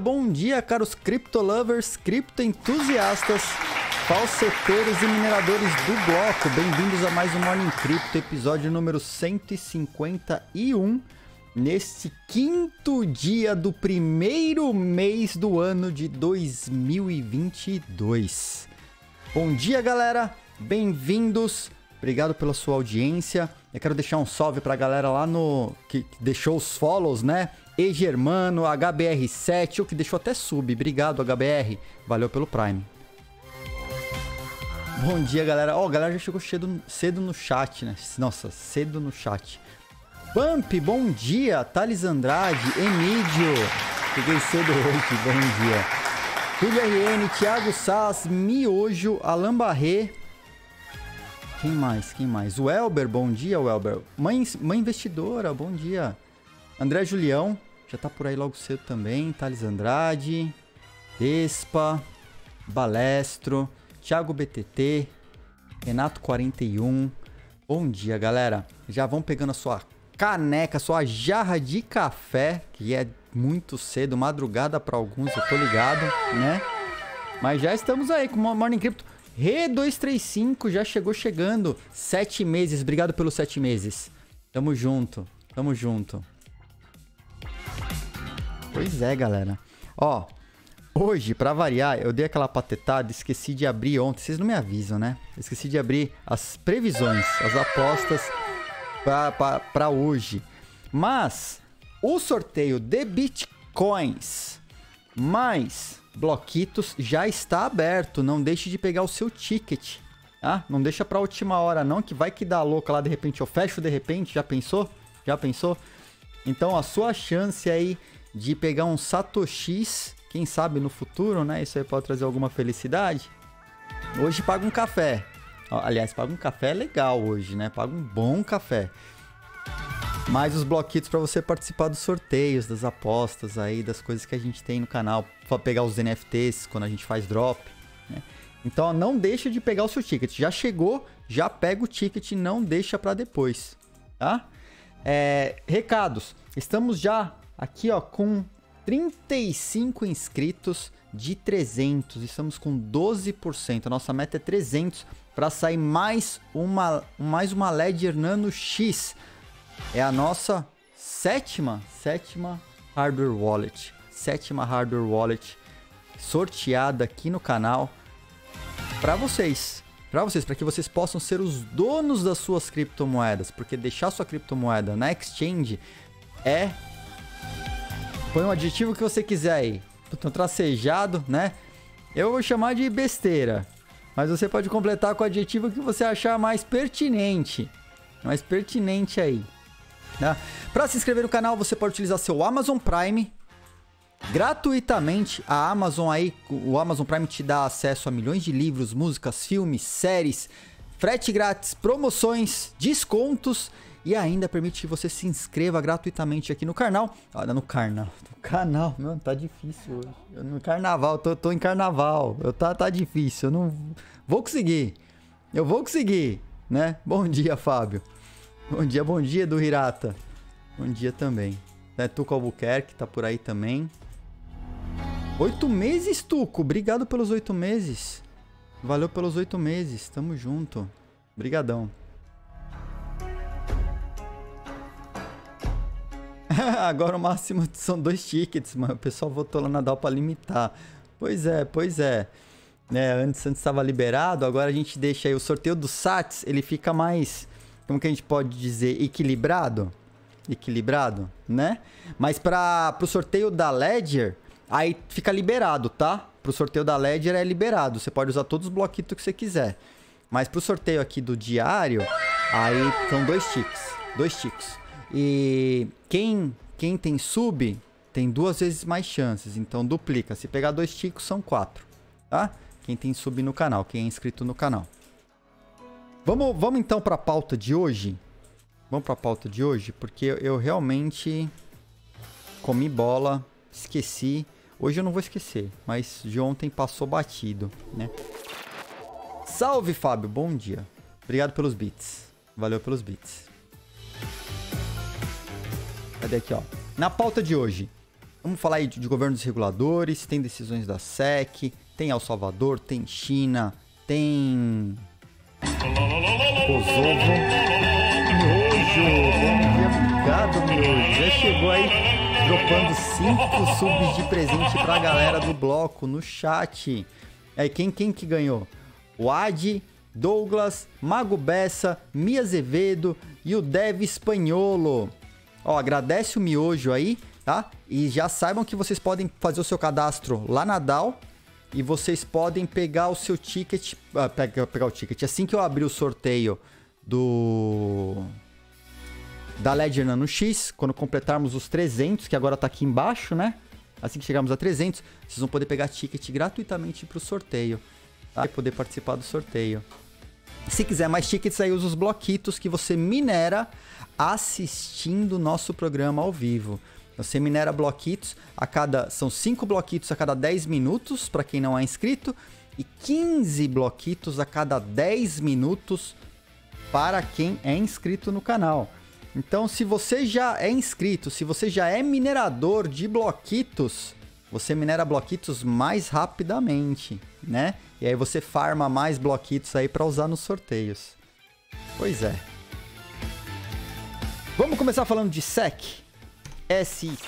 Bom dia, caros criptolovers, criptoentusiastas, falseteiros e mineradores do bloco. Bem-vindos a mais um Morning Crypto, episódio número 151, neste quinto dia do primeiro mês do ano de 2022. Bom dia, galera, bem-vindos, obrigado pela sua audiência. Eu quero deixar um salve pra galera lá no... que deixou os follows, né? E Germano, HBR7, o que deixou até sub. Obrigado, HBR. Valeu pelo Prime. Bom dia, galera. Ó, a galera já chegou cedo no chat, né? Nossa, cedo no chat. Pump, bom dia. Thales Andrade, Emídio. Cheguei cedo hoje, bom dia. Julio RN, Thiago Sass, Miojo, Alan Barré. Quem mais? Quem mais? O Elber, bom dia, o Elber. Mãe investidora, bom dia. André Julião. Já tá por aí logo cedo também. Thales Andrade, Espa, Balestro, Thiago BTT, Renato 41. Bom dia, galera. Já vão pegando a sua caneca, a sua jarra de café, que é muito cedo, madrugada para alguns, eu tô ligado, né? Mas já estamos aí com o Morning Crypto. Re235 já chegou chegando. 7 meses. Obrigado pelos 7 meses. Tamo junto. Tamo junto. Pois é, galera. Ó, hoje, pra variar, eu dei aquela patetada, esqueci de abrir ontem. Vocês não me avisam, né? Esqueci de abrir as previsões, as apostas pra hoje. Mas o sorteio de bitcoins mais bloquitos já está aberto. Não deixe de pegar o seu ticket, tá? Não deixa pra última hora, não, que vai que dá louca lá de repente. Eu fecho de repente, já pensou? Já pensou? Então, a sua chance aí de pegar um satoshis, quem sabe no futuro, né? Isso aí pode trazer alguma felicidade. Hoje paga um café. Aliás, paga um café legal hoje, né? Paga um bom café. Mais os bloquitos para você participar dos sorteios, das apostas aí, das coisas que a gente tem no canal. Para pegar os NFTs quando a gente faz drop, né? Então, ó, não deixa de pegar o seu ticket. Já chegou, já pega o ticket, não deixa para depois, tá? Recados. Estamos já aqui, ó, com 35 inscritos de 300. Estamos com 12%. A nossa meta é 300 para sair mais uma Ledger Nano X. É a nossa sétima hardware wallet. Sétima hardware wallet sorteada aqui no canal para vocês. Para vocês, para que vocês possam ser os donos das suas criptomoedas. Porque deixar sua criptomoeda na exchange é... põe um adjetivo que você quiser aí. Puta, um tracejado, né? Eu vou chamar de besteira. Mas você pode completar com o adjetivo que você achar mais pertinente. Mais pertinente aí, tá? Para se inscrever no canal, você pode utilizar seu Amazon Prime gratuitamente. A Amazon aí, o Amazon Prime te dá acesso a milhões de livros, músicas, filmes, séries, frete grátis, promoções, descontos e ainda permite que você se inscreva gratuitamente aqui no canal. Olha, no canal, mano, tá difícil hoje. Eu no carnaval, tô em carnaval. Tá difícil, eu não vou conseguir. Eu vou conseguir, né? Bom dia, Fábio. Bom dia, do Hirata. Bom dia também. Tuco Albuquerque tá por aí também. 8 meses, Tuco. Obrigado pelos 8 meses. Valeu pelos 8 meses. Tamo junto. Obrigadão. Agora o máximo são 2 tickets, mano. O pessoal votou lá na DAO pra limitar. Pois é, pois é. Antes estava liberado, agora a gente deixa aí o sorteio do SATS, ele fica mais, como que a gente pode dizer, equilibrado, né? Mas para o sorteio da Ledger, aí fica liberado, tá? Pro sorteio da Ledger é liberado, você pode usar todos os bloquitos que você quiser. Mas pro sorteio aqui do diário, aí são 2 ticks. E quem tem sub, tem 2 vezes mais chances, então duplica. Se pegar 2 ticks, são 4, tá? Quem tem sub no canal, quem é inscrito no canal. Vamos então para a pauta de hoje. Vamos para a pauta de hoje, porque eu realmente comi bola, esqueci. Hoje eu não vou esquecer, mas de ontem passou batido, né? Salve, Fábio, bom dia. Obrigado pelos bits. Valeu pelos bits. Cadê aqui, ó? Na pauta de hoje, Vamos falar aí de governos reguladores, tem decisões da SEC, tem El Salvador, tem China, tem... Kosovo. Miojo, bom dia, miojo. Já chegou aí dropando 5 subs de presente pra galera do bloco no chat. É, quem que ganhou? O Adi, Douglas, Mago Bessa, Mia Azevedo e o Dev Espanholo. Ó, agradece o miojo aí, tá? E já saibam que vocês podem fazer o seu cadastro lá na DAO e vocês podem pegar o seu ticket, pegar o ticket assim que eu abrir o sorteio da Ledger Nano X, quando completarmos os 300, que agora tá aqui embaixo, né? Assim que chegarmos a 300, vocês vão poder pegar ticket gratuitamente pro sorteio, tá? E poder participar do sorteio. Se quiser mais tickets, aí usa os bloquitos que você minera assistindo o nosso programa ao vivo. Você minera bloquitos, são 5 bloquitos a cada 10 minutos, para quem não é inscrito, e 15 bloquitos a cada 10 minutos para quem é inscrito no canal. Então, se você já é inscrito, se você já é minerador de bloquitos, você minera bloquitos mais rapidamente, né? E aí você farma mais bloquitos aí para usar nos sorteios. Pois é. Vamos começar falando de SEC. SEC.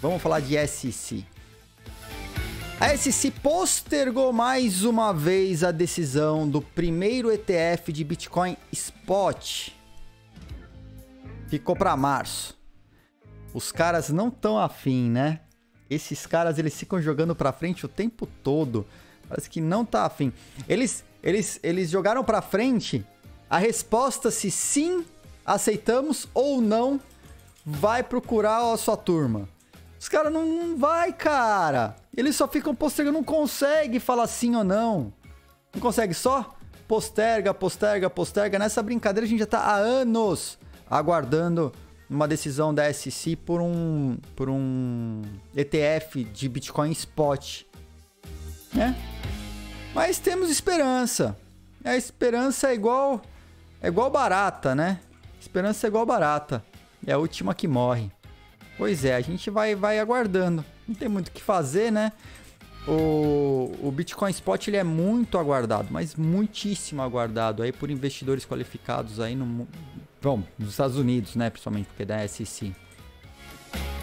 Vamos falar de SEC. A SEC postergou mais uma vez a decisão do primeiro ETF de Bitcoin Spot. Ficou para março. Os caras não estão afim, né? Esses caras, eles ficam jogando para frente o tempo todo. Parece que não tá afim. Eles jogaram para frente a resposta se sim, aceitamos ou não. Vai procurar a sua turma. Os caras não vai, cara. Eles só ficam postergando, não consegue falar sim ou não. Não consegue, só posterga, posterga, posterga. Nessa brincadeira a gente já tá há anos aguardando uma decisão da SEC por um ETF de Bitcoin Spot, né? Mas temos esperança. A esperança é igual barata, né? Esperança é igual barata. É a última que morre. Pois é, a gente vai aguardando. Não tem muito o que fazer, né? O Bitcoin Spot, ele é muito aguardado, mas muitíssimo aguardado aí por investidores qualificados aí no... Bom, nos Estados Unidos, né? Principalmente porque é da SEC.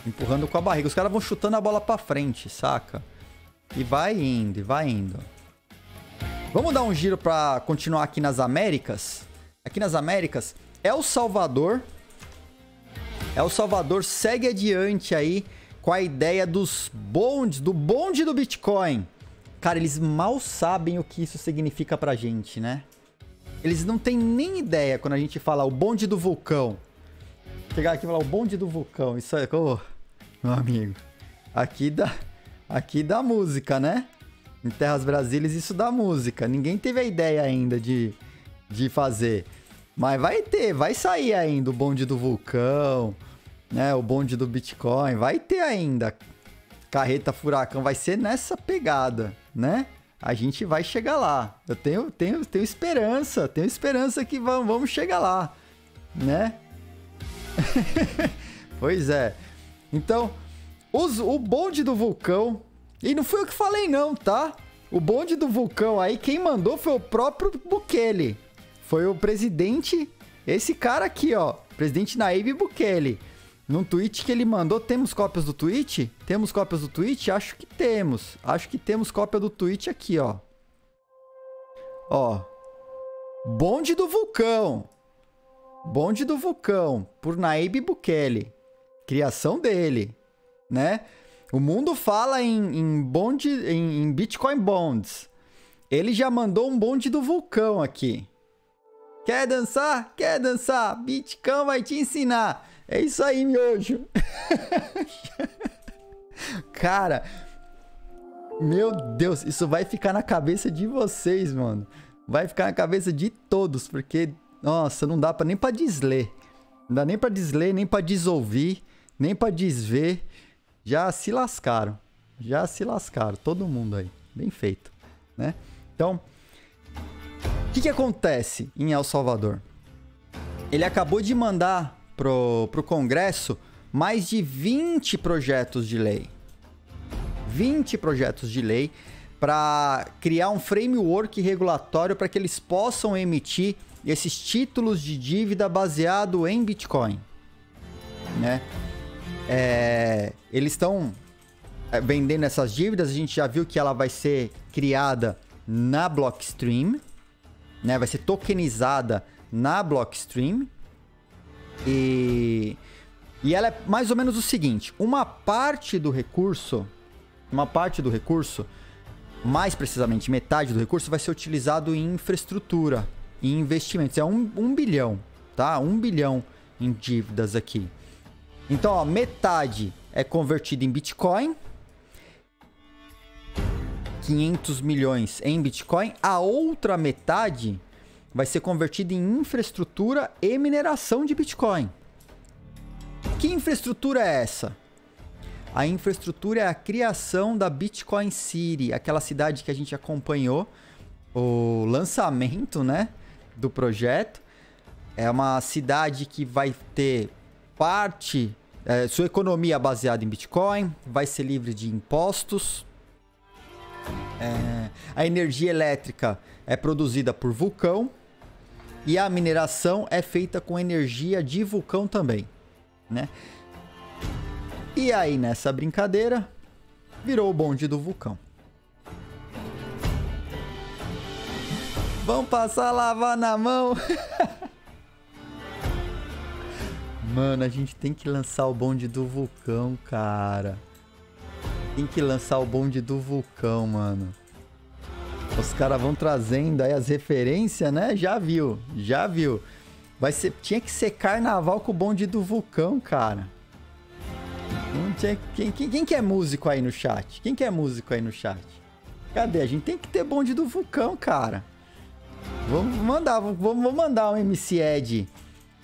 Empurrando com a barriga. Os caras vão chutando a bola pra frente, saca? E vai indo, e vai indo. Vamos dar um giro pra continuar aqui nas Américas? Aqui nas Américas, El Salvador... El Salvador segue adiante aí com a ideia dos bondes, do bonde do Bitcoin. Cara, eles mal sabem o que isso significa pra gente, né? Eles não têm nem ideia quando a gente fala o bonde do vulcão. Chegar aqui e falar o bonde do vulcão, isso é... Oh, meu amigo, aqui dá música, né? Em terras brasileiras isso dá música. Ninguém teve a ideia ainda de fazer... Mas vai ter, vai sair ainda o bonde do vulcão, né? O bonde do Bitcoin, vai ter ainda. Carreta furacão, vai ser nessa pegada, né? A gente vai chegar lá. Eu tenho esperança, que vamos chegar lá, né? Pois é. Então, o bonde do vulcão, e não fui eu que falei não, tá? O bonde do vulcão aí, quem mandou foi o próprio Bukele. Foi o presidente, esse cara aqui, ó, presidente Nayib Bukele, num tweet que ele mandou. Temos cópias do tweet? Temos cópias do tweet? Acho que temos. Acho que temos cópia do tweet aqui, ó. Ó. Bonde do vulcão. Bonde do vulcão, por Nayib Bukele. Criação dele, né? O mundo fala em Bitcoin bonds. Ele já mandou um bonde do vulcão aqui. Quer dançar? Quer dançar? Bitcoin vai te ensinar. É isso aí, miojo. Cara, meu Deus, isso vai ficar na cabeça de vocês, mano. Vai ficar na cabeça de todos, porque, nossa, não dá nem pra desler. Não dá nem pra desler, nem pra desouvir, nem pra desver. Já se lascaram. Já se lascaram, todo mundo aí. Bem feito, né? Então... O que acontece em El Salvador? Ele acabou de mandar pro Congresso mais de 20 projetos de lei. 20 projetos de lei para criar um framework regulatório para que eles possam emitir esses títulos de dívida baseado em Bitcoin, né? Eles estão vendendo essas dívidas. A gente já viu que ela vai ser criada na Blockstream, né? Vai ser tokenizada na Blockstream. E ela é mais ou menos o seguinte: uma parte do recurso, mais precisamente metade do recurso, vai ser utilizado em infraestrutura e investimentos. É um bilhão, tá? 1 bilhão em dívidas aqui. Então, ó, metade é convertida em Bitcoin, 500 milhões em Bitcoin. A outra metade vai ser convertida em infraestrutura e mineração de Bitcoin. Que infraestrutura é essa? A infraestrutura é a criação da Bitcoin City, aquela cidade que a gente acompanhou o lançamento, né, do projeto. É uma cidade que vai ter parte, sua economia baseada em Bitcoin, vai ser livre de impostos. A energia elétrica é produzida por vulcão e a mineração é feita com energia de vulcão também, né? E aí, nessa brincadeira, virou o bonde do vulcão. Vão passar lavar na mão. Mano, a gente tem que lançar o bonde do vulcão, cara. Tem que lançar o bonde do vulcão, mano. Os caras vão trazendo aí as referências, né? Já viu, já viu. Tinha que ser carnaval com o bonde do vulcão, cara. Quem que é músico aí no chat? Quem que é músico aí no chat? Cadê? A gente tem que ter bonde do vulcão, cara. Vou mandar um MC Ed.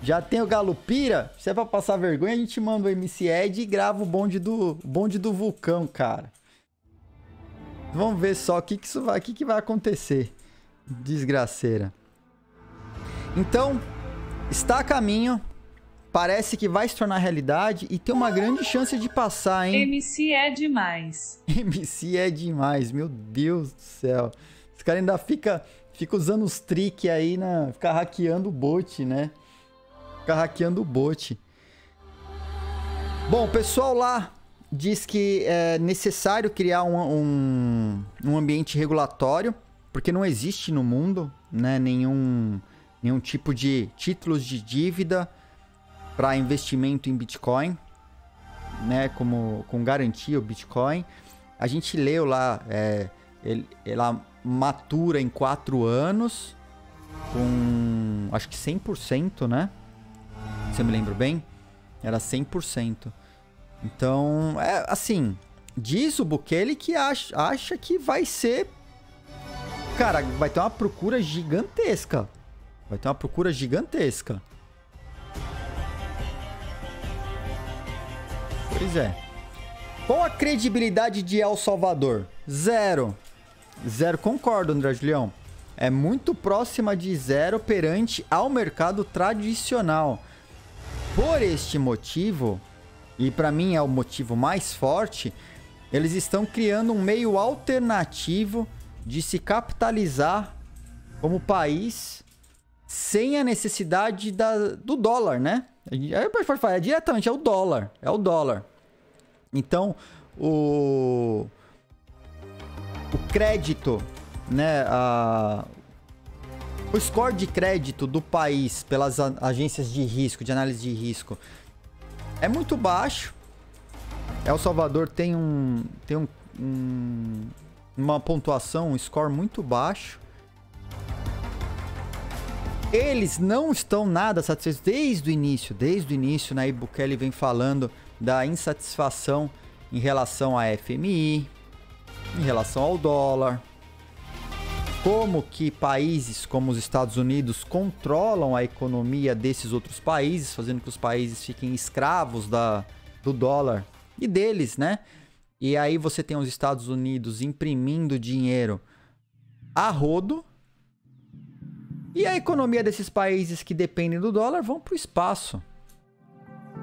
Já tem o Galupira. Se é pra passar vergonha, a gente manda o MC Ed e grava o bonde do vulcão, cara. Vamos ver só o que vai acontecer. Desgraceira. Então, está a caminho. Parece que vai se tornar realidade e tem uma grande chance de passar, hein? MC é demais. MC é demais, meu Deus do céu. Os caras ainda fica usando os tricks aí, fica hackeando o bot, né? Fica hackeando o bot. Bom, o pessoal lá diz que é necessário criar um ambiente regulatório, porque não existe no mundo, né, nenhum tipo de títulos de dívida para investimento em Bitcoin, né, com garantia o Bitcoin. A gente leu lá, ela matura em 4 anos, com acho que 100%, né? Se eu me lembro bem, era 100%. Então, assim, diz o Bukele que acha que vai ser... Cara, vai ter uma procura gigantesca. Vai ter uma procura gigantesca. Pois é. Qual a credibilidade de El Salvador? Zero. Zero, concordo, André Julião. É muito próxima de zero perante ao mercado tradicional. Por este motivo, e para mim é o motivo mais forte, eles estão criando um meio alternativo de se capitalizar como país sem a necessidade do dólar, né? Aí pode falar, diretamente, é o dólar. Então, o crédito, né, o score de crédito do país pelas agências de risco, de análise de risco, é muito baixo. El Salvador tem uma pontuação, um score muito baixo. Eles não estão nada satisfeitos desde o início. Desde o início, Nayib Bukele vem falando da insatisfação em relação à FMI, em relação ao dólar. Como que países como os Estados Unidos controlam a economia desses outros países, fazendo que os países fiquem escravos do dólar e deles, né? E aí você tem os Estados Unidos imprimindo dinheiro a rodo. E a economia desses países que dependem do dólar vão para o espaço.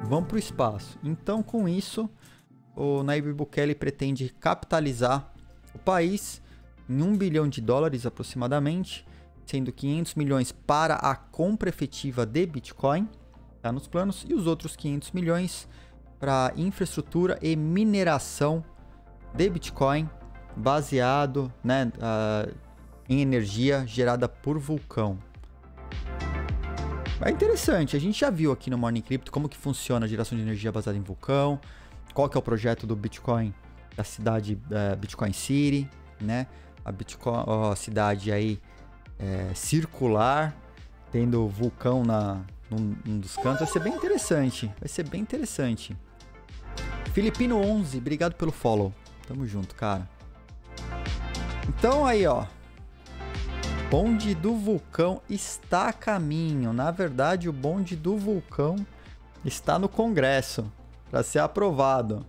vão para o espaço. Então, com isso, o Nayib Bukele pretende capitalizar o país em US$ 1 bilhão aproximadamente, sendo 500 milhões para a compra efetiva de Bitcoin, tá nos planos, e os outros 500 milhões para infraestrutura e mineração de Bitcoin, baseado, né, em energia gerada por vulcão. É interessante, a gente já viu aqui no Morning Crypto como que funciona a geração de energia baseada em vulcão, qual que é o projeto do Bitcoin, da cidade Bitcoin City, né? A cidade aí circular, tendo vulcão num dos cantos. Vai ser bem interessante, vai ser bem interessante. Filipino11, obrigado pelo follow. Tamo junto, cara. Então aí, ó, bonde do vulcão está a caminho. Na verdade, o bonde do vulcão está no Congresso para ser aprovado.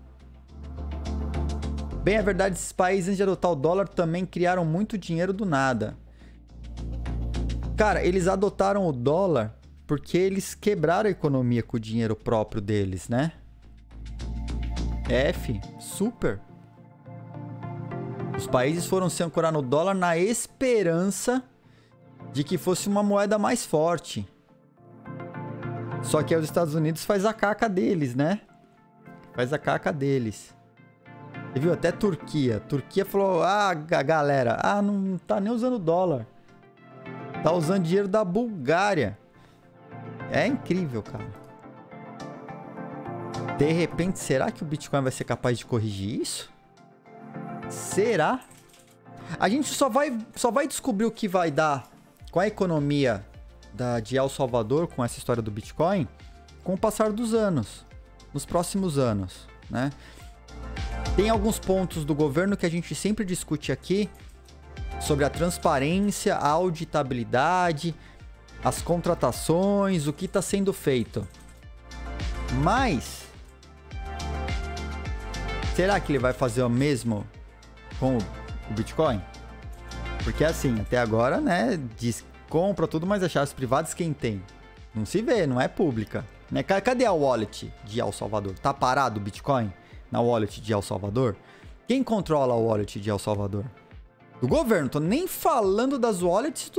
Bem, é verdade, esses países, antes de adotar o dólar, também criaram muito dinheiro do nada. Cara, eles adotaram o dólar porque eles quebraram a economia com o dinheiro próprio deles, né? Super. Os países foram se ancorar no dólar na esperança de que fosse uma moeda mais forte. Só que aí os Estados Unidos faz a caca deles, né? Faz a caca deles. Você viu? Até Turquia. Turquia falou, galera, não tá nem usando dólar. Tá usando dinheiro da Bulgária. É incrível, cara. De repente, será que o Bitcoin vai ser capaz de corrigir isso? Será? A gente só vai descobrir o que vai dar com a economia de El Salvador, com essa história do Bitcoin, com o passar dos anos, nos próximos anos, né? Tem alguns pontos do governo que a gente sempre discute aqui, sobre a transparência, a auditabilidade, as contratações, o que está sendo feito. Mas, será que ele vai fazer o mesmo com o Bitcoin? Porque assim, até agora, né, diz compra tudo, mas as chaves privadas quem tem? Não se vê, não é pública, né? Cadê a wallet de El Salvador? Tá parado o Bitcoin na wallet de El Salvador? Quem controla a wallet de El Salvador? Do governo, tô nem falando das wallets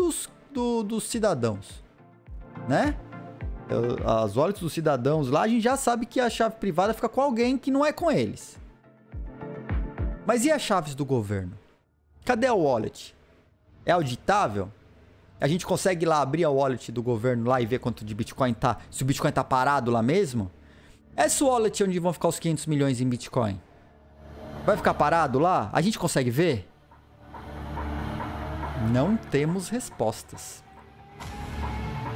dos cidadãos, né? As wallets dos cidadãos lá, a gente já sabe que a chave privada fica com alguém que não é com eles. Mas e as chaves do governo? Cadê a wallet? É auditável? A gente consegue lá abrir a wallet do governo lá e ver quanto de Bitcoin tá, se o Bitcoin tá parado lá mesmo? Essa wallet onde vão ficar os 500 milhões em Bitcoin, vai ficar parado lá? A gente consegue ver? Não temos respostas.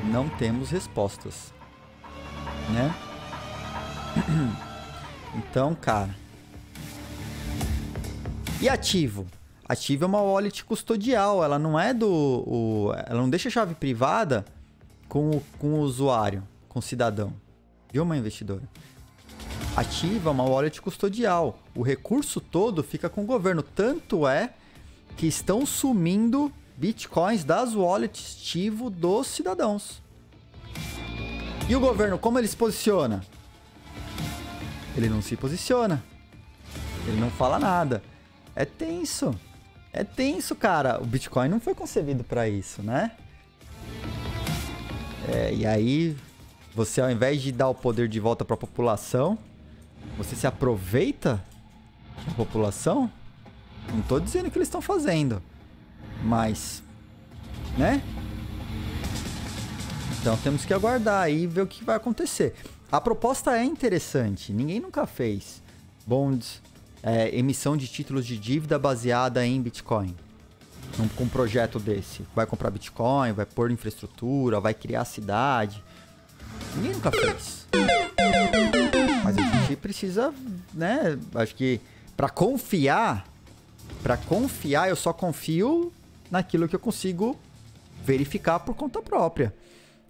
Não temos respostas, né? Então, cara... E Ativo? Ativo é uma wallet custodial. Ela não é ela não deixa chave privada com o usuário, com o cidadão. Viu, uma investidora? Ativo é uma wallet custodial. O recurso todo fica com o governo. Tanto é que estão sumindo bitcoins das wallets Ativo dos cidadãos. E o governo, como ele se posiciona? Ele não se posiciona. Ele não fala nada. É tenso. É tenso, cara. O Bitcoin não foi concebido para isso, né? E aí, você, ao invés de dar o poder de volta para a população, você se aproveita da população? Não tô dizendo que eles estão fazendo, mas, né? Então temos que aguardar aí e ver o que vai acontecer. A proposta é interessante. Ninguém nunca fez bonds, emissão de títulos de dívida baseada em Bitcoin. Com um projeto desse. Vai comprar Bitcoin, vai pôr infraestrutura, vai criar cidade. Ninguém nunca fez. Mas a gente precisa, né? Acho que para confiar, eu só confio naquilo que eu consigo verificar por conta própria.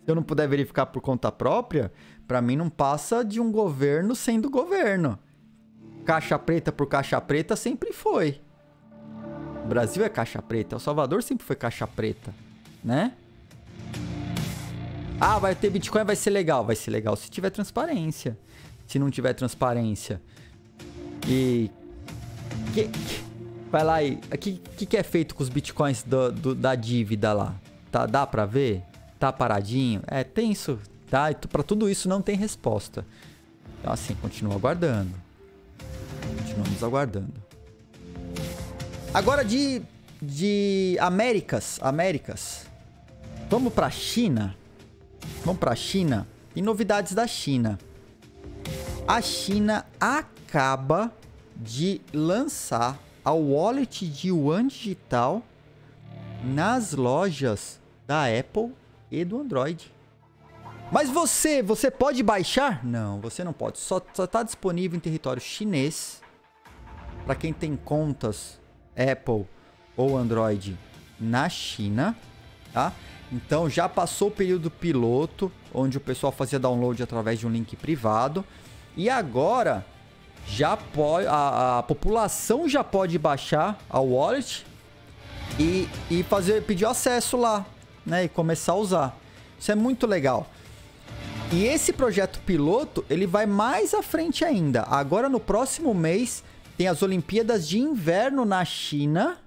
Se eu não puder verificar por conta própria, para mim não passa de um governo sendo governo. Caixa preta por caixa preta sempre foi. O Brasil é caixa preta, El Salvador sempre foi caixa preta, né? Vai ter Bitcoin, vai ser legal se tiver transparência. se não tiver transparência. E vai lá e o que é feito com os bitcoins da dívida lá? Tá, dá pra ver? Tá paradinho? É tenso, tá? E pra tudo isso não tem resposta. Então assim, continua aguardando. Continuamos aguardando. Agora de Américas. Vamos pra China. E novidades da China. A China acaba de lançar a wallet de Yuan digital nas lojas da Apple e do Android. Mas você pode baixar? Não, você não pode. Só está disponível em território chinês para quem tem contas Apple ou Android na China, tá? Então já passou o período piloto, onde o pessoal fazia download através de um link privado, e agora já pode, a população já pode baixar a wallet e pedir acesso lá, né, e começar a usar. Isso é muito legal. E esse projeto piloto, ele vai mais à frente ainda. Agora no próximo mês tem as Olimpíadas de Inverno na China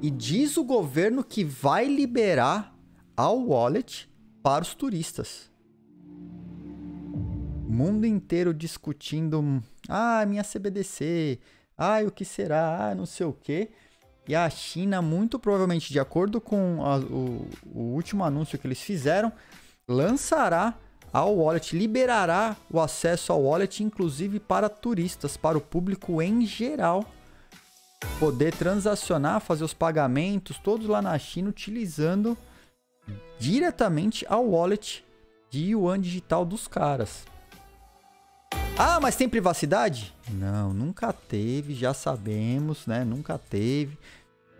e diz o governo que vai liberar a wallet para os turistas. Mundo inteiro discutindo, ah, minha CBDC, ah, o que será, ah, não sei o que. E a China, muito provavelmente, de acordo com o último anúncio que eles fizeram, lançará a wallet, liberará o acesso à wallet, inclusive para turistas, para o público em geral, poder transacionar, fazer os pagamentos, todos lá na China, utilizando diretamente a wallet de Yuan digital dos caras. Ah, mas tem privacidade? Não, nunca teve, já sabemos, né? Nunca teve.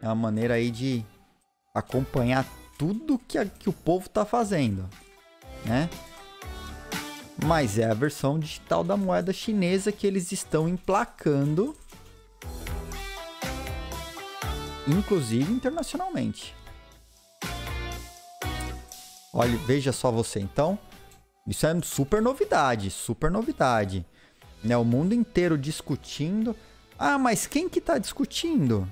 É uma maneira aí de acompanhar tudo que o povo tá fazendo, né? Mas é a versão digital da moeda chinesa que eles estão emplacando, inclusive internacionalmente. Olha, veja só você então. Isso é super novidade, né? O mundo inteiro discutindo. Ah, mas quem que tá discutindo?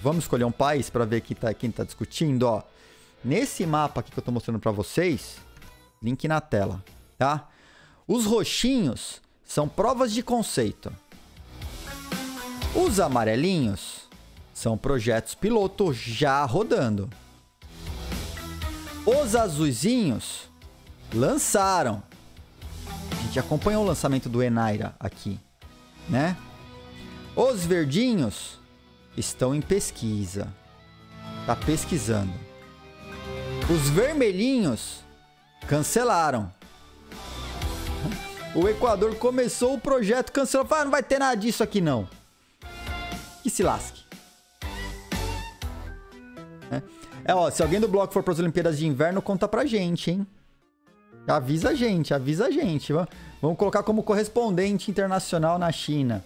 Vamos escolher um país para ver quem tá discutindo, ó. Nesse mapa aqui que eu tô mostrando para vocês, link na tela, tá? Os roxinhos são provas de conceito. Os amarelinhos são projetos piloto já rodando. Os azuizinhos lançaram. A gente acompanhou o lançamento do Enaira aqui, né? Os verdinhos estão em pesquisa. Tá pesquisando. Os vermelhinhos cancelaram. O Equador começou o projeto, cancelou. Ah, não vai ter nada disso aqui não. Que se lasque. É, ó, se alguém do bloco for para as Olimpíadas de Inverno, conta pra gente, hein? Avisa a gente, Vamos colocar como correspondente internacional na China.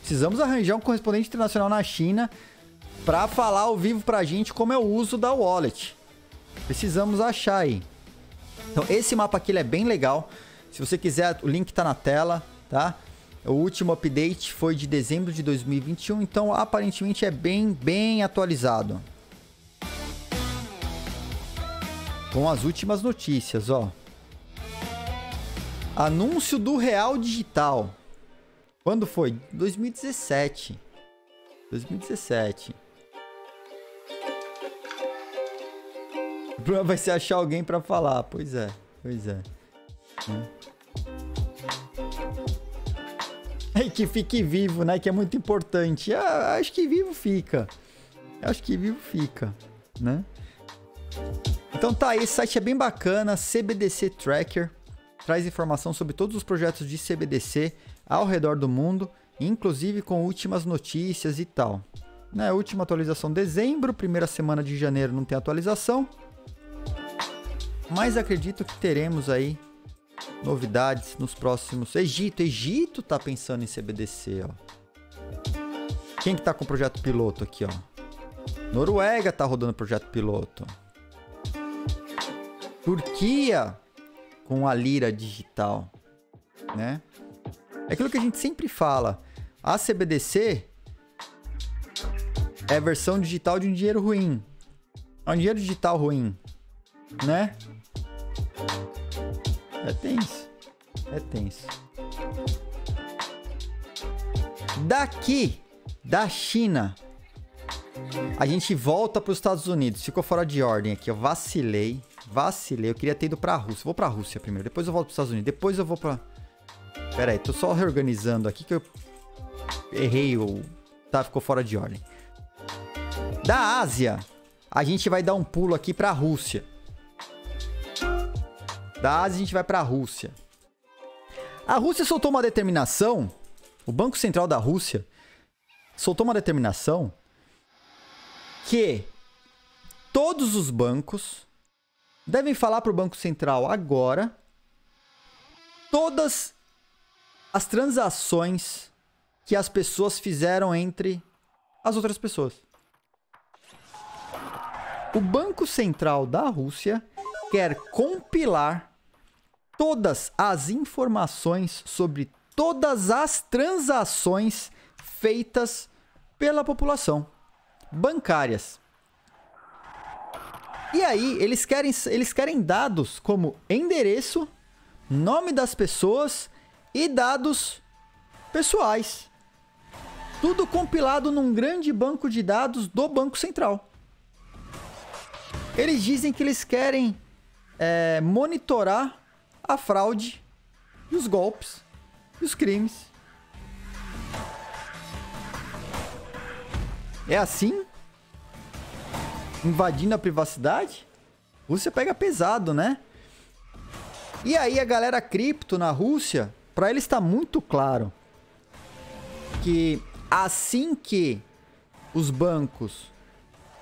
Precisamos arranjar um correspondente internacional na China para falar ao vivo pra gente como é o uso da wallet. Precisamos achar aí. Então, esse mapa aqui ele é bem legal. Se você quiser, o link tá na tela, tá? O último update foi de dezembro de 2021, então aparentemente é bem atualizado. Com as últimas notícias, ó. Anúncio do Real Digital. Quando foi? 2017. 2017. O problema vai ser achar alguém pra falar. Pois é, E que fique vivo, né? Que é muito importante. Ah, acho que vivo fica. Né? Então tá aí, esse site é bem bacana, CBDC Tracker, traz informação sobre todos os projetos de CBDC ao redor do mundo, inclusive com últimas notícias e tal. Né? Última atualização dezembro, primeira semana de janeiro não tem atualização, mas acredito que teremos aí novidades nos próximos... Egito tá pensando em CBDC, ó. Quem que tá com o projeto piloto aqui, ó? Noruega tá rodando o projeto piloto. Turquia com a lira digital, né? É aquilo que a gente sempre fala. A CBDC é a versão digital de um dinheiro ruim. É um dinheiro digital ruim, né? É tenso. É tenso. Daqui, da China, a gente volta para os Estados Unidos. Ficou fora de ordem aqui. Eu vacilei. Vacilei. Eu queria ter ido para a Rússia. Vou para a Rússia primeiro. Depois eu volto para os Estados Unidos. Depois eu vou para... Pera aí. Tô só reorganizando aqui que eu errei ou... Tá, ficou fora de ordem. Da Ásia, a gente vai dar um pulo aqui para a Rússia. Da Ásia, a gente vai para a Rússia. A Rússia soltou uma determinação. O Banco Central da Rússia soltou uma determinação que todos os bancos devem falar para o Banco Central agora todas as transações que as pessoas fizeram entre as outras pessoas. O Banco Central da Rússia quer compilar todas as informações sobre todas as transações feitas pela população. Bancárias. E aí, eles querem dados como endereço, nome das pessoas e dados pessoais. Tudo compilado num grande banco de dados do Banco Central. Eles dizem que eles querem monitorar a fraude, e os golpes, e os crimes. É assim? Invadindo a privacidade? Rússia pega pesado, né? E aí a galera cripto na Rússia, para eles está muito claro que assim que os bancos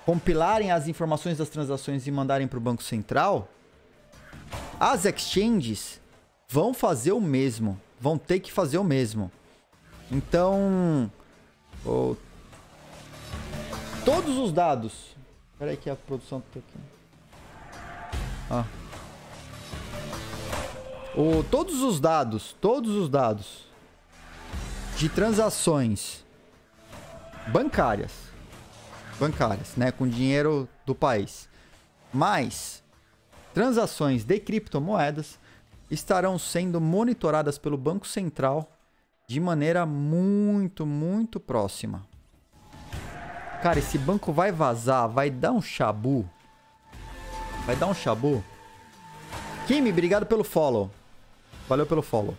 compilarem as informações das transações e mandarem para o Banco Central, as exchanges vão fazer o mesmo, vão ter que fazer o mesmo. Então, todos os dados... Pera aí que a produção tá aqui. Ah. Todos os dados de transações bancárias, né, com dinheiro do país, mas transações de criptomoedas estarão sendo monitoradas pelo Banco Central de maneira muito, muito próxima. Cara, esse banco vai vazar, vai dar um chabu. Vai dar um chabu. Kimi, obrigado pelo follow. Valeu pelo follow.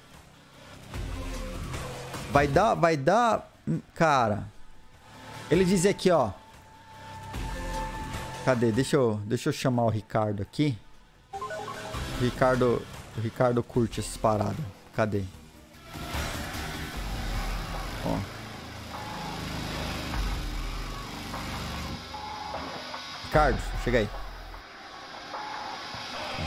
Vai dar... Cara, ele diz aqui, ó. Cadê? Deixa eu chamar o Ricardo aqui. O Ricardo curte essas paradas. Cadê? Ó. Ricardo, chega aí.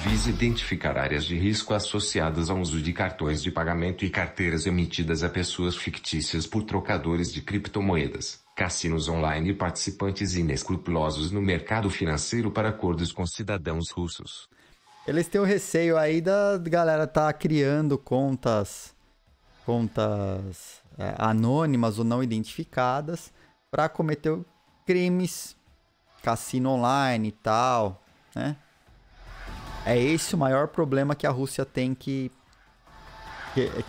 Visa identificar áreas de risco associadas ao uso de cartões de pagamento e carteiras emitidas a pessoas fictícias por trocadores de criptomoedas, cassinos online e participantes inescrupulosos no mercado financeiro para acordos com cidadãos russos. Eles têm o receio aí da galera tá criando contas anônimas ou não identificadas para cometer crimes. Cassino online e tal, né? É esse o maior problema que a Rússia tem que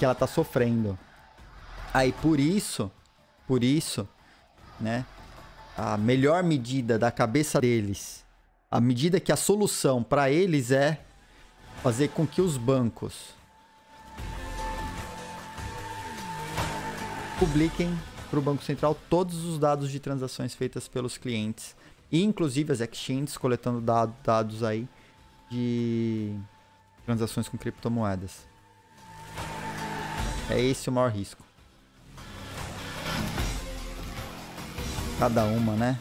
ela tá sofrendo. Aí por isso, né? A melhor medida da cabeça deles, a medida que a solução para eles é fazer com que os bancos publiquem para o Banco Central todos os dados de transações feitas pelos clientes. E inclusive as exchanges coletando dados aí de transações com criptomoedas. É esse o maior risco. Cada uma, né?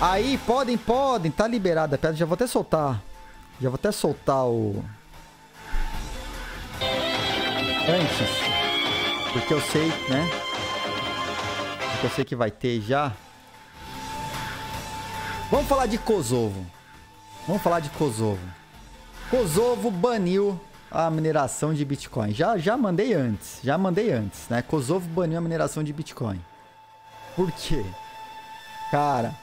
Aí, podem, tá liberada a pedra. Já vou até soltar o... Antes. Porque eu sei, né? Porque eu sei que vai ter já... Vamos falar de Kosovo. Kosovo baniu a mineração de Bitcoin. Já mandei antes, né? Kosovo baniu a mineração de Bitcoin. Por quê? Cara,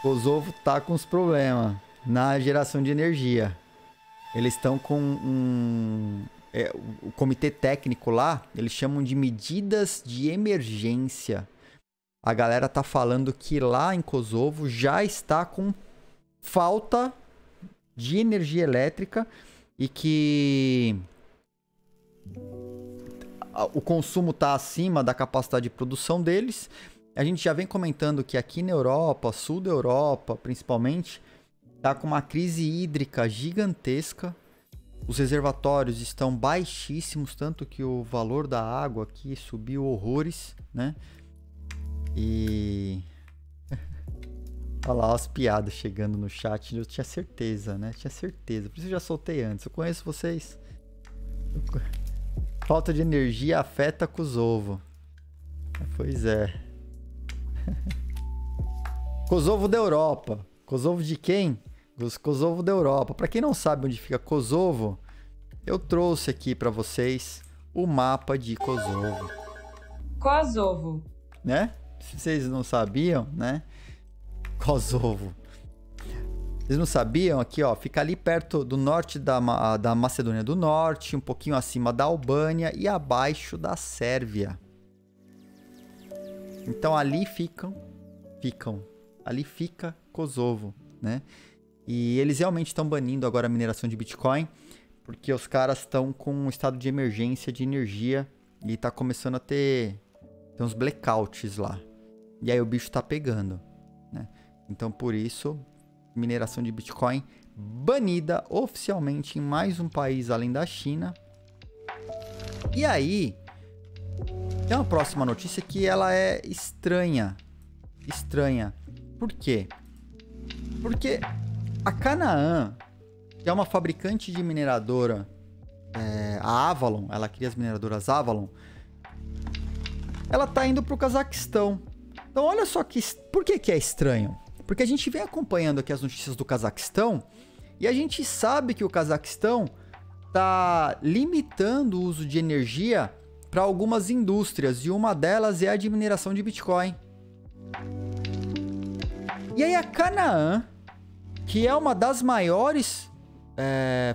Kosovo tá com os problemas na geração de energia. Eles estão com o comitê técnico lá, eles chamam de medidas de emergência. A galera tá falando que lá em Kosovo já está com falta de energia elétrica e que o consumo tá acima da capacidade de produção deles. A gente já vem comentando que aqui na Europa, sul da Europa principalmente, tá com uma crise hídrica gigantesca. Os reservatórios estão baixíssimos, tanto que o valor da água aqui subiu horrores, né? E... olha lá, as piadas chegando no chat. Eu tinha certeza, né? Tinha certeza. Por isso eu já soltei antes. Eu conheço vocês. Falta de energia afeta Kosovo. Pois é. Kosovo da Europa. Kosovo de quem? Kosovo da Europa. Para quem não sabe onde fica Kosovo, eu trouxe aqui para vocês o mapa de Kosovo. Kosovo. Né? Se vocês não sabiam, né? Kosovo. Vocês não sabiam? Aqui, ó, fica ali perto do norte da Macedônia do Norte, um pouquinho acima da Albânia e abaixo da Sérvia. Então ali fica Kosovo, né? E eles realmente estão banindo agora a mineração de Bitcoin, porque os caras estão com um estado de emergência de energia e tá começando a ter uns blackouts lá. E aí o bicho tá pegando, né? Então por isso, mineração de Bitcoin banida oficialmente em mais um país além da China. E aí, tem uma próxima notícia que ela é estranha. Estranha. Por quê? Porque a Canaan, que é uma fabricante de mineradora, a Avalon, ela cria as mineradoras Avalon, ela tá indo pro Cazaquistão. Então olha só que... Por que é estranho? Porque a gente vem acompanhando aqui as notícias do Cazaquistão e a gente sabe que o Cazaquistão tá limitando o uso de energia para algumas indústrias, e uma delas é a de mineração de Bitcoin. E aí a Canaan, que é uma das maiores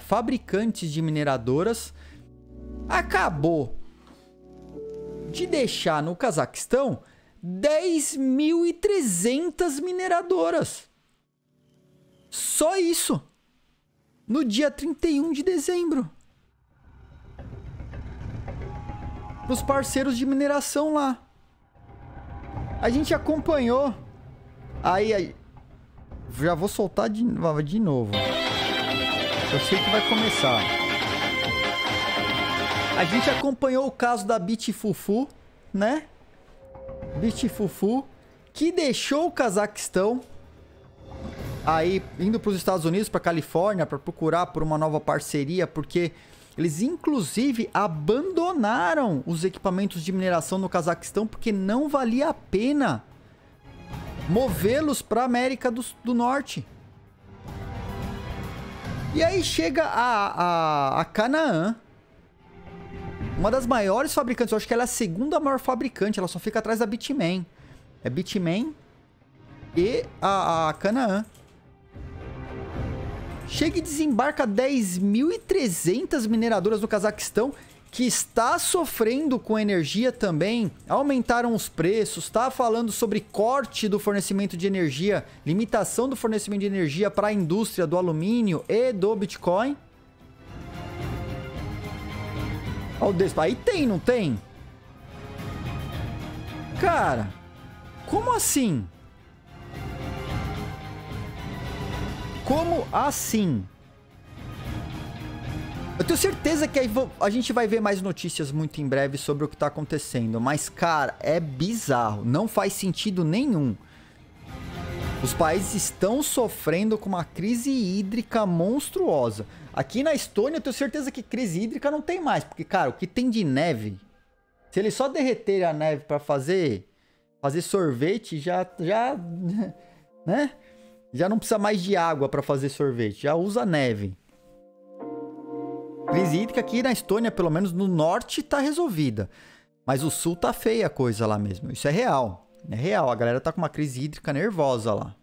fabricantes de mineradoras, acabou de deixar no Cazaquistão 10.300 mineradoras. Só isso. No dia 31 de dezembro. Para os parceiros de mineração lá. A gente acompanhou. Aí já vou soltar de novo. Eu sei que vai começar. A gente acompanhou o caso da BitFuFu, né? BitFuFu, que deixou o Cazaquistão, aí indo para os Estados Unidos, para a Califórnia, para procurar por uma nova parceria, porque eles inclusive abandonaram os equipamentos de mineração no Cazaquistão porque não valia a pena movê-los para a América do Norte. E aí chega a Canaan, uma das maiores fabricantes. Eu acho que ela é a segunda maior fabricante, ela só fica atrás da Bitmain. É Bitmain e a Canaan. Chega e desembarca 10.300 mineradoras do Cazaquistão, que está sofrendo com energia também. Aumentaram os preços, está falando sobre corte do fornecimento de energia, limitação do fornecimento de energia para a indústria do alumínio e do Bitcoin. Aí tem, não tem? Cara, como assim? Como assim? Eu tenho certeza que a gente vai ver mais notícias muito em breve sobre o que tá acontecendo. Mas, cara, é bizarro. Não faz sentido nenhum. Os países estão sofrendo com uma crise hídrica monstruosa. Aqui na Estônia, eu tenho certeza que crise hídrica não tem mais. Porque, cara, o que tem de neve... Se eles só derreterem a neve pra fazer sorvete, já né? Já não precisa mais de água pra fazer sorvete. Já usa neve. Crise hídrica aqui na Estônia, pelo menos no norte, tá resolvida. Mas o sul tá feia a coisa lá mesmo. Isso é real. É real. A galera tá com uma crise hídrica nervosa lá.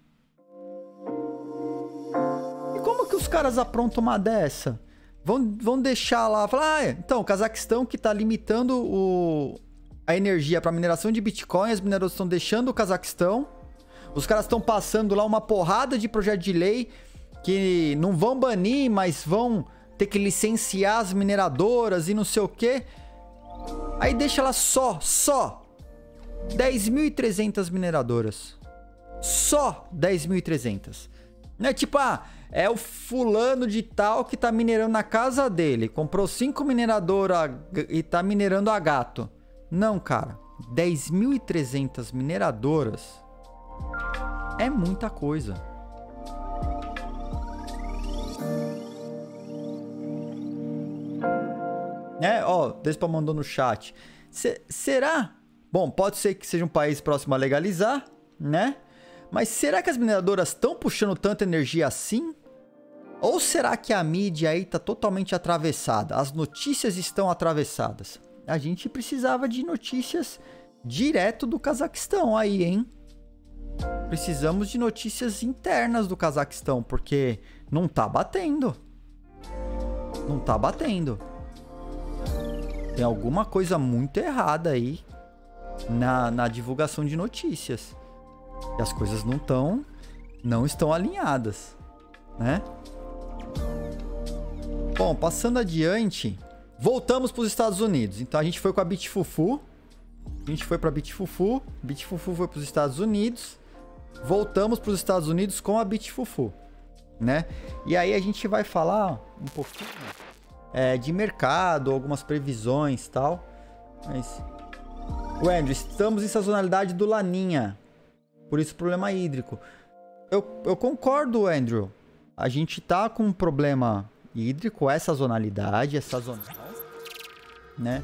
E como que os caras aprontam uma dessa? Vão deixar lá... Falar, ah, então, o Cazaquistão que tá limitando a energia para mineração de Bitcoin. As mineradoras estão deixando o Cazaquistão. Os caras estão passando lá uma porrada de projeto de lei que não vão banir, mas vão... ter que licenciar as mineradoras e não sei o que. Aí deixa lá só 10.300 mineradoras. Só 10.300. Não é tipo, ah, é o fulano de tal que tá minerando na casa dele. Comprou 5 mineradoras e tá minerando a gato. Não, cara. 10.300 mineradoras é muita coisa. É, ó, Despa mandou no chat. Será? Bom, pode ser que seja um país próximo a legalizar, né? Mas será que as mineradoras estão puxando tanta energia assim? Ou será que a mídia aí tá totalmente atravessada? As notícias estão atravessadas. A gente precisava de notícias direto do Cazaquistão aí, hein? Precisamos de notícias internas do Cazaquistão, porque não tá batendo. Não tá batendo. Tem alguma coisa muito errada aí na divulgação de notícias. E as coisas não estão alinhadas, né? Bom, passando adiante, voltamos para os Estados Unidos. Então a gente foi com a BitFuFu. A gente foi para a BitFuFu. BitFuFu foi para os Estados Unidos. Voltamos para os Estados Unidos com a BitFuFu, né? E aí a gente vai falar um pouquinho... de mercado, algumas previsões e tal. Mas... O Andrew, estamos em sazonalidade do Laninha. Por isso problema hídrico. Eu concordo, Andrew. A gente tá com um problema hídrico, é sazonalidade, é sazonal, né?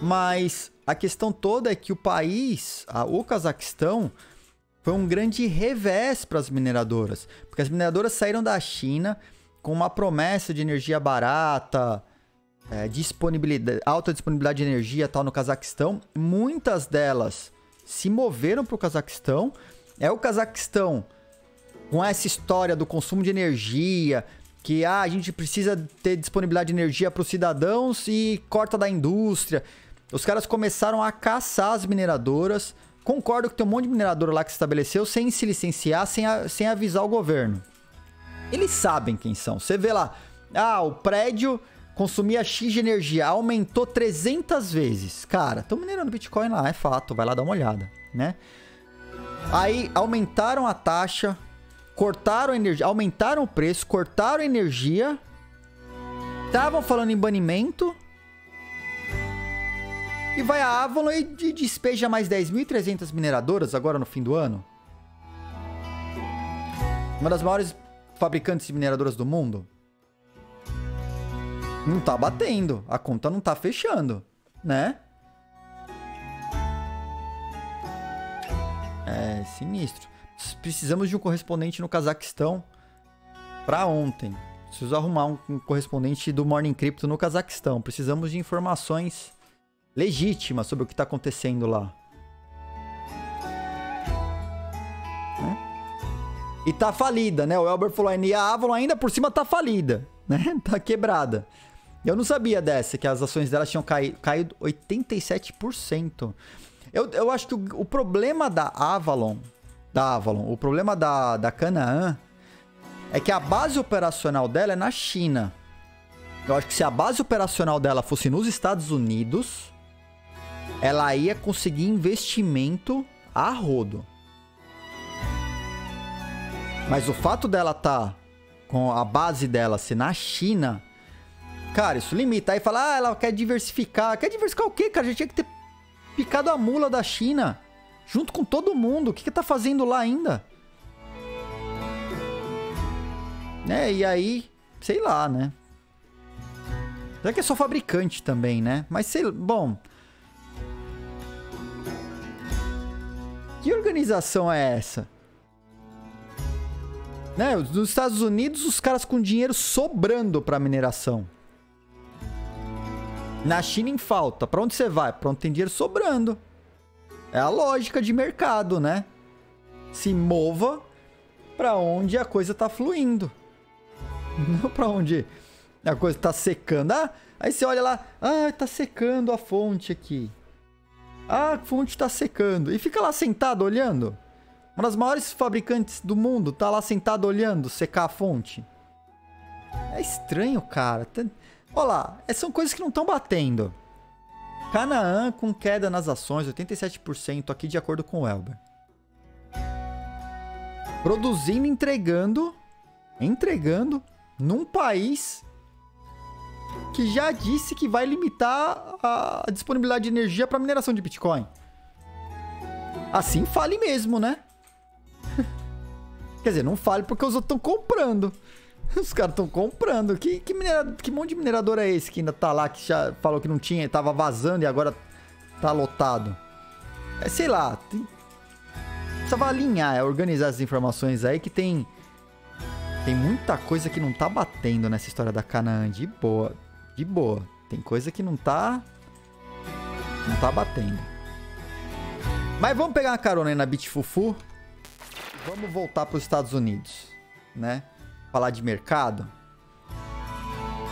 Mas a questão toda é que o país, o Cazaquistão, foi um grande revés para as mineradoras. Porque as mineradoras saíram da China... com uma promessa de energia barata, alta disponibilidade de energia tal no Cazaquistão. Muitas delas se moveram para o Cazaquistão. É o Cazaquistão com essa história do consumo de energia, que a gente precisa ter disponibilidade de energia para os cidadãos e corta da indústria. Os caras começaram a caçar as mineradoras. Concordo que tem um monte de mineradora lá que se estabeleceu sem se licenciar, sem avisar o governo. Eles sabem quem são. Você vê lá, o prédio consumia X de energia, aumentou 300 vezes. Cara, estão minerando Bitcoin lá, é fato, vai lá dar uma olhada, né? Aí aumentaram a taxa, cortaram a energia, aumentaram o preço, cortaram a energia. Estavam falando em banimento. E vai a Avalon e despeja mais 10.300 mineradoras agora no fim do ano. Uma das maiores... fabricantes de mineradoras do mundo. Não tá batendo. A conta não tá fechando, né? É sinistro. Precisamos de um correspondente no Cazaquistão pra ontem. Preciso arrumar um correspondente do Morning Crypto no Cazaquistão. Precisamos de informações legítimas sobre o que tá acontecendo lá. E tá falida, né? O Elber falou, e a Avalon ainda por cima tá falida, né? Tá quebrada. Eu não sabia dessa, que as ações delas tinham caído 87%. Eu acho que o problema da Avalon, o problema da Canaan, é que a base operacional dela é na China. Eu acho que se a base operacional dela fosse nos Estados Unidos, ela ia conseguir investimento a rodo. Mas o fato dela tá com a base dela ser na China, cara, isso limita. Aí fala, ela quer diversificar. Quer diversificar o quê, cara? Já tinha que ter picado a mula da China junto com todo mundo. O que tá fazendo lá ainda? Né? E aí, sei lá, né? Será que é só fabricante também, né? Mas sei lá, bom... Que organização é essa? Né? Nos Estados Unidos, os caras com dinheiro sobrando para mineração. Na China em falta. Para onde você vai? Para onde tem dinheiro sobrando. É a lógica de mercado, né? Se mova para onde a coisa tá fluindo. Não para onde a coisa tá secando. Ah, aí você olha lá. Ah, tá secando a fonte aqui. Ah, a fonte tá secando. E fica lá sentado olhando. Uma das maiores fabricantes do mundo tá lá sentado olhando secar a fonte. É estranho, cara. Olha lá, são coisas que não estão batendo. Canaan com queda nas ações, 87% aqui de acordo com o Elber. Produzindo, entregando num país que já disse que vai limitar a disponibilidade de energia para mineração de Bitcoin. Assim fale mesmo, né? Quer dizer, não fale porque os outros estão comprando. Os caras estão comprando. Que monte de minerador é esse que ainda tá lá, que já falou que não tinha, tava vazando e agora tá lotado? É, sei lá. Precisava alinhar, organizar as informações aí, que tem muita coisa que não tá batendo nessa história da Canaan. De boa. De boa. Tem coisa que não tá batendo. Mas vamos pegar uma carona aí na BitFuFu. Vamos voltar para os Estados Unidos, né? Falar de mercado.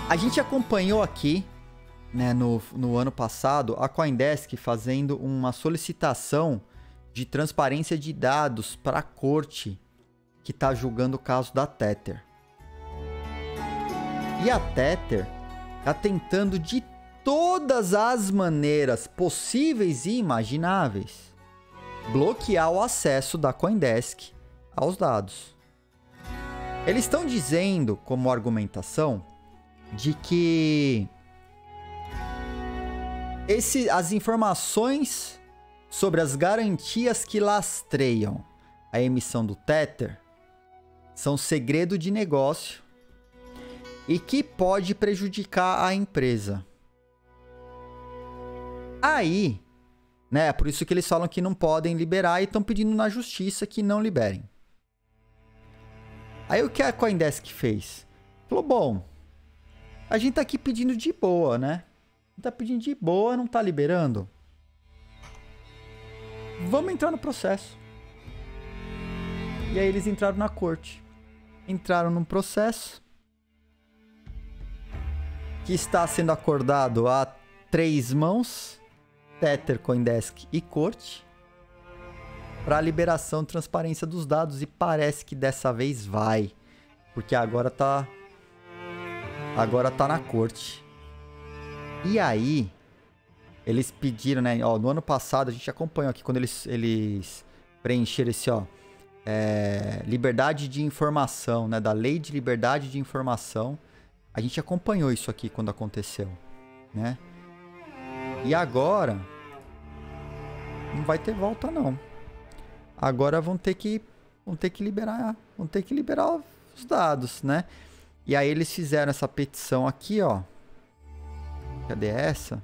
A gente acompanhou aqui, né, no ano passado, a CoinDesk fazendo uma solicitação de transparência de dados para a corte que está julgando o caso da Tether. E a Tether está tentando de todas as maneiras possíveis e imagináveis bloquear o acesso da CoinDesk aos dados. Eles estão dizendo, como argumentação, de que as informações sobre as garantias que lastreiam a emissão do Tether são segredo de negócio e que pode prejudicar a empresa. Aí, né, por isso que eles falam que não podem liberar e estão pedindo na justiça que não liberem. Aí o que a CoinDesk fez? Falou, bom, a gente tá aqui pedindo de boa, né? Tá pedindo de boa, não tá liberando. Vamos entrar no processo. E aí eles entraram na corte. Entraram num processo que está sendo acordado a três mãos, Tether, CoinDesk e corte, para liberação e transparência dos dados, e parece que dessa vez vai, porque agora tá na corte. E aí eles pediram, né, ó, no ano passado a gente acompanhou aqui quando eles preencheram esse, ó, liberdade de informação, né, da lei de liberdade de informação. A gente acompanhou isso aqui quando aconteceu, né? E agora não vai ter volta, não. Agora vão ter que liberar os dados, né? E aí eles fizeram essa petição aqui, ó. Cadê essa?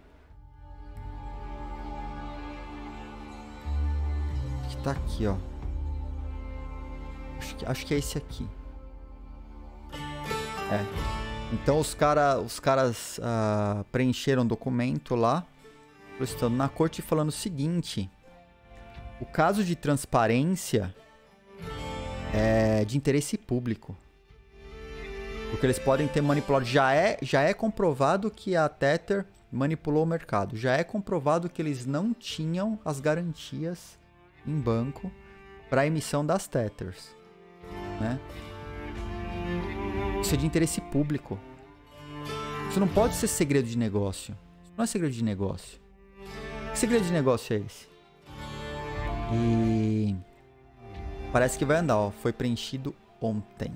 Acho que tá aqui, ó. Acho que é esse aqui. É. Então os caras preencheram um documento lá, estando na corte, falando o seguinte: o caso de transparência é de interesse público, porque eles podem ter manipulado. Já é comprovado que a Tether manipulou o mercado. Já é comprovado que eles não tinham as garantias em banco para a emissão das Tethers, né? Isso é de interesse público. Isso não pode ser segredo de negócio. Isso não é segredo de negócio. Que segredo de negócio é esse? E parece que vai andar, ó. Foi preenchido ontem.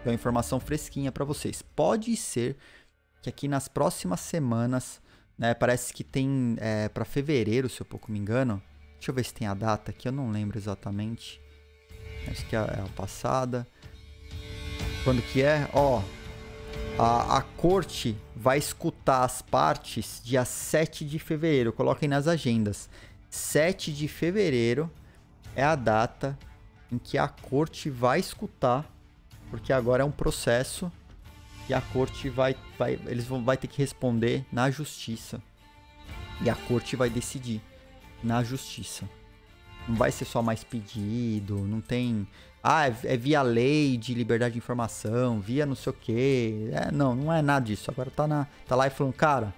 Então, informação fresquinha para vocês. Pode ser que aqui nas próximas semanas, né? Parece que tem para fevereiro, se eu pouco me engano. Deixa eu ver se tem a data aqui. Eu não lembro exatamente. Acho que é a passada. Quando que é? Ó, a corte vai escutar as partes dia 7 de fevereiro. Coloquem nas agendas. 7 de fevereiro é a data em que a corte vai escutar, porque agora é um processo e a corte vai ter que responder na justiça. E a corte vai decidir na justiça. Não vai ser só mais pedido, não tem... Ah, é via lei de liberdade de informação, via não sei o quê. É, não, não é nada disso. Agora tá lá e falando, cara...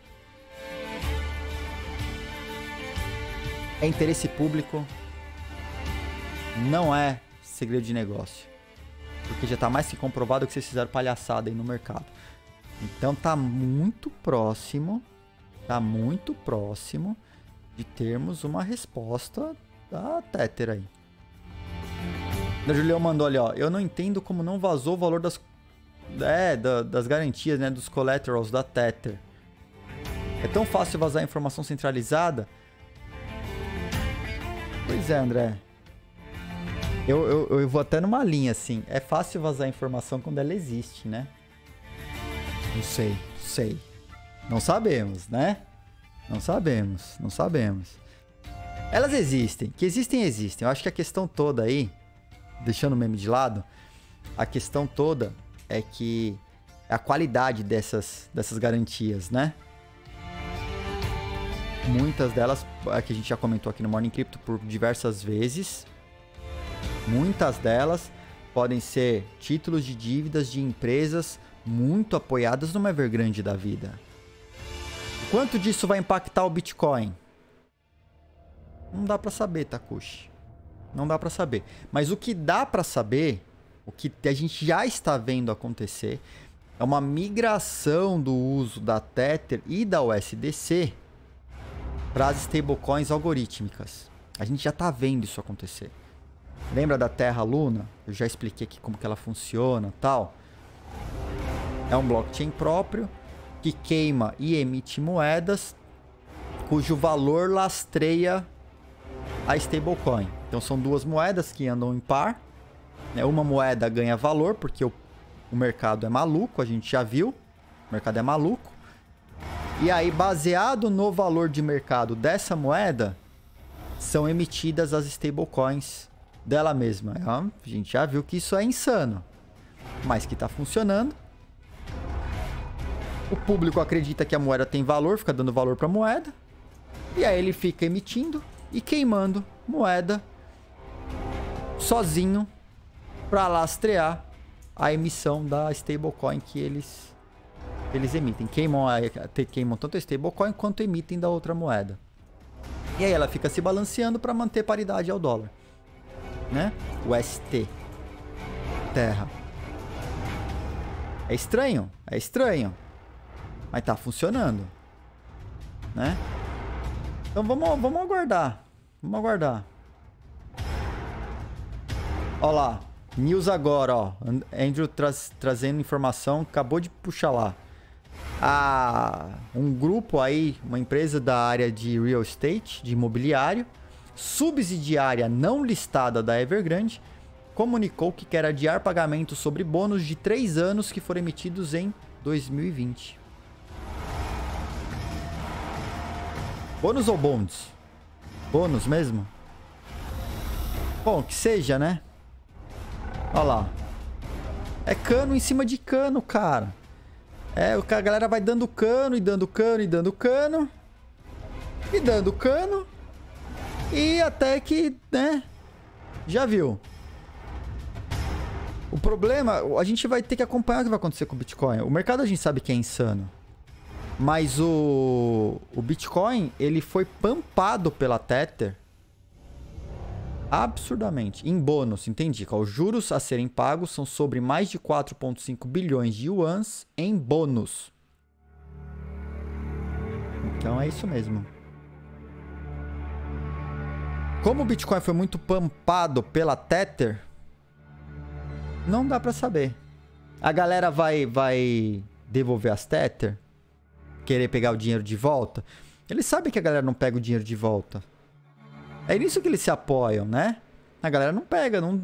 É interesse público, não é segredo de negócio. Porque já tá mais que comprovado que vocês fizeram palhaçada aí no mercado. Então tá muito próximo de termos uma resposta da Tether aí. O Julião mandou ali, ó, eu não entendo como não vazou o valor das garantias, né, dos collaterals da Tether. É tão fácil vazar informação centralizada? Pois é, André. Eu vou até numa linha, assim. É fácil vazar informação quando ela existe, né? Não sei, sei. Não sabemos, né? Não sabemos. Elas existem. Que existem, existem. Eu acho que a questão toda aí, deixando o meme de lado, a questão toda é que a qualidade dessas garantias, né? Muitas delas, que a gente já comentou aqui no Morning Crypto por diversas vezes, muitas delas podem ser títulos de dívidas de empresas muito apoiadas numa Evergrande da vida. Quanto disso vai impactar o Bitcoin? Não dá pra saber, Takushi. Não dá pra saber. Mas o que dá pra saber, o que a gente já está vendo acontecer, é uma migração do uso da Tether e da USDC para as stablecoins algorítmicas. A gente já está vendo isso acontecer. Lembra da Terra Luna? Eu já expliquei aqui como que ela funciona e tal. É um blockchain próprio que queima e emite moedas cujo valor lastreia a stablecoin. Então são duas moedas que andam em par. Uma moeda ganha valor porque o mercado é maluco, a gente já viu. O mercado é maluco. E aí, baseado no valor de mercado dessa moeda, são emitidas as stablecoins dela mesma. A gente já viu que isso é insano, mas que está funcionando. O público acredita que a moeda tem valor, fica dando valor para a moeda. E aí ele fica emitindo e queimando moeda sozinho para lastrear a emissão da stablecoin que eles emitem, queimam tanto a stablecoin quanto emitem da outra moeda. E aí ela fica se balanceando para manter paridade ao dólar, né? O ST, Terra. É estranho, mas tá funcionando, né? Então vamos aguardar, Olha lá, news agora, ó. Andrew trazendo informação, acabou de puxar lá. Um grupo aí, uma empresa da área de real estate, de imobiliário, subsidiária não listada da Evergrande, comunicou que quer adiar pagamento sobre bônus de 3 anos que foram emitidos em 2020. Bônus ou bonds? Bônus mesmo? Bom, que seja, né? Olha lá. É cano em cima de cano, cara. É, a galera vai dando cano, e dando cano. E até que, né? Já viu. O problema, a gente vai ter que acompanhar o que vai acontecer com o Bitcoin. O mercado a gente sabe que é insano. Mas o Bitcoin, ele foi pampado pela Tether. Absurdamente. Em bônus, entendi. Os juros a serem pagos são sobre mais de 4,5 bilhões de yuans em bônus. Então é isso mesmo. Como o Bitcoin foi muito pampado pela Tether, não dá pra saber. A galera vai devolver as Tether? Querer pegar o dinheiro de volta? Eles sabem que a galera não pega o dinheiro de volta. É nisso que eles se apoiam, né? A galera não pega, não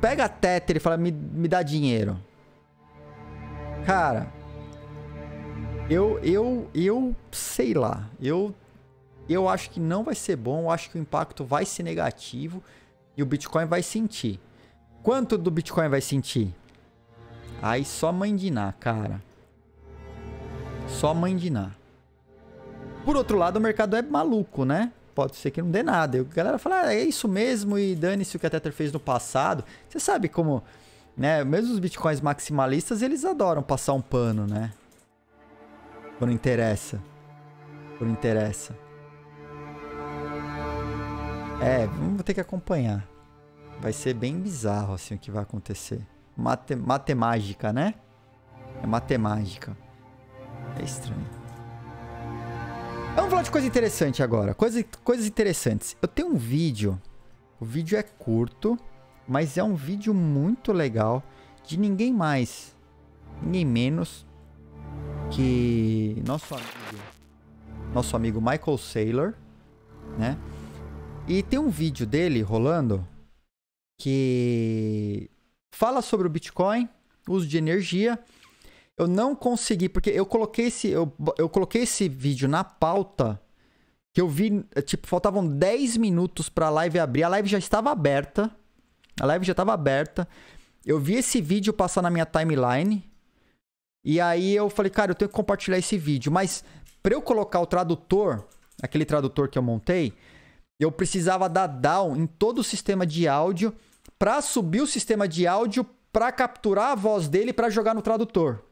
pega a Tether e fala, me dá dinheiro. Cara, eu sei lá, eu acho que não vai ser bom, eu acho que o impacto vai ser negativo e o Bitcoin vai sentir. Quanto do Bitcoin vai sentir? Aí só mandinar, cara. Só mandinar. Por outro lado, o mercado é maluco, né? Pode ser que não dê nada. E a galera fala, ah, é isso mesmo, e dane-se o que a Tether fez no passado. Você sabe como, né? Mesmo os bitcoins maximalistas, eles adoram passar um pano, né? Quando interessa. Quando interessa. É, vamos ter que acompanhar. Vai ser bem bizarro, assim, o que vai acontecer. Matemágica, né? É matemágica. É estranho. Vamos falar de coisa interessante agora. Coisas interessantes. Eu tenho um vídeo. O vídeo é curto, mas é um vídeo muito legal de ninguém mais, ninguém menos que nosso amigo Michael Saylor, né? E tem um vídeo dele rolando que fala sobre o Bitcoin, uso de energia. Eu não consegui, porque eu coloquei esse vídeo na pauta, que eu vi, tipo, faltavam 10 minutos para a live abrir. A live já estava aberta. Eu vi esse vídeo passar na minha timeline. E aí eu falei, cara, eu tenho que compartilhar esse vídeo. Mas para eu colocar o tradutor, aquele tradutor que eu montei, eu precisava dar down em todo o sistema de áudio para subir o sistema de áudio para capturar a voz dele para jogar no tradutor.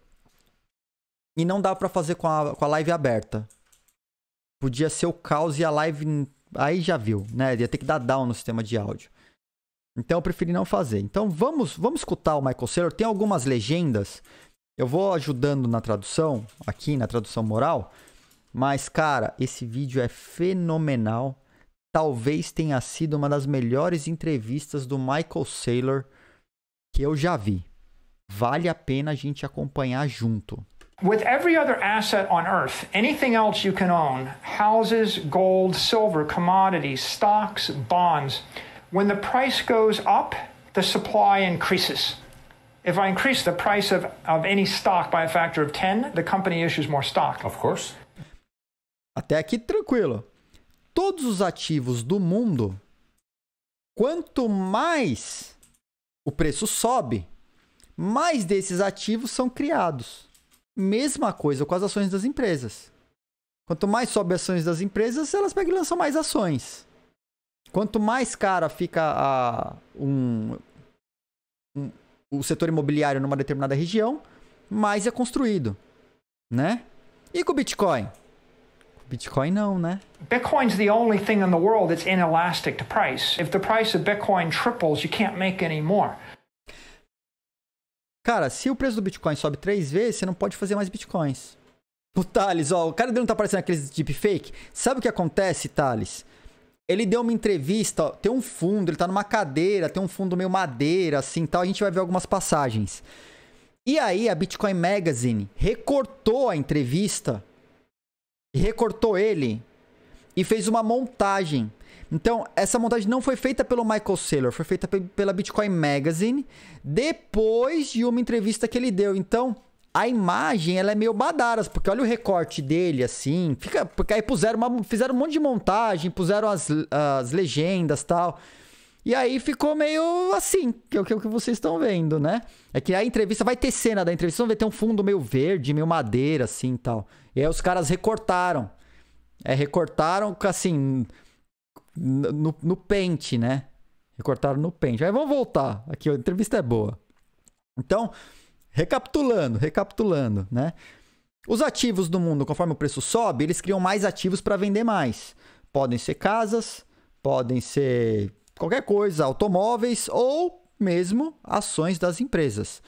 E não dá para fazer com a live aberta. Podia ser o caos e a live... Aí já viu, né? Ia ter que dar down no sistema de áudio. Então eu preferi não fazer. Então vamos escutar o Michael Saylor. Tem algumas legendas. Eu vou ajudando na tradução, aqui na tradução moral. Mas, cara, esse vídeo é fenomenal. Talvez tenha sido uma das melhores entrevistas do Michael Saylor que eu já vi. Vale a pena a gente acompanhar junto. With every other asset on earth, anything else you can own, houses, gold, silver, commodities, stocks, bonds, when the price goes up, the supply increases. If I increase the price of any stock by a factor of 10, the company issues more stock. Of course. Até aqui tranquilo. Todos os ativos do mundo, quanto mais o preço sobe, mais desses ativos são criados. Mesma coisa com as ações das empresas. Quanto mais sobe as ações das empresas, elas pegam e lançam mais ações. Quanto mais cara fica o setor imobiliário numa determinada região, mais é construído, né? E com o Bitcoin? Com o Bitcoin não, né? Bitcoin's the only thing in the world that's inelastic to price. If the price of Bitcoin triples, you can't make any more. Cara, se o preço do Bitcoin sobe 3 vezes, você não pode fazer mais Bitcoins. O Thales, ó, o cara dele não tá parecendo aqueles deepfake? Sabe o que acontece, Thales? Ele deu uma entrevista, ó, tem um fundo, ele tá numa cadeira, tem um fundo meio madeira, assim, tal. A gente vai ver algumas passagens. E aí, a Bitcoin Magazine recortou a entrevista, recortou ele e fez uma montagem. Então, essa montagem não foi feita pelo Michael Saylor, foi feita pela Bitcoin Magazine depois de uma entrevista que ele deu. Então, a imagem ela é meio badaras, porque olha o recorte dele, assim. Porque aí fizeram um monte de montagem, puseram as legendas e tal. E aí ficou meio assim, que é o que vocês estão vendo, né? É que a entrevista vai ter cena da entrevista, vai ter um fundo meio verde, meio madeira, assim e tal. E aí os caras recortaram. É, recortaram, assim... No pente, né? Recortaram no pente. Aí vamos voltar. Aqui, a entrevista é boa. Então, recapitulando, né? Os ativos do mundo, conforme o preço sobe, eles criam mais ativos para vender mais. Podem ser casas, podem ser qualquer coisa, automóveis ou mesmo ações das empresas.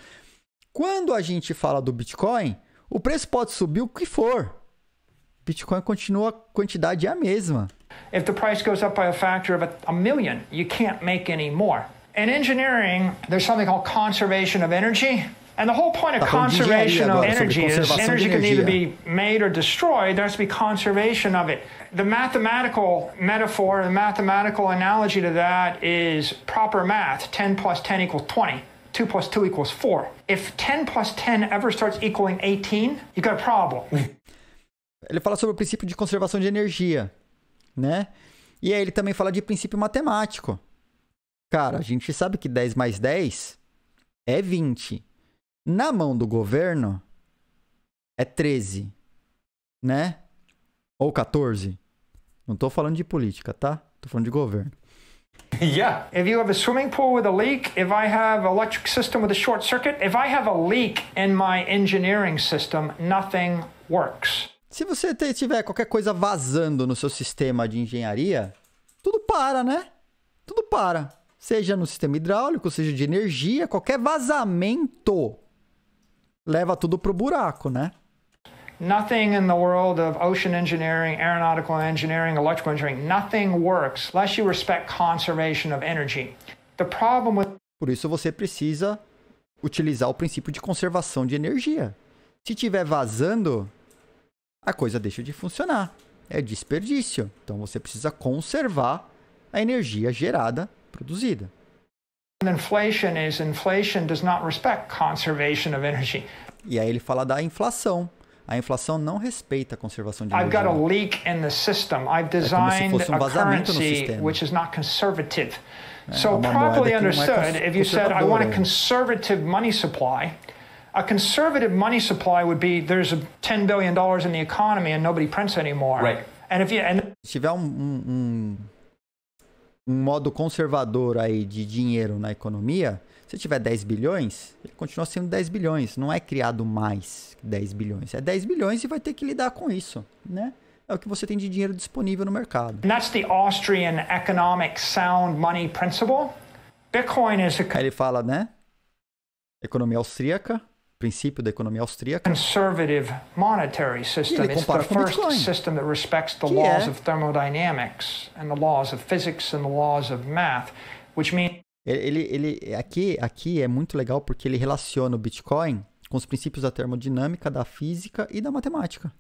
Quando a gente fala do Bitcoin, o preço pode subir o que for. Bitcoin continua, a quantidade é a mesma. If the price goes up by a factor of a million, you can't make any more. In engineering, there's something called conservation of energy. And the whole point of conservation of energy is energy can either be made or destroyed. There has to be conservation of it. The mathematical metaphor, the mathematical analogy to that is proper math. 10 plus 10 equals 20. 2 plus 2 equals 4. If 10 plus 10 ever starts equaling 18, you've got a problem. Ele fala sobre o princípio de conservação de energia, né? E aí ele também fala de princípio matemático. Cara, a gente sabe que 10 mais 10 é 20. Na mão do governo, é 13, né? Ou 14. Não tô falando de política, tá? Tô falando de governo. Yeah, if you have a swimming pool with a leak, if I have an electric system with a short circuit, if I have a leak in my engineering system, nothing works. Se você tiver qualquer coisa vazando no seu sistema de engenharia, tudo para, né? Tudo para. Seja no sistema hidráulico, seja de energia, qualquer vazamento leva tudo pro buraco, né? Nothing in the world of ocean engineering, aeronautical engineering, electrical engineering, nothing works unless you respect conservation of energy. The problem with... Por isso você precisa utilizar o princípio de conservação de energia. Se tiver vazando, a coisa deixa de funcionar. É desperdício. Então você precisa conservar a energia gerada, produzida. Inflation is inflation does not respect conservation of energy. E aí ele fala da inflação. A inflação não respeita a conservação de energia. I've got a leak in the system. I've designed a currency which is not conservative. So properly understood, if you said I want a conservative money supply, a conservative money supply would be there's $10 billion in the economy and nobody prints anymore. Right. And if you se tiver um modo conservador aí de dinheiro na economia, se tiver 10 bilhões, ele continua sendo 10 bilhões. Não é criado mais 10 bilhões. É 10 bilhões e vai ter que lidar com isso, né? É o que você tem de dinheiro disponível no mercado. That's the Austrian economic sound money principle. Bitcoin is a... Aí ele fala, né? Economia austríaca, princípio da economia austríaca. Conservative monetary system. It's the first system that respects the laws of thermodynamics and the laws of physics and the laws of math, which means... Aqui é muito legal porque ele relaciona o Bitcoin com os princípios da termodinâmica, da física e da matemática.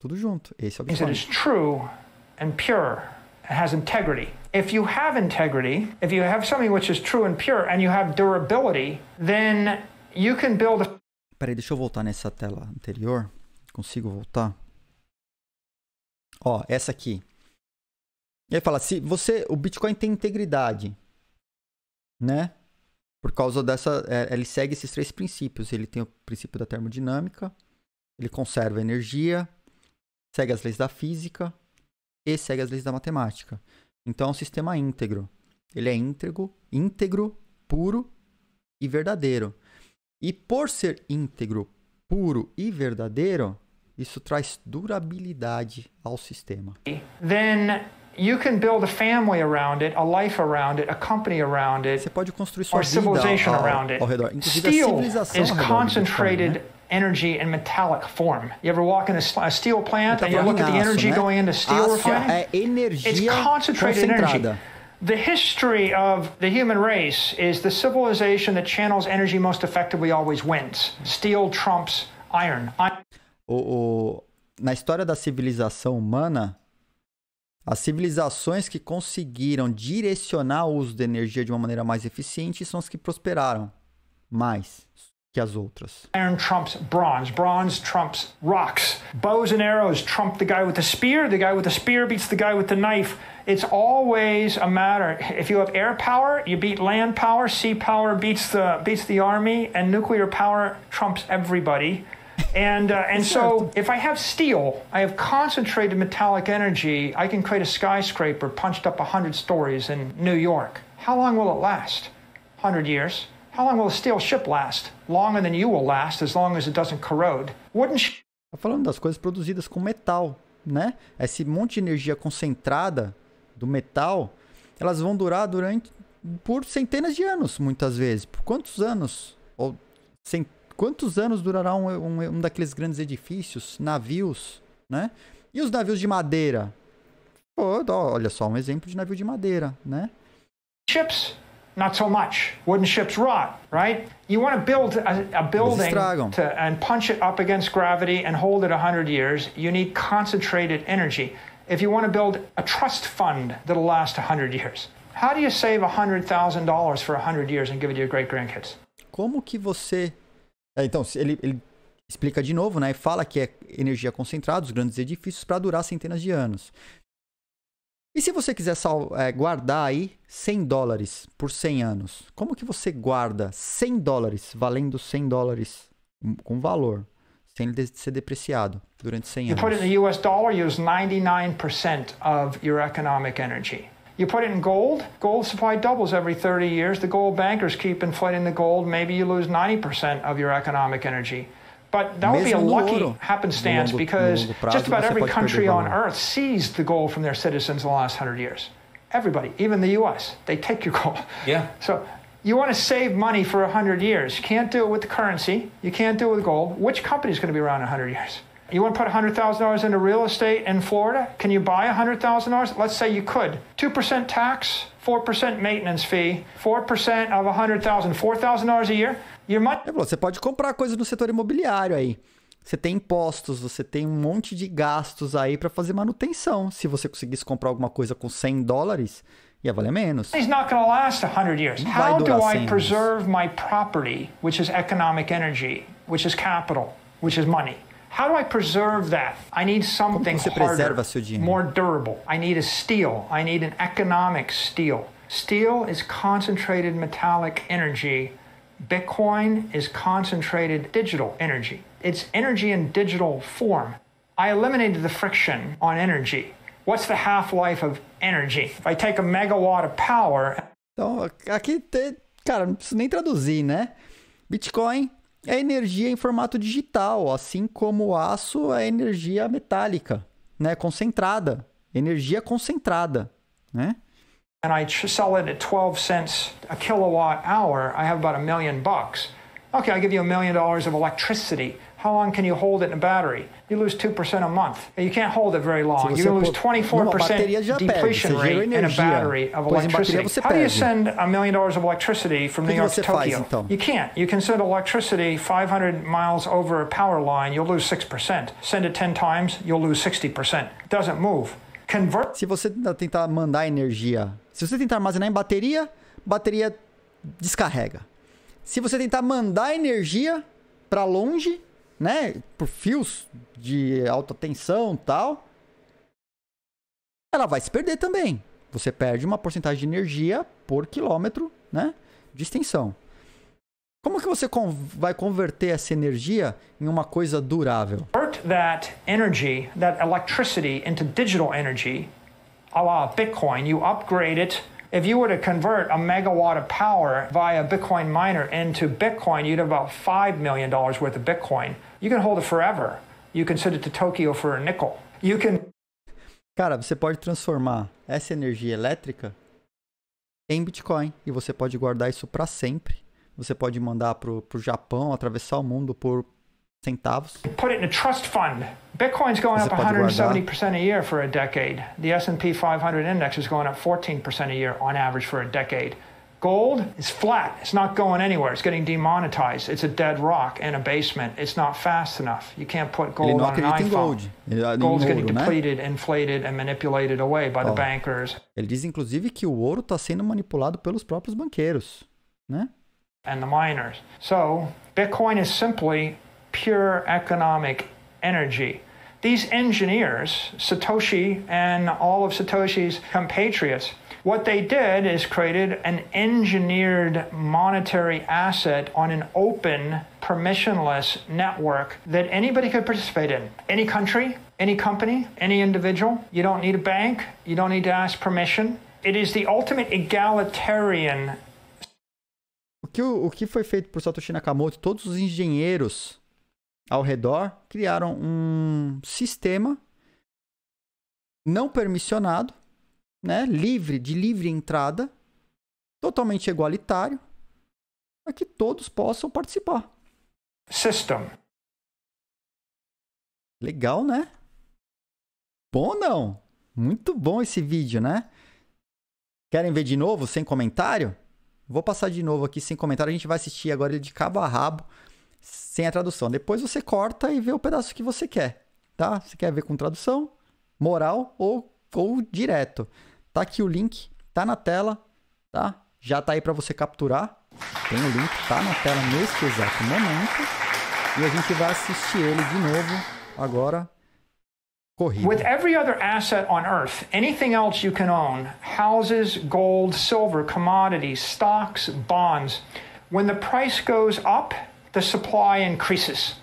Tudo junto. Esse é o Bitcoin. It is true and pure. It has integrity. If you have integrity, if you have something which is true and pure and you have durability, then you can build a... Peraí, deixa eu voltar nessa tela anterior. Consigo voltar? Ó, essa aqui. Ele fala, se você, o Bitcoin tem integridade, né? Por causa dessa, ele segue esses três princípios. Ele tem o princípio da termodinâmica, ele conserva a energia, segue as leis da física e segue as leis da matemática. Então é um sistema íntegro. Ele é íntegro, puro e verdadeiro. E por ser íntegro, puro e verdadeiro, isso traz durabilidade ao sistema. Then you can build a family around it, a life around it, a company around it. Você pode construir sua vida ao redor. Inclusive, a civilização is concentrated energy in metallic form. You ever walk in a steel plant and you look at the energy going into steel refining? É energia concentrada. The history of the human race is the civilization that channels energy most effectively always wins. Steel trumps iron. Na história da civilização humana, as civilizações que conseguiram direcionar o uso da energia de uma maneira mais eficiente são as que prosperaram mais que as outras. Iron trumps bronze, bronze trumps rocks. Bows and arrows trump the guy with the spear beats the guy with the knife. It's always a matter. If you have air power, you beat land power, sea power beats the army, and nuclear power trumps everybody. And so if I have steel, I have concentrated metallic energy, I can create a skyscraper punched up 100 stories in New York. How long will it last? 100 years. How long will a steel ship last? Longer than you will last, as long as it doesn't corrode. Wouldn't you... Tá falando das coisas produzidas com metal, né? Esse monte de energia concentrada do metal, elas vão durar por centenas de anos, muitas vezes. Por quantos anos? Ou centenas? Quantos anos durará um daqueles grandes edifícios, navios, né? E os navios de madeira? Oh, olha só, um exemplo de navio de madeira, né? Ships, not so much. Wooden ships rot, right? You want to build a building and punch it up against gravity and hold it 100 years. You need concentrated energy. If you want to build a trust fund that'll last 100 years. How do you save $100,000 for 100 years and give it to your great-grandkids? Como que você... Então, ele explica de novo, né? E fala que é energia concentrada, os grandes edifícios, para durar centenas de anos. E se você quiser guardar aí 100 dólares por 100 anos, como que você guarda 100 dólares valendo 100 dólares com valor, sem ser depreciado durante 100 anos? You put it in US dollar, use 99% of your economic energy. You put it in gold, gold supply doubles every 30 years. The gold bankers keep inflating the gold. Maybe you lose 90% of your economic energy. But that would be a lucky happenstance because just about every country on earth seized the gold from their citizens in the last 100 years. Everybody, even the US, they take your gold. Yeah. So you want to save money for 100 years. You can't do it with the currency. You can't do it with gold. Which company is going to be around 100 years? You want to put $100,000 into real estate in Florida? Can you buy $100,000? Let's say you could. 2% tax, 4% maintenance fee, 4% of $100,000, $4,000 a year. Your money... Você pode comprar coisas no setor imobiliário aí. Você tem impostos, você tem um monte de gastos aí para fazer manutenção. Se você conseguisse comprar alguma coisa com 100 dólares, ia valer menos. It's not going to last 100 years. How do I preserve my property, which is economic energy, which is capital, which is money? How do I preserve that? I need something harder, more durable. I need a steel. I need an economic steel. Steel is concentrated metallic energy. Bitcoin is concentrated digital energy. It's energy in digital form. I eliminated the friction on energy. What's the half-life of energy? If I take a megawatt of power... Então, aqui, cara, não preciso nem traduzir, né? Bitcoin... é energia em formato digital, assim como o aço é energia metálica, né? Concentrada, energia concentrada, né? And I sell it at 12 cents a kilowatt hour. I have about $1 million. Okay, I give you $1 million of electricity. How long can you hold it in a battery? You lose 2% a month. You can't hold it very long. You lose 24% depletion rate in a battery of electricity. How do you send $1 million of electricity from New York to Tokyo? You can't. You can send electricity 500 miles over a power line. You'll lose 6%. Send it 10 times. You'll lose 60%. Doesn't move. Convert. Se você tentar mandar energia, se você tentar armazenar em bateria, bateria descarrega. Se você tentar mandar energia para longe, né, por fios de alta tensão e tal, ela vai se perder também. Você perde uma porcentagem de energia por quilômetro, né, de extensão. Como que você vai converter essa energia em uma coisa durável? Convert that energy, that electricity into digital energy, a la Bitcoin, you upgrade it. If you were to convert a megawatt of power via Bitcoin miner into Bitcoin, you'd have about $5 million worth of Bitcoin. You can hold it forever. You can send it to Tokyo for a nickel. You can... Cara, você pode transformar essa energia elétrica em Bitcoin e você pode guardar isso para sempre. Você pode mandar pro Japão, atravessar o mundo por centavos. Put it in a trust fund. Bitcoin's going up 170% a year for a decade. The S&P 500 index is going up 14% a year on average for a decade. Gold is flat. It's not going anywhere. It's getting demonetized. It's a dead rock in a basement. It's not fast enough. You can't put gold on an iPhone. Gold. Gold's getting depleted, inflated and manipulated away by the bankers. Ele diz inclusive que o ouro está sendo manipulado pelos próprios banqueiros, né? And the miners. So, Bitcoin is simply pure economic energy. These engineers, Satoshi and all of Satoshi's compatriots, what they did is created an engineered monetary asset on an open, permissionless network that anybody could participate in. Any country, any company, any individual. You don't need a bank. You don't need to ask permission. It is the ultimate egalitarian. O que foi feito por Satoshi Nakamoto, todos os engenheiros ao redor criaram um sistema não permissionado, né, de livre entrada, totalmente igualitário, para que todos possam participar. System. Legal, né? Bom, não? Muito bom esse vídeo, né? Querem ver de novo sem comentário? Vou passar de novo aqui sem comentário. A gente vai assistir agora ele de cabo a rabo, sem a tradução. Depois você corta e vê o pedaço que você quer, tá? Você quer ver com tradução, moral ou direto. Tá aqui o link, tá na tela, tá? Já tá aí para você capturar. Tem o link, tá na tela nesse exato momento. E a gente vai assistir ele de novo agora corrida. With every other asset on earth, anything else you can own, houses, gold, silver, commodities, stocks, bonds, when the price goes up, the supply increases.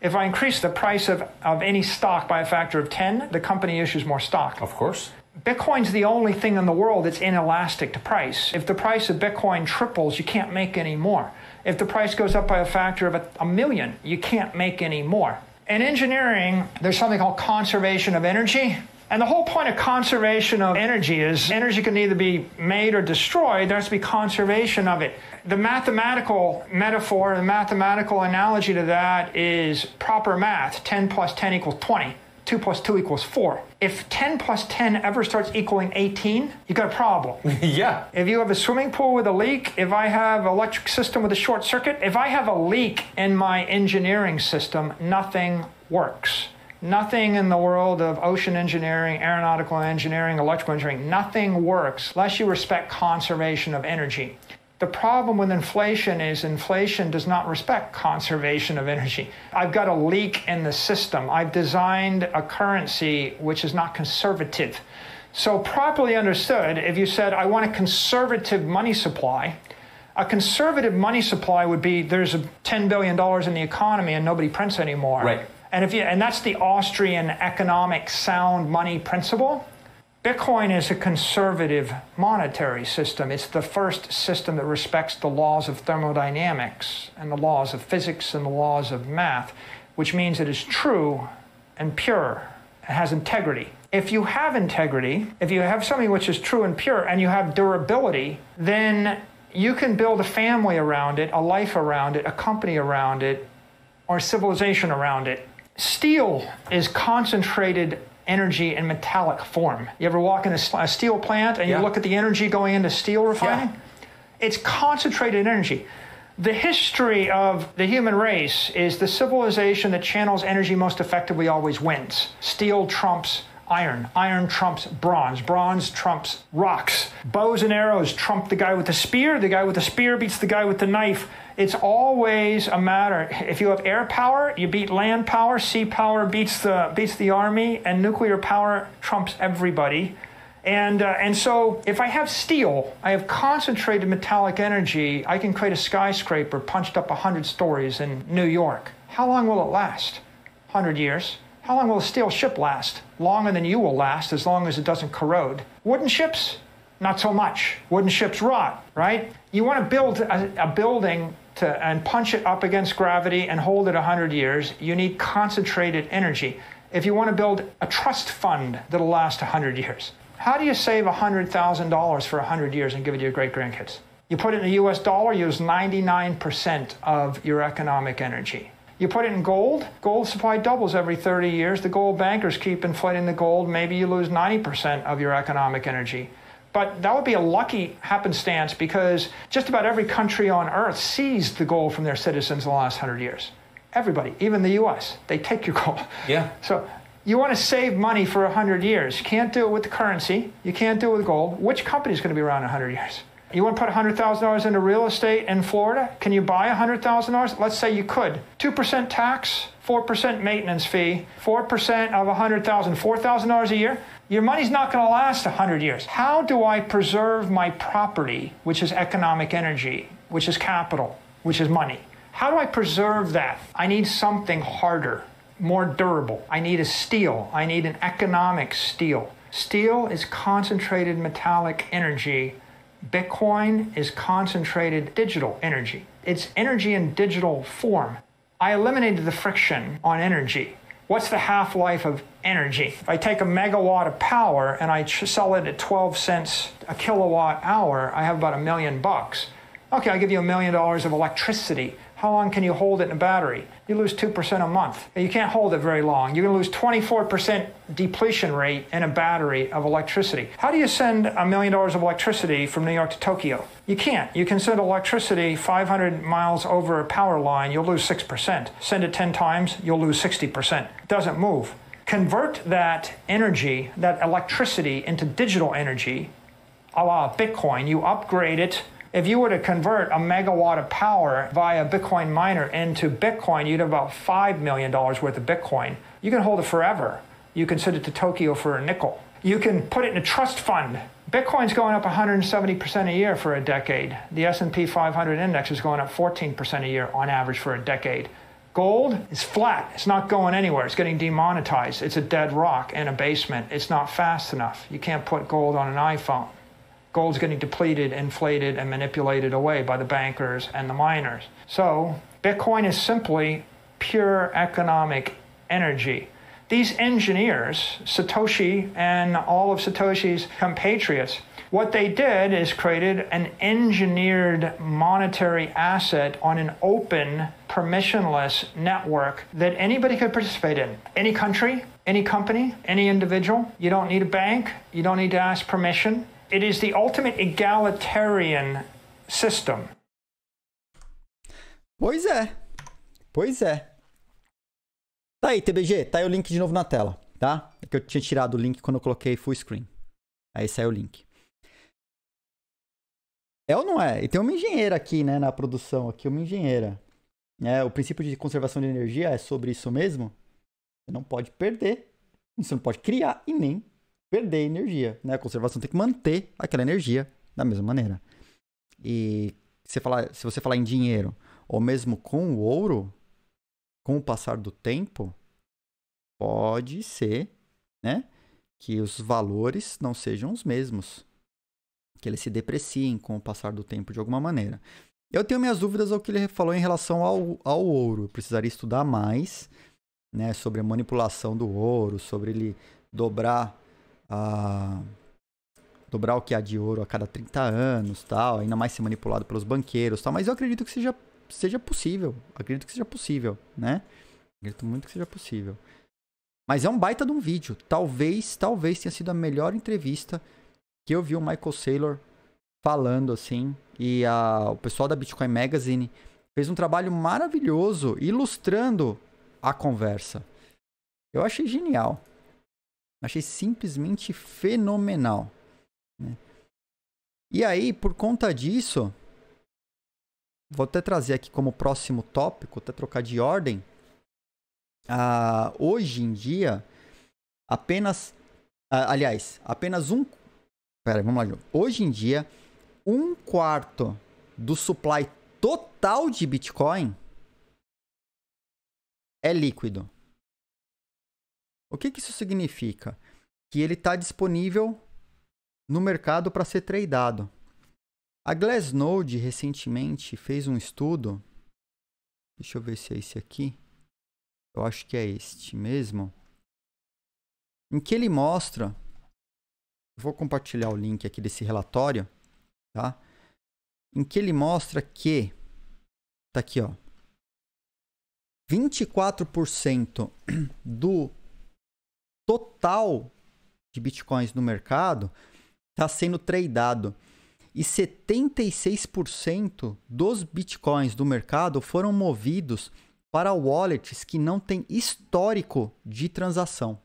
If I increase the price of any stock by a factor of 10, the company issues more stock. Of course. Bitcoin's the only thing in the world that's inelastic to price. If the price of Bitcoin triples, you can't make any more. If the price goes up by a factor of a million, you can't make any more. In engineering, there's something called conservation of energy. And the whole point of conservation of energy is energy can either be made or destroyed. There has to be conservation of it. The mathematical metaphor, the mathematical analogy to that is proper math. 10 plus 10 equals 20. 2 plus 2 equals 4. If 10 plus 10 ever starts equaling 18, you've got a problem. Yeah. If you have a swimming pool with a leak, if I have an electric system with a short circuit, if I have a leak in my engineering system, nothing works. Nothing in the world of ocean engineering, aeronautical engineering, electrical engineering, nothing works unless you respect conservation of energy. The problem with inflation is inflation does not respect conservation of energy. I've got a leak in the system. I've designed a currency which is not conservative. So properly understood, if you said, I want a conservative money supply, a conservative money supply would be there's $10 billion in the economy and nobody prints anymore. Right. And that's the Austrian economic sound money principle. Bitcoin is a conservative monetary system. It's the first system that respects the laws of thermodynamics and the laws of physics and the laws of math, which means it is true and pure. It has integrity. If you have integrity, if you have something which is true and pure and you have durability, then you can build a family around it, a life around it, a company around it, or civilization around it. Steel is concentrated energy in metallic form. You ever walk in a steel plant and you look at the energy going into steel refining? Yeah. It's concentrated energy. The history of the human race is the civilization that channels energy most effectively always wins. Steel trumps iron. Iron trumps bronze. Bronze trumps rocks. Bows and arrows trump the guy with the spear. The guy with the spear beats the guy with the knife. It's always a matter. If you have air power, you beat land power. Sea power beats the army, and nuclear power trumps everybody. And so if I have steel, I have concentrated metallic energy, I can create a skyscraper punched up 100 stories in New York. How long will it last? 100 years. How long will a steel ship last? Longer than you will last, as long as it doesn't corrode. Wooden ships, not so much. Wooden ships rot, right? You want to build a building and punch it up against gravity and hold it 100 years, you need concentrated energy. If you want to build a trust fund that'll last 100 years, how do you save $100,000 for 100 years and give it to your great-grandkids? You put it in the US dollar, you use 99% of your economic energy. You put it in gold, gold supply doubles every 30 years. The gold bankers keep inflating the gold. Maybe you lose 90% of your economic energy. But that would be a lucky happenstance because just about every country on earth seized the gold from their citizens in the last 100 years. Everybody, even the US, they take your gold. Yeah. So you want to save money for 100 years. You can't do it with the currency. You can't do it with gold. Which company is going to be around in 100 years? You want to put $100,000 into real estate in Florida? Can you buy $100,000? Let's say you could. 2% tax, 4% maintenance fee, 4% of $100,000, $4,000 a year. Your money's not going to last 100 years. How do I preserve my property, which is economic energy, which is capital, which is money? How do I preserve that? I need something harder, more durable. I need a steel. I need an economic steel. Steel is concentrated metallic energy. Bitcoin is concentrated digital energy. It's energy in digital form. I eliminated the friction on energy. What's the half-life of energy? If I take a megawatt of power and I sell it at 12 cents a kilowatt hour, I have about $1 million. Okay, I'll give you $1 million of electricity. How long can you hold it in a battery? You lose 2% a month. You can't hold it very long. You're gonna lose 24% depletion rate in a battery of electricity. How do you send $1 million of electricity from New York to Tokyo? You can't. You can send electricity 500 miles over a power line, you'll lose 6%. Send it 10 times, you'll lose 60%. It doesn't move. Convert that energy, that electricity, into digital energy, a la Bitcoin. You upgrade it. If you were to convert a megawatt of power via Bitcoin miner into Bitcoin, you'd have about $5 million worth of Bitcoin. You can hold it forever. you can send it to Tokyo for a nickel. You can put it in a trust fund. Bitcoin's going up 170% a year for a decade. The S&P 500 index is going up 14% a year on average for a decade. Gold is flat. It's not going anywhere. It's getting demonetized. It's a dead rock in a basement. It's not fast enough. You can't put gold on an iPhone. Gold's getting depleted, inflated, and manipulated away by the bankers and the miners. So Bitcoin is simply pure economic energy. These engineers, Satoshi and all of Satoshi's compatriots, what they did is created an engineered monetary asset on an open, permissionless network that anybody could participate in. Any country, any company, any individual. You don't need a bank. You don't need to ask permission. It is the ultimate egalitarian system. Pois é. Pois é. Tá aí, TBG, tá aí o link de novo na tela, tá? É que eu tinha tirado o link quando eu coloquei full screen. Aí saiu o link. É ou não é? E tem uma engenheira aqui, né, na produção, aqui uma engenheira. É, o princípio de conservação de energia é sobre isso mesmo? Você não pode perder, você não pode criar e nem perder energia, né? A conservação tem que manter aquela energia da mesma maneira. E se você falar em dinheiro, ou mesmo com o ouro, com o passar do tempo, pode ser, né, que os valores não sejam os mesmos, que eles se depreciem com o passar do tempo de alguma maneira. Eu tenho minhas dúvidas ao que ele falou em relação ao ouro. Eu precisaria estudar mais, né, sobre a manipulação do ouro, sobre ele dobrar o que há de ouro a cada 30 anos, tal, ainda mais ser manipulado pelos banqueiros, tal, mas eu acredito que seja possível, acredito que seja possível, né? Acredito muito que seja possível. Mas é um baita de um vídeo. Talvez tenha sido a melhor entrevista que eu vi o Michael Saylor falando, assim, e o pessoal da Bitcoin Magazine fez um trabalho maravilhoso ilustrando a conversa. Eu achei genial. Achei simplesmente fenomenal, né? E aí, por conta disso, vou até trazer aqui como próximo tópico, até trocar de ordem. Hoje em dia, Hoje em dia, um quarto do supply total de Bitcoin é líquido. O que que isso significa? Que ele está disponível no mercado para ser tradeado. A Glassnode recentemente fez um estudo, deixa eu ver se é esse aqui, eu acho que é este mesmo, em que ele mostra, vou compartilhar o link aqui desse relatório, tá? Em que ele mostra que, tá aqui ó, 24% do total de bitcoins no mercado está sendo tradeado. E 76% dos bitcoins do mercado foram movidos para wallets que não têm histórico de transação.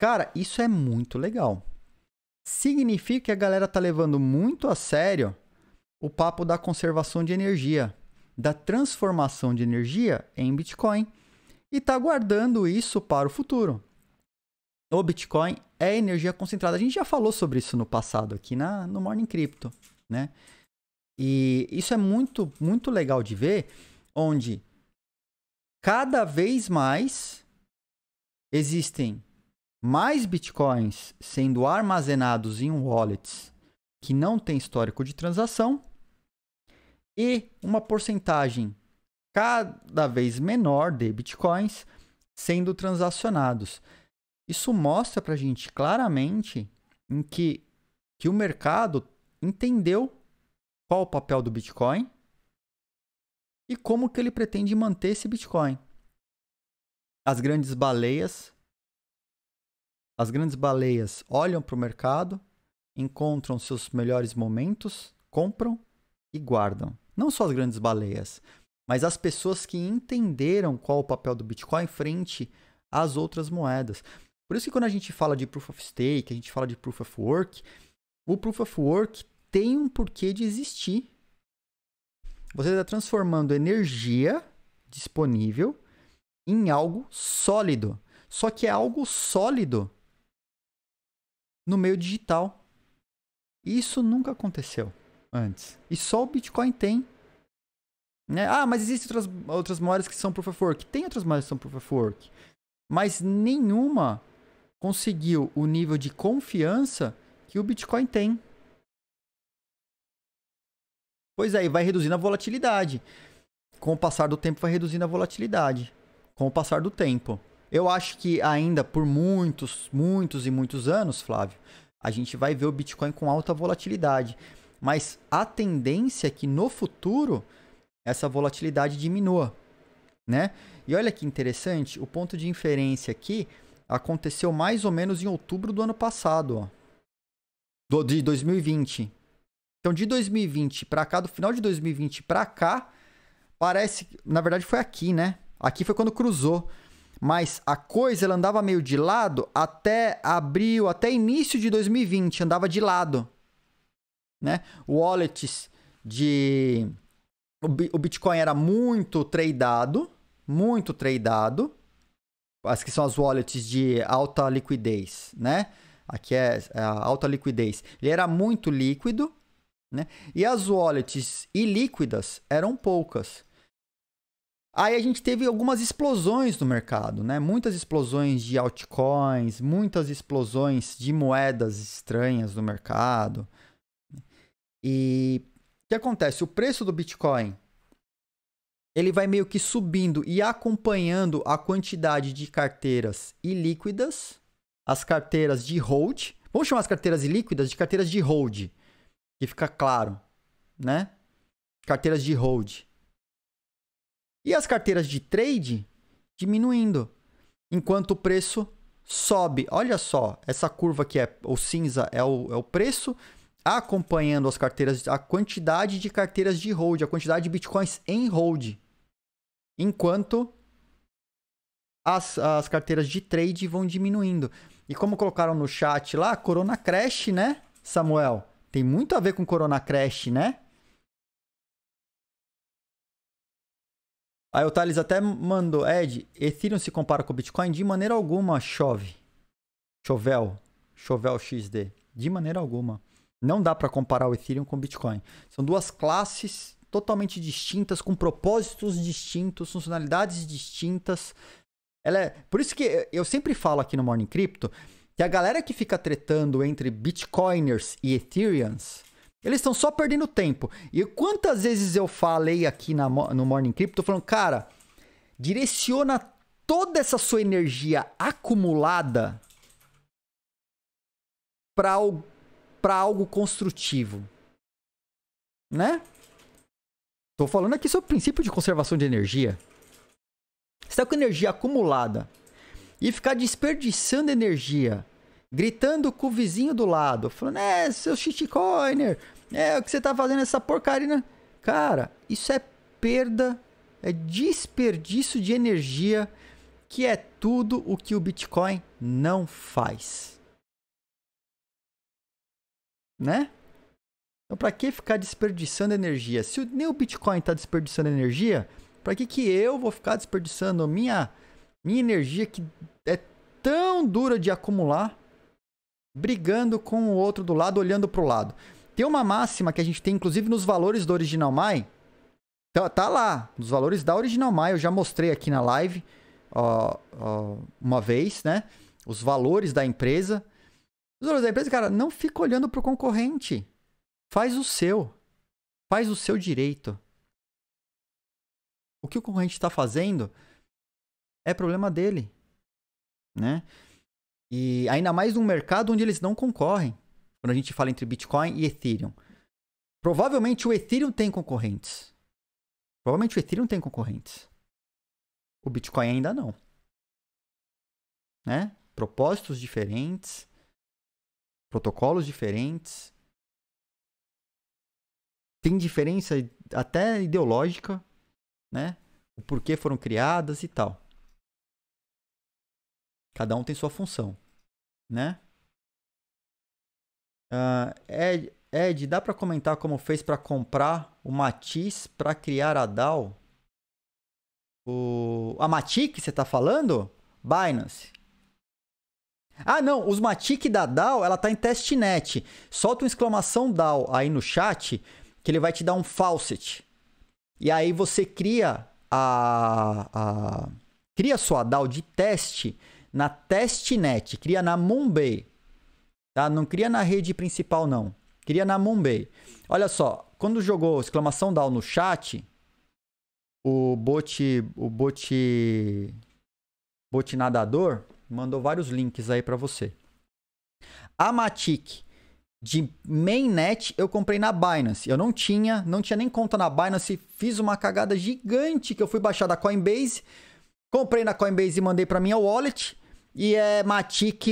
Cara, isso é muito legal. Significa que a galera tá levando muito a sério o papo da conservação de energia, da transformação de energia em Bitcoin, e tá guardando isso para o futuro. O Bitcoin é energia concentrada. A gente já falou sobre isso no passado aqui no Morning Crypto, né? E isso é muito, muito legal de ver, onde cada vez mais existem mais bitcoins sendo armazenados em wallets que não tem histórico de transação e uma porcentagem cada vez menor de bitcoins sendo transacionados. Isso mostra para a gente claramente em que o mercado entendeu qual o papel do Bitcoin e como que ele pretende manter esse Bitcoin. As grandes baleias olham para o mercado, encontram seus melhores momentos, compram e guardam. Não só as grandes baleias, mas as pessoas que entenderam qual o papel do Bitcoin frente às outras moedas. Por isso que quando a gente fala de Proof of Stake, a gente fala de Proof of Work, o Proof of Work tem um porquê de existir. Você está transformando energia disponível em algo sólido. Só que é algo sólido no meio digital. Isso nunca aconteceu antes. E só o Bitcoin tem. Né? Ah, mas existem outras moedas que são Proof of Work. Tem outras moedas que são Proof of Work. Mas nenhuma conseguiu o nível de confiança que o Bitcoin tem. Pois é, e vai reduzindo a volatilidade. Com o passar do tempo vai reduzindo a volatilidade. Com o passar do tempo. Eu acho que ainda por muitos anos, Flávio, a gente vai ver o Bitcoin com alta volatilidade. Mas a tendência é que no futuro essa volatilidade diminua, né? E olha que interessante, o ponto de inferência aqui aconteceu mais ou menos em outubro do ano passado, ó. De 2020. Então, de 2020 para cá, do final de 2020 para cá, parece... Na verdade, foi aqui, né? Aqui foi quando cruzou. Mas a coisa, ela andava meio de lado até abril, até início de 2020. Andava de lado, né? Wallets de... O Bitcoin era muito tradeado. As que são as wallets de alta liquidez, né? Aqui é a alta liquidez. Ele era muito líquido, né? E as wallets ilíquidas eram poucas. Aí a gente teve algumas explosões no mercado, né? Muitas explosões de altcoins, muitas explosões de moedas estranhas no mercado. E o que acontece? O preço do Bitcoin, ele vai meio que subindo e acompanhando a quantidade de carteiras ilíquidas, as carteiras de hold. Vamos chamar as carteiras ilíquidas de carteiras de hold. Que fica claro, né? Carteiras de hold. E as carteiras de trade diminuindo, enquanto o preço sobe. Olha só, essa curva que é o cinza é o preço, acompanhando as carteiras, a quantidade de carteiras de hold, a quantidade de bitcoins em hold. Enquanto as carteiras de trade vão diminuindo. E como colocaram no chat lá, Corona Crash, né, Samuel? Tem muito a ver com Corona Crash, né? Aí o Thales até mandou, Ed, Ethereum se compara com o Bitcoin? De maneira alguma, chove. Chovel XD. De maneira alguma. Não dá para comparar o Ethereum com o Bitcoin. São duas classes totalmente distintas, com propósitos distintos, funcionalidades distintas. Ela é... Por isso que eu sempre falo aqui no Morning Crypto... Que a galera que fica tretando entre Bitcoiners e Ethereans, eles estão só perdendo tempo. E quantas vezes eu falei aqui no Morning Crypto, falando, cara, direciona toda essa sua energia acumulada para algo construtivo, né? Tô falando aqui sobre o princípio de conservação de energia. Você está com energia acumulada. E ficar desperdiçando energia, gritando com o vizinho do lado, falando, é, seu shitcoiner, é, o que você tá fazendo essa porcaria? Cara, isso é perda, é desperdício de energia, que é tudo o que o Bitcoin não faz. Né? Então, pra que ficar desperdiçando energia? Se nem o Bitcoin tá desperdiçando energia, pra que eu vou ficar desperdiçando minha energia, que é tão dura de acumular, brigando com o outro do lado, olhando para o lado. Tem uma máxima que a gente tem, inclusive, nos valores do Original Mai. Tá lá, nos valores da Original Mai. Eu já mostrei aqui na live uma vez, né? Os valores da empresa. Os valores da empresa, cara, não fica olhando para o concorrente. Faz o seu. Faz o seu direito. O que o concorrente está fazendo... É problema dele, né? E ainda mais num mercado onde eles não concorrem. Quando a gente fala entre Bitcoin e Ethereum. Provavelmente o Ethereum tem concorrentes. Provavelmente o Ethereum tem concorrentes. O Bitcoin ainda não. Né? Propósitos diferentes. Protocolos diferentes. Tem diferença até ideológica, né? O porquê foram criadas e tal. Cada um tem sua função, né? Ed, dá para comentar como fez para comprar o Matiz para criar a DAO? A Matic, você tá falando? Binance. Ah, não, os Matic da DAO, ela tá em testnet. Solta uma exclamação DAO aí no chat, que ele vai te dar um faucet. E aí você cria cria sua DAO de teste na testnet. Cria na Mumbai, tá? Não cria na rede principal, não. Cria na Mumbai. Olha só, quando jogou exclamação DAO no chat, o bot nadador mandou vários links aí pra você. A Matic de mainnet eu comprei na Binance. Eu não tinha nem conta na Binance. Fiz uma cagada gigante que eu fui baixar da Coinbase. Comprei na Coinbase e mandei pra minha wallet. E é Matic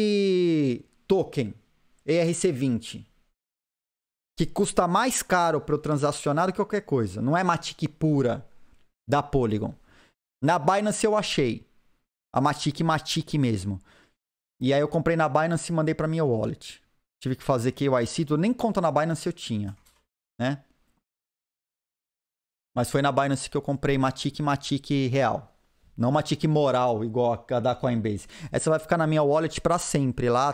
Token, ERC20. Que custa mais caro para eu transacionar do que qualquer coisa. Não é Matic pura da Polygon. Na Binance eu achei a Matic mesmo. E aí eu comprei na Binance e mandei pra minha wallet. Tive que fazer KYC, tudo. Nem conta na Binance eu tinha, né? Mas foi na Binance que eu comprei Matic real. Não Matic moral, igual a da Coinbase. Essa vai ficar na minha wallet pra sempre. Lá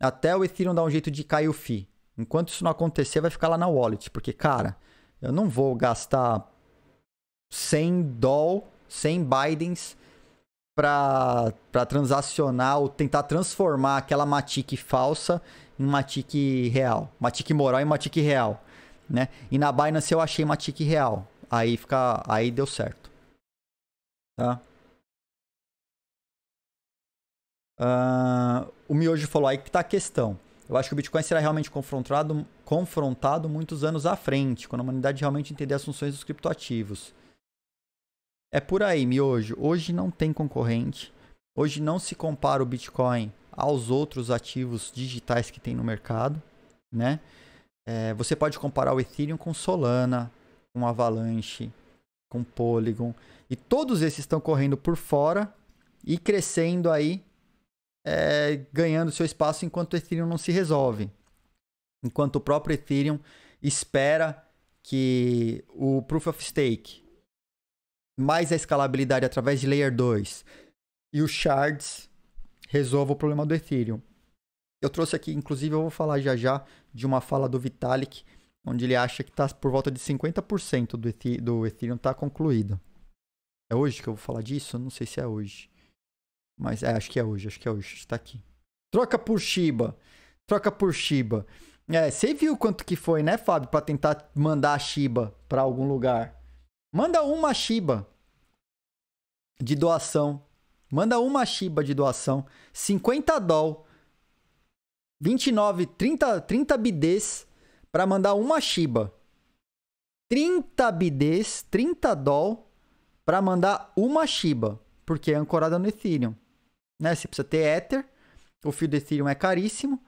até o Ethereum dar um jeito de cair o fee. Enquanto isso não acontecer, vai ficar lá na wallet. Porque, cara, eu não vou gastar 100 doll, 100 Bidens para transacionar ou tentar transformar aquela Matic falsa em Matic real. Matic moral em Matic real, né? E na Binance eu achei Matic real. Aí deu certo. Tá? O Miojo falou aí que tá a questão. Eu acho que o Bitcoin será realmente confrontado muitos anos à frente, quando a humanidade realmente entender as funções dos criptoativos. É por aí, Miojo. Hoje não tem concorrente. Hoje não se compara o Bitcoin aos outros ativos digitais que tem no mercado, né? Você pode comparar o Ethereum com Solana, com Avalanche, com Polygon. E todos esses estão correndo por fora e crescendo aí, ganhando seu espaço enquanto o Ethereum não se resolve. Enquanto o próprio Ethereum espera que o Proof of Stake, mais a escalabilidade através de Layer 2 e os shards resolve o problema do Ethereum. Eu trouxe aqui, inclusive eu vou falar já de uma fala do Vitalik, onde ele acha que está por volta de 50% do Ethereum está concluído. É hoje que eu vou falar disso? Não sei se é hoje. Mas acho que é hoje, está aqui. Troca por Shiba. Você viu quanto que foi, né, Fábio, para tentar mandar a Shiba para algum lugar? Manda uma Shiba de doação. 50 doll. 29, 30 BDs para mandar uma Shiba. 30 BDs, 30 doll para mandar uma Shiba. Porque é ancorada no Ethereum, né? Você precisa ter Ether. O fio do Ethereum é caríssimo.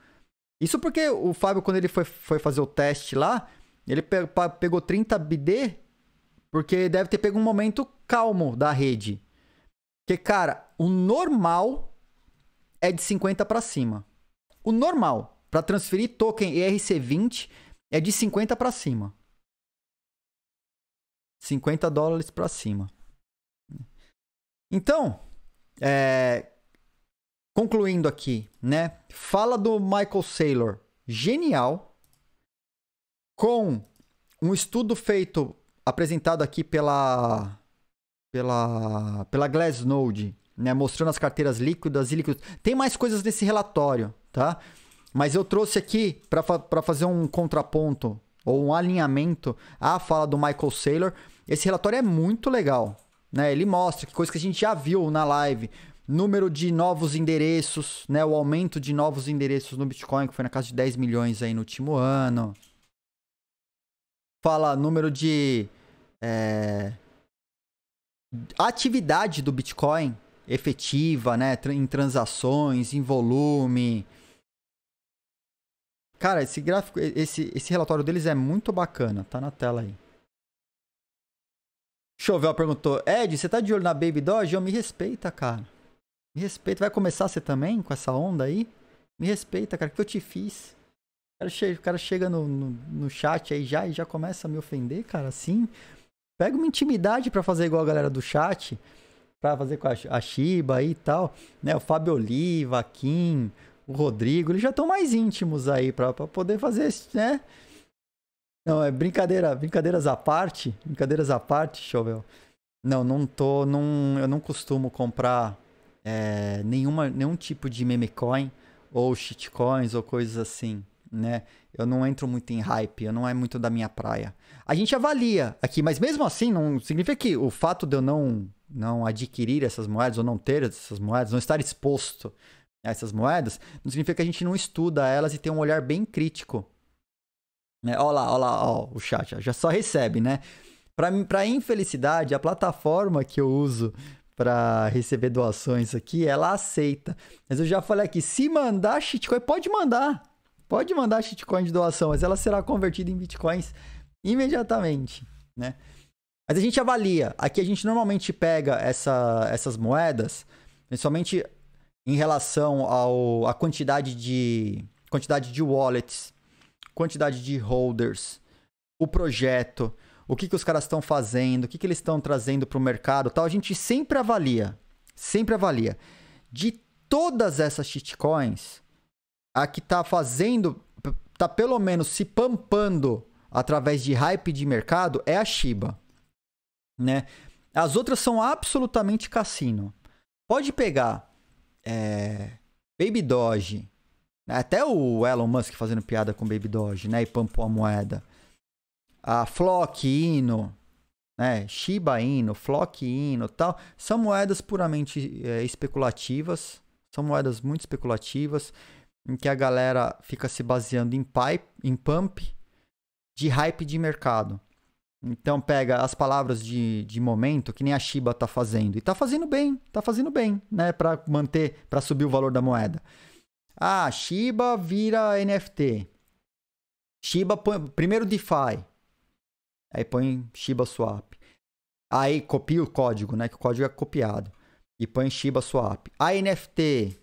Isso porque o Fábio, quando ele foi fazer o teste lá, ele pegou 30 BD... Porque deve ter pego um momento calmo da rede. Porque, cara, o normal é de 50 para cima. O normal para transferir token ERC20 é de 50 para cima. 50 dólares para cima. Então, concluindo aqui, né? Fala do Michael Saylor. Genial. Com um estudo feito... apresentado aqui pela Glassnode, né? Mostrando as carteiras líquidas e ilíquidas. Tem mais coisas nesse relatório, tá? Mas eu trouxe aqui para fazer um contraponto ou um alinhamento à fala do Michael Saylor. Esse relatório é muito legal, né? Ele mostra que coisa que a gente já viu na live. Número de novos endereços, né? O aumento de novos endereços no Bitcoin, que foi na casa de 10 milhões aí no último ano. Fala número de atividade do Bitcoin efetiva, né? Em transações, em volume. Cara, esse gráfico, esse relatório deles é muito bacana. Tá na tela aí. Chovel perguntou: Ed, você tá de olho na Baby Doge? Me respeita, cara. Me respeita. Vai começar você também com essa onda aí? Me respeita, cara. O que eu te fiz? O cara chega no chat aí já e já começa a me ofender, cara, assim. Pega uma intimidade pra fazer igual a galera do chat. para fazer com a Shiba e tal, né? O Fábio Oliva, Kim, o Rodrigo, eles já estão mais íntimos aí para poder fazer, né? Não, é brincadeira, brincadeiras à parte, Chovel. Não, eu não costumo comprar nenhum tipo de meme coin ou shitcoins ou coisas assim, né? Eu não entro muito em hype, não é muito da minha praia. A gente avalia aqui, mas mesmo assim não significa que o fato de eu não adquirir essas moedas ou não ter essas moedas, não estar exposto a essas moedas, não significa que a gente não estuda elas e tem um olhar bem crítico. Olha lá, ó, o chat já só recebe, né? Pra infelicidade, a plataforma que eu uso para receber doações aqui, ela aceita. Mas eu já falei aqui, se mandar shitcoin, pode mandar shitcoin de doação, mas ela será convertida em bitcoins imediatamente, né? Mas a gente avalia. Aqui a gente normalmente pega essas moedas, principalmente em relação à quantidade de wallets, quantidade de holders, o projeto, o que os caras estão fazendo, o que eles estão trazendo para o mercado, tal. A gente sempre avalia, De todas essas shitcoins, a que está fazendo, está pelo menos se pampando através de hype de mercado, é a Shiba, né? As outras são absolutamente cassino. Pode pegar Baby Doge, até o Elon Musk fazendo piada com o Baby Doge, né? E pampou a moeda. A Flock Inu, né? Shiba Inu, Flock Inu e tal. São moedas puramente especulativas. São moedas muito especulativas. Em que a galera fica se baseando em pump de hype de mercado. Então pega as palavras de momento, que nem a Shiba tá fazendo. E tá fazendo bem, né? Pra manter, pra subir o valor da moeda. Ah, Shiba vira NFT. Shiba põe primeiro DeFi. Aí põe Shiba Swap. Aí copia o código, né? Que o código é copiado. E põe Shiba Swap. Aí NFT.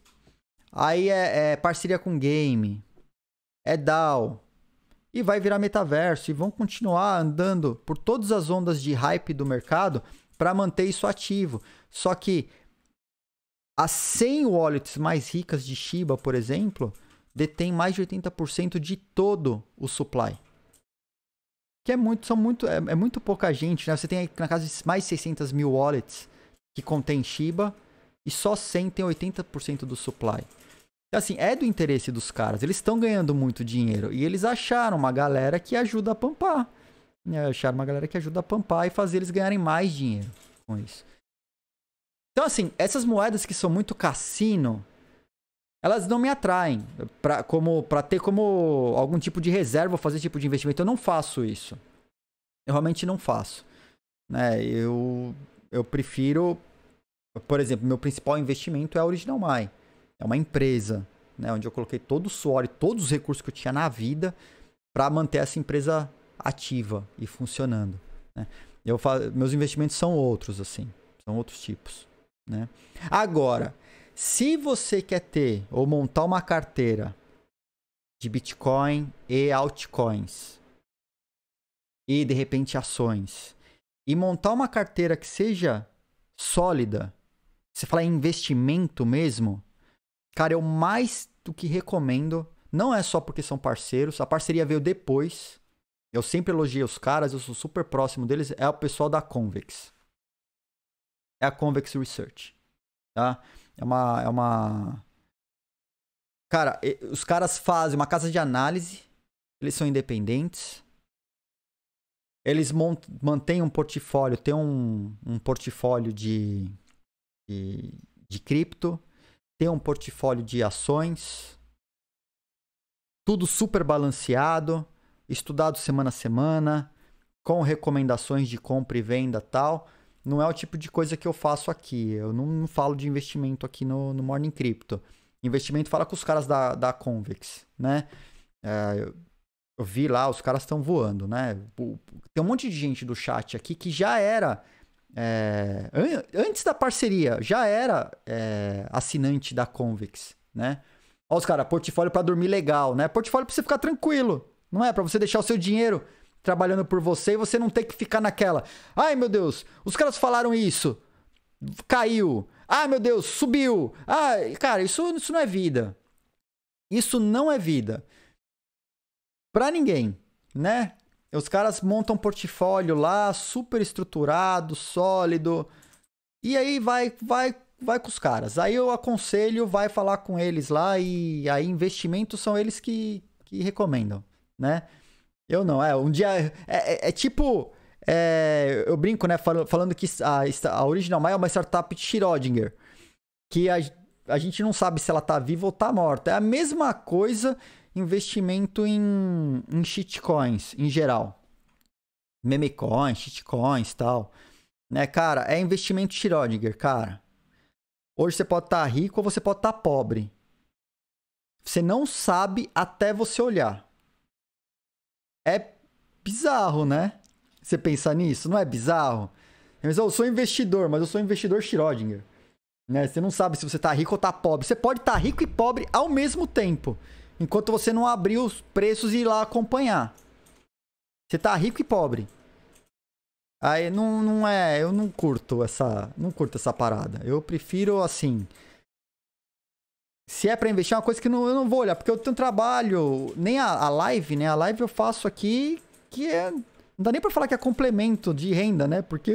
Aí é parceria com game. É DAO. E vai virar metaverso. E vão continuar andando por todas as ondas de hype do mercado para manter isso ativo. Só que as 100 wallets mais ricas de Shiba, por exemplo, detêm mais de 80% de todo o supply. Que é muito, é muito pouca gente, né? Você tem aí, na casa, mais de 600 mil wallets que contém Shiba e só 100 tem 80% do supply. Então, assim, é do interesse dos caras. Eles estão ganhando muito dinheiro e eles acharam uma galera que ajuda a pampar. Acharam uma galera que ajuda a pampar e fazer eles ganharem mais dinheiro com isso. Então, assim, essas moedas que são muito cassino, elas não me atraem para ter como algum tipo de reserva ou fazer tipo de investimento. Eu não faço isso. Eu realmente não faço, né? Eu prefiro... Por exemplo, meu principal investimento é a Original Mai. É uma empresa, né? Onde eu coloquei todo o suor e todos os recursos que eu tinha na vida para manter essa empresa ativa e funcionando, né? Meus investimentos são outros, assim. São outros tipos, né? Agora, se você quer ter ou montar uma carteira de Bitcoin e altcoins e, de repente, ações, e montar uma carteira que seja sólida, você fala em investimento mesmo, cara, eu mais do que recomendo, não é só porque são parceiros, a parceria veio depois, eu sempre elogiei os caras, eu sou super próximo deles, é o pessoal da Convex. É a Convex Research, tá? Cara, os caras fazem uma casa de análise, eles são independentes, eles mantêm um portfólio, tem um portfólio de cripto, tem um portfólio de ações, tudo super balanceado, estudado semana a semana, com recomendações de compra e venda e tal. Não é o tipo de coisa que eu faço aqui. Eu não falo de investimento aqui no Morning Crypto. Investimento fala com os caras da Convex, né? Eu vi lá, os caras estão voando, né? Tem um monte de gente do chat aqui que já era... antes da parceria, já era assinante da Convex, né? Olha os caras, portfólio para dormir legal, né? Portfólio para você ficar tranquilo, não é? Para você deixar o seu dinheiro... trabalhando por você e você não ter que ficar naquela. Ai, meu Deus, os caras falaram isso. caiu. Ah, meu Deus, subiu. Ah, cara, isso não é vida. Isso não é vida. Pra ninguém, né? Os caras montam um portfólio lá, super estruturado, sólido. E aí vai com os caras. Aí eu aconselho, vai falar com eles lá. E aí investimentos são eles que recomendam, né? Eu não, um dia... É tipo... eu brinco, né? Falando que a Original Maia é uma startup de Schrödinger. Que a gente não sabe se ela tá viva ou tá morta. É a mesma coisa investimento em shitcoins, em geral. Memecoins, shitcoins e tal. Né, cara? É investimento Schrödinger, cara. Hoje você pode estar rico ou você pode estar pobre. Você não sabe até você olhar. É bizarro, né? Você pensar nisso, não é bizarro? Eu sou investidor, mas eu sou investidor Schrödinger. Né? Você não sabe se você tá rico ou tá pobre. Você pode estar rico e pobre ao mesmo tempo, enquanto você não abrir os preços e ir lá acompanhar. Você tá rico e pobre. Aí não é... Eu não curto essa parada. Eu prefiro, assim... Se é pra investir, é uma coisa que eu não vou olhar, porque eu tenho trabalho... Nem a live, né? A live eu faço aqui que é... Não dá nem pra falar que é complemento de renda, né? Porque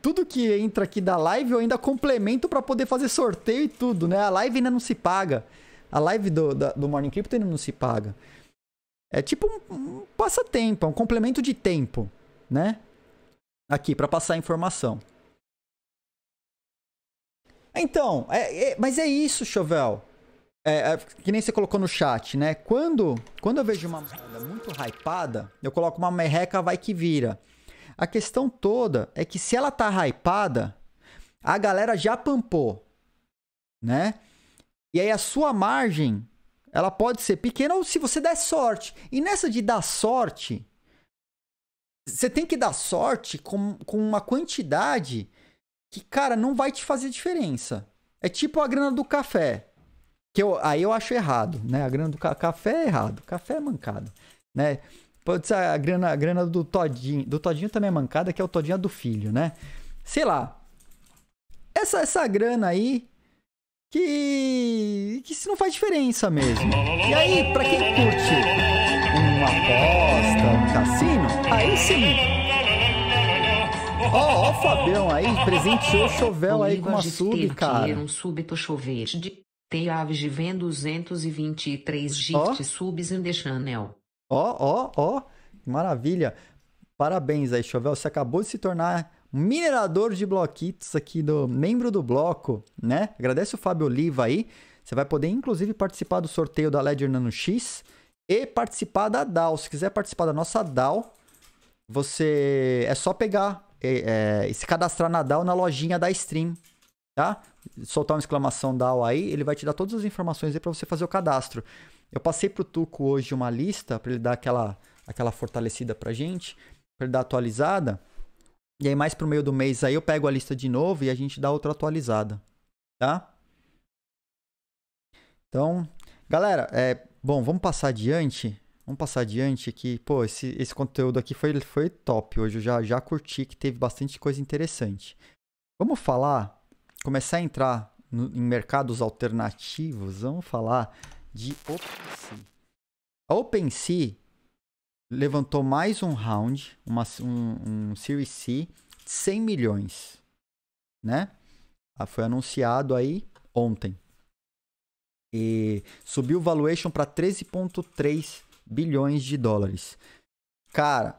tudo que entra aqui da live eu ainda complemento pra poder fazer sorteio e tudo, né? A live ainda não se paga. A live do Morning Crypto ainda não se paga. É tipo um passatempo, é um complemento de tempo, né? Aqui, pra passar informação. Então, mas é isso, Chovel. Que nem você colocou no chat, né? Quando eu vejo uma merda muito hypada, eu coloco uma merreca, vai que vira. A questão toda é que se ela tá hypada, a galera já pampou, né? E aí a sua margem, ela pode ser pequena ou se você der sorte. E nessa de dar sorte, você tem que dar sorte com uma quantidade que, cara, não vai te fazer diferença. É tipo a grana do café. Aí eu acho errado, né? A grana do café é errado. Café é mancado, né? Pode ser a grana do Todinho. Do Todinho também é mancada, que é o Todinho do filho, né? Sei lá. Essa grana aí que isso não faz diferença mesmo. E aí, pra quem curte uma aposta, um cassino, aí sim. Ó, o Fabião aí, presenteou o Chovel aí com uma sub, cara. Um súbito chover de... Tem aves de vem 223 gift subs in the channel. Ó. Maravilha. Parabéns aí, Chovel. Você acabou de se tornar minerador de bloquitos aqui, membro do bloco, né? Agradece o Fábio Oliva aí. Você vai poder, inclusive, participar do sorteio da Ledger Nano X e participar da DAO. Se quiser participar da nossa DAO, você é só pegar e se cadastrar na DAO na lojinha da Stream, tá? Soltar uma exclamação DAO aí, ele vai te dar todas as informações aí pra você fazer o cadastro. Eu passei pro Tuco hoje uma lista pra ele dar aquela fortalecida pra gente, pra ele dar atualizada. E aí mais pro meio do mês aí eu pego a lista de novo e a gente dá outra atualizada, tá? Então, galera, bom, vamos passar adiante aqui. Pô, esse conteúdo aqui foi top hoje, eu já curti, que teve bastante coisa interessante. Vamos falar... Começar a entrar em mercados alternativos, vamos falar de OpenSea. A OpenSea levantou mais um round, um Series C, de 100 milhões, né? Foi anunciado aí ontem. E subiu o valuation para 13,3 bilhões de dólares. Cara,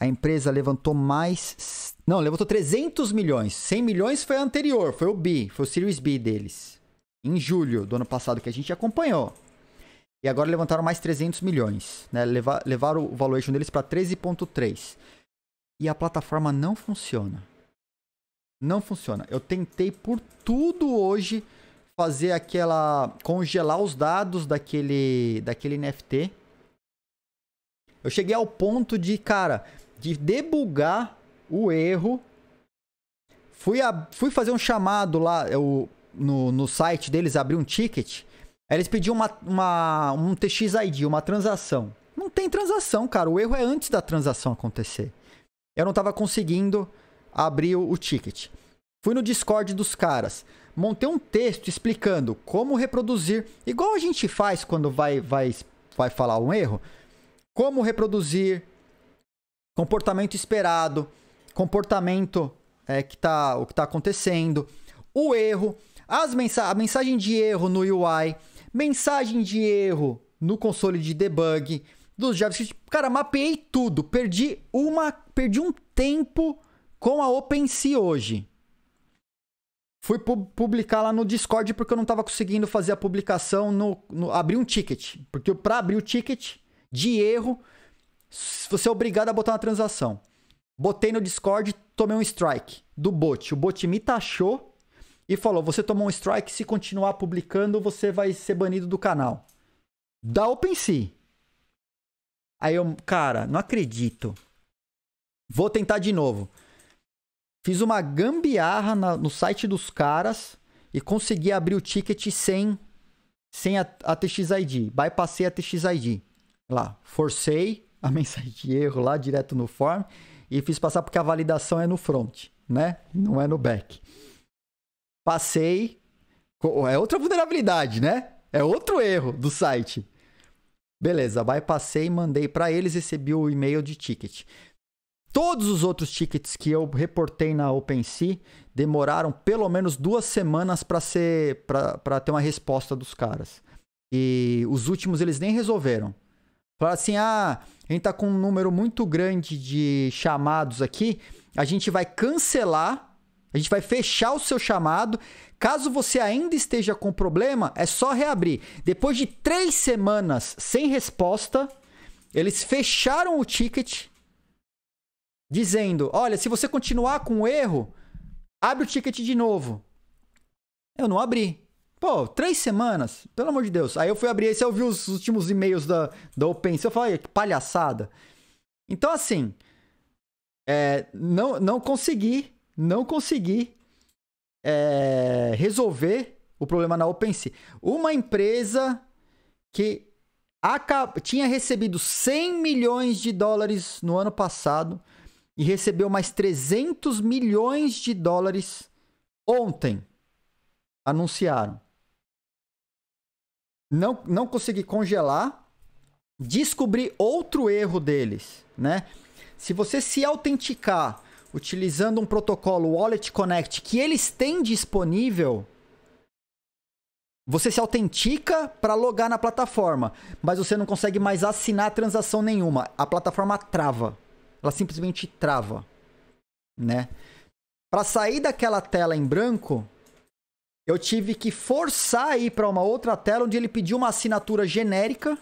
a empresa levantou mais... Não, levantou 300 milhões. 100 milhões foi a anterior, foi o Series B deles. Em julho do ano passado, que a gente acompanhou. E agora levantaram mais 300 milhões. Né? Levaram o valuation deles para 13,3. E a plataforma não funciona. Não funciona. Eu tentei por tudo hoje fazer congelar os dados daquele NFT. Eu cheguei ao ponto de, cara, de debugar o erro. Fui fazer um chamado lá no site deles, abri um ticket. Aí eles pediam um TXID, uma transação. Não tem transação, cara. O erro é antes da transação acontecer. Eu não estava conseguindo abrir o ticket. Fui no Discord dos caras, montei um texto explicando como reproduzir, igual a gente faz quando vai falar um erro, como reproduzir, comportamento esperado, comportamento o que está acontecendo, o erro, a mensagem de erro no UI, mensagem de erro no console de debug, dos JavaScript. Cara, mapeei tudo, perdi um tempo com a OpenSea hoje. Fui publicar lá no Discord porque eu não estava conseguindo fazer a publicação, abrir um ticket, porque para abrir o ticket de erro, você é obrigado a botar uma transação. Botei no Discord, tomei um strike do bot. O bot me taxou e falou, você tomou um strike, se continuar publicando, você vai ser banido do canal. Da OpenSea. Aí eu, cara, não acredito. Vou tentar de novo. Fiz uma gambiarra no site dos caras e consegui abrir o ticket sem a TXID. Bypassei a TXID. Lá, forcei a mensagem de erro lá direto no form e fiz passar porque a validação é no front, né? Não é no back. Passei. É outra vulnerabilidade, né? É outro erro do site. Beleza, bypassei, mandei para eles, recebi o e-mail de ticket. Todos os outros tickets que eu reportei na OpenSea demoraram pelo menos 2 semanas para ter uma resposta dos caras. E os últimos eles nem resolveram. Falaram assim, ah, a gente tá com um número muito grande de chamados aqui, a gente vai cancelar, a gente vai fechar o seu chamado, caso você ainda esteja com problema, é só reabrir. Depois de 3 semanas sem resposta, eles fecharam o ticket, dizendo, olha, se você continuar com o erro, abre o ticket de novo. Eu não abri. Pô, 3 semanas? Pelo amor de Deus. Aí eu fui abrir esse, eu vi os últimos e-mails da OpenSea. Eu falei, que palhaçada. Então, assim, não consegui resolver o problema na OpenSea. Uma empresa que tinha recebido 100 milhões de dólares no ano passado e recebeu mais 300 milhões de dólares ontem. Anunciaram. Não consegui congelar. Descobri outro erro deles, né? Se você se autenticar utilizando um protocolo Wallet Connect que eles têm disponível, você se autentica para logar na plataforma, mas você não consegue mais assinar transação nenhuma. A plataforma trava. Ela simplesmente trava, né? Para sair daquela tela em branco, eu tive que forçar a ir para uma outra tela onde ele pediu uma assinatura genérica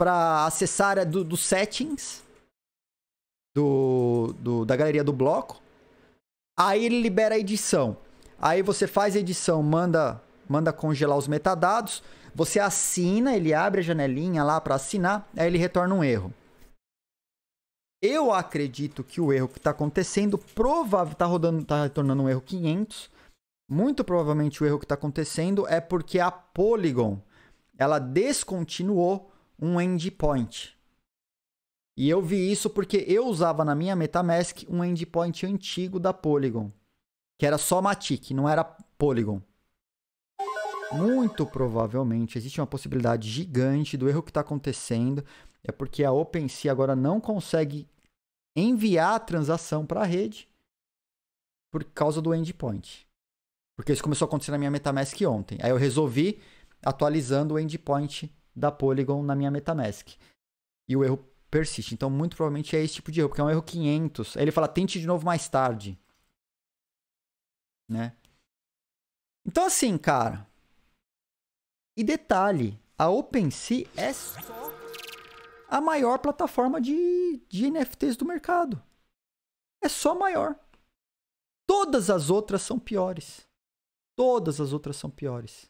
para acessar a área dos settings da galeria do bloco. Aí ele libera a edição. Aí você faz a edição, manda congelar os metadados. Você assina, ele abre a janelinha lá para assinar. Aí ele retorna um erro. Eu acredito que o erro que está acontecendo está retornando um erro 500. Muito provavelmente o erro que está acontecendo é porque a Polygon, ela descontinuou um endpoint. E eu vi isso porque eu usava na minha Metamask um endpoint antigo da Polygon, que era só Matic, não era Polygon. Muito provavelmente existe uma possibilidade gigante do erro que está acontecendo é porque a OpenSea agora não consegue enviar a transação para a rede por causa do endpoint. Porque isso começou a acontecer na minha Metamask ontem. Aí eu resolvi atualizando o endpoint da Polygon na minha Metamask. E o erro persiste. Então, muito provavelmente é esse tipo de erro. Porque é um erro 500. Aí ele fala, tente de novo mais tarde. Né? Então, assim, cara. E detalhe. A OpenSea é só a maior plataforma de NFTs do mercado. É só a maior. Todas as outras são piores. Todas as outras são piores.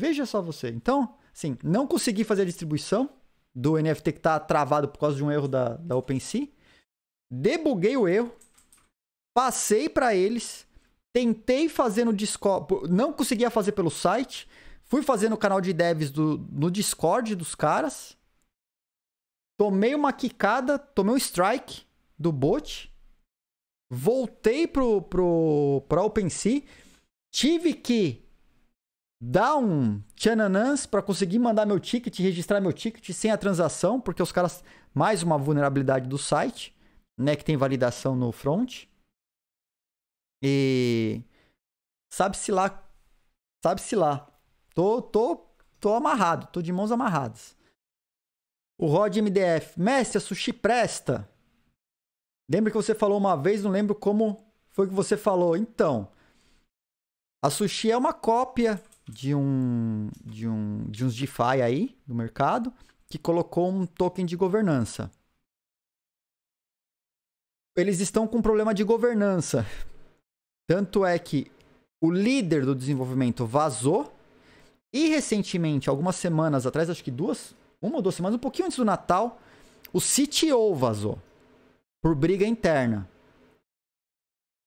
Veja só você. Então, assim, não consegui fazer a distribuição do NFT que está travado por causa de um erro da OpenSea. Debuguei o erro. Passei para eles. Tentei fazer no Discord. Não conseguia fazer pelo site. Fui fazer no canal de devs no Discord dos caras. Tomei uma quicada. Tomei um strike do bot. voltei para OpenSea, tive que dar um tchananãs para conseguir mandar meu ticket, registrar meu ticket sem a transação, porque os caras... Mais uma vulnerabilidade do site, né, que tem validação no front. E... Sabe-se lá. Sabe-se lá. Tô amarrado. Tô de mãos amarradas. O Rod MDF. Mestre, a sushi presta? Lembra que você falou uma vez, não lembro como foi que você falou. Então, a sushi é uma cópia de uns DeFi aí, do mercado, que colocou um token de governança. Eles estão com um problema de governança. Tanto é que o líder do desenvolvimento vazou e recentemente, algumas semanas atrás, acho que uma ou duas semanas, um pouquinho antes do Natal, o CTO vazou por briga interna.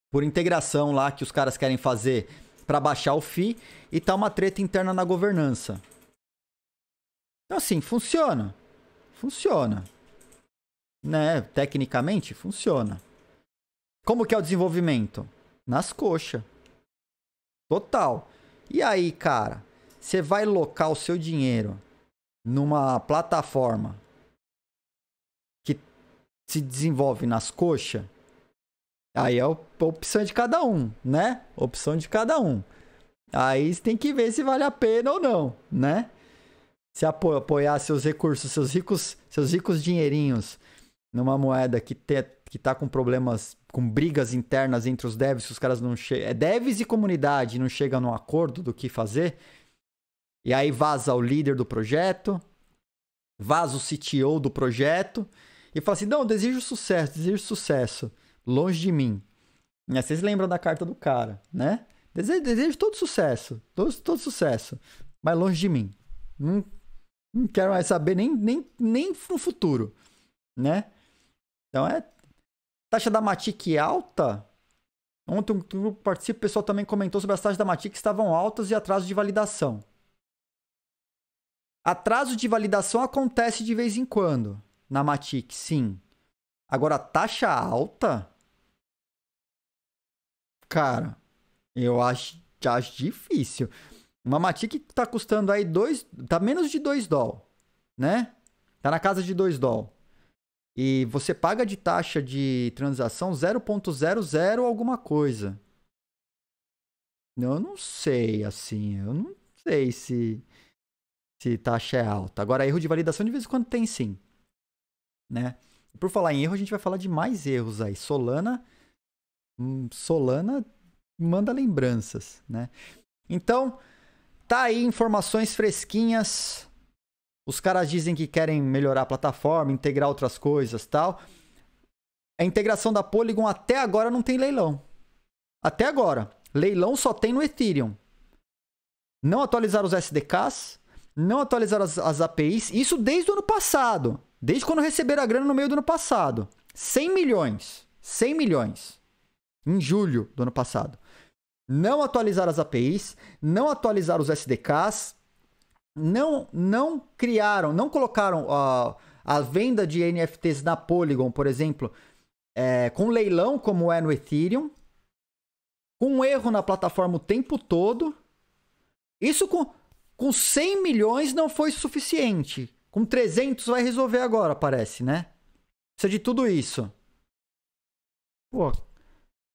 Por integração lá que os caras querem fazer para baixar o FII e tá uma treta interna na governança. Então, assim, funciona. Funciona. Né? Tecnicamente, funciona. Como que é o desenvolvimento? Nas coxas. Total. E aí, cara? Você vai locar o seu dinheiro numa plataforma que se desenvolve nas coxas? Aí é a opção de cada um, né? Opção de cada um. Aí você tem que ver se vale a pena ou não, né? Se apoiar seus recursos, seus ricos dinheirinhos numa moeda que tá com problemas, com brigas internas entre os devs, que os caras não chegam... Devs e comunidade não chegam num acordo do que fazer. E aí vaza o líder do projeto, vaza o CTO do projeto e fala assim, não, desejo sucesso, longe de mim. E aí vocês lembram da carta do cara, né? Desejo todo sucesso, mas longe de mim. Não quero mais saber nem no futuro, né? Então é taxa da Matic alta. Ontem um grupo participa, o pessoal também comentou sobre as taxas da Matic que estavam altas e atraso de validação. Atraso de validação acontece de vez em quando na Matic, sim. Agora taxa alta, cara, eu acho difícil. Uma Matic tá custando aí tá menos de $2, né? Tá na casa de $2. E você paga de taxa de transação 0.00 alguma coisa. Eu não sei, assim, eu não sei se taxa é alta. Agora, erro de validação de vez em quando tem, sim, né? E por falar em erro, a gente vai falar de mais erros aí. Solana manda lembranças, né? Então... Tá aí informações fresquinhas. Os caras dizem que querem melhorar a plataforma, integrar outras coisas e tal. A integração da Polygon até agora não tem leilão. Até agora. Leilão só tem no Ethereum. Não atualizaram os SDKs. Não atualizaram as APIs. Isso desde o ano passado. Desde quando receberam a grana no meio do ano passado. 100 milhões. 100 milhões. Em julho do ano passado. Não atualizar as APIs, não atualizar os SDKs, não criaram, não colocaram a venda de NFTs na Polygon, por exemplo, com leilão como é no Ethereum, com erro na plataforma o tempo todo. Isso com 100 milhões não foi suficiente. Com 300 vai resolver agora, parece, né? Precisa de tudo isso. Pô,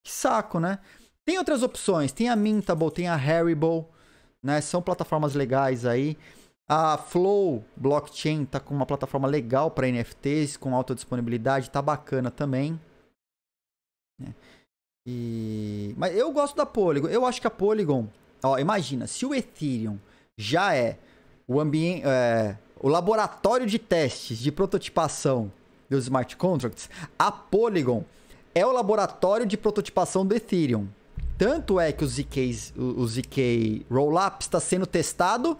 que saco, né? Tem outras opções, tem a Mintable, tem a Haribo, né? São plataformas legais aí. A Flow Blockchain tá com uma plataforma legal para NFTs, com alta disponibilidade, tá bacana também. Mas eu gosto da Polygon, eu acho que a Polygon... Ó, imagina, se o Ethereum já é o ambiente, o laboratório de testes, de prototipação dos smart contracts, a Polygon é o laboratório de prototipação do Ethereum. Tanto é que o ZK Rollup está sendo testado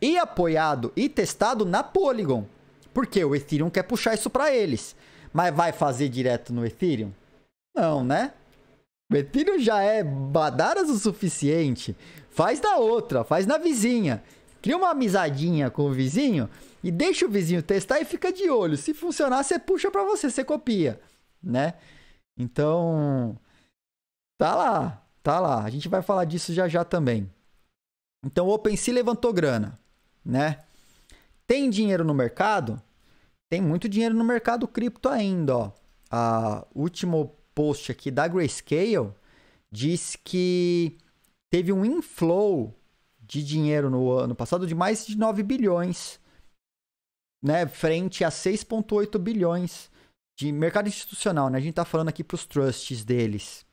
e apoiado e testado na Polygon. Porque o Ethereum quer puxar isso para eles. Mas vai fazer direto no Ethereum? Não, né? O Ethereum já é badaras o suficiente. Faz na outra, faz na vizinha. Cria uma amizadinha com o vizinho e deixa o vizinho testar e fica de olho. Se funcionar, você puxa para você, você copia, né? Então, tá lá. A gente vai falar disso já já também. Então, o OpenSea levantou grana, né? Tem dinheiro no mercado? Tem muito dinheiro no mercado cripto ainda, ó. A último post aqui da Grayscale diz que teve um inflow de dinheiro no ano passado de mais de 9 bilhões, né? Frente a 6,8 bilhões de mercado institucional, né? A gente tá falando aqui para os trusts deles,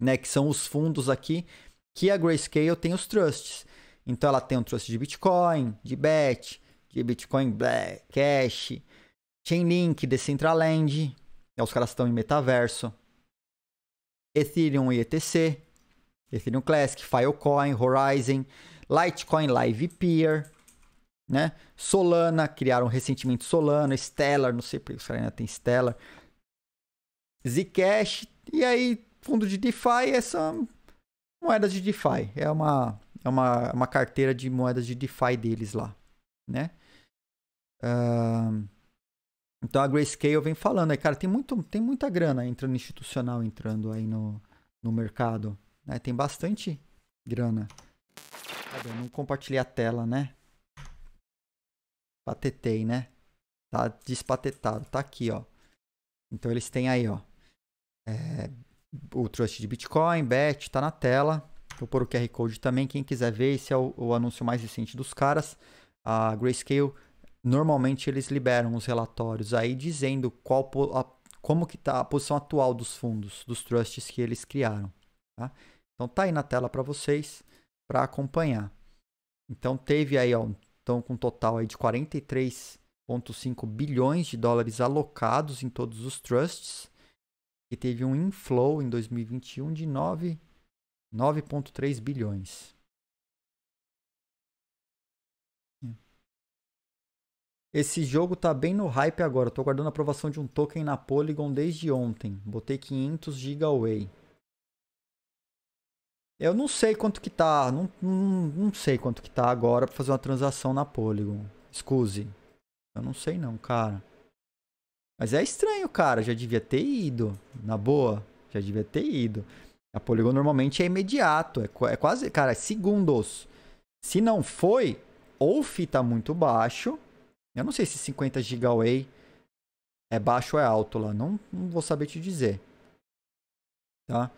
né? Que são os fundos aqui que a Grayscale tem os trusts. Então, ela tem um trust de Bitcoin, de BET, de Bitcoin Black, Cash, Chainlink, Decentraland. Os caras estão em metaverso. Ethereum e ETC. Ethereum Classic, Filecoin, Horizon, Litecoin, Livepeer, né? Solana, criaram recentemente Solana, Stellar, não sei porque os caras ainda tem Stellar. Zcash, e aí fundo de DeFi, essa moeda de DeFi. É uma carteira de moedas de DeFi deles lá, né? Então a Grayscale vem falando aí, cara, tem muita grana entrando institucional, entrando aí no mercado, né? Tem bastante grana. Cadê? Eu não compartilhei a tela, né? Patetei, né? Tá despatetado, tá aqui, ó. Então eles têm aí, ó, o trust de Bitcoin, BET, tá na tela. Vou pôr o QR Code também, quem quiser ver, esse é o anúncio mais recente dos caras. A Grayscale, normalmente eles liberam os relatórios aí dizendo como que tá a posição atual dos fundos, dos trusts que eles criaram, tá? Então tá aí na tela para vocês, para acompanhar. Então teve aí, ó, então com um total aí de 43,5 bilhões de dólares alocados em todos os trusts, e teve um inflow em 2021 de 9,3 bilhões. Esse jogo tá bem no hype agora. Tô aguardando a aprovação de um token na Polygon desde ontem. Botei 500 GB away. Eu não sei quanto que tá. Não sei quanto que tá agora pra fazer uma transação na Polygon. Excuse. Eu não sei não, cara. Mas é estranho, cara. Já devia ter ido. Na boa. Já devia ter ido. A Polygon normalmente é imediato, é quase, cara, é segundos. Se não foi, ou fita muito baixo, eu não sei se 50 GB away é baixo ou é alto lá, não vou saber te dizer, tá?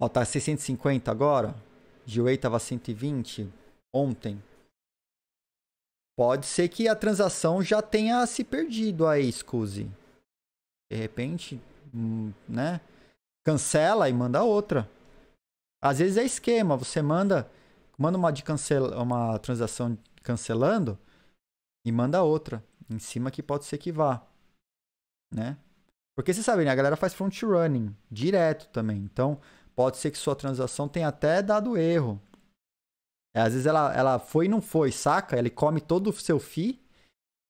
Ó, tá 650 agora, GWay tava 120 ontem. Pode ser que a transação já tenha se perdido aí, Scusi. De repente, né? Cancela e manda outra. Às vezes é esquema, você manda uma transação cancelando e manda outra em cima, que pode ser que vá, né? Porque você sabe, né? A galera faz front running direto também, então pode ser que sua transação tenha até dado erro. Às vezes ela foi e não foi, saca? Ele come todo o seu fee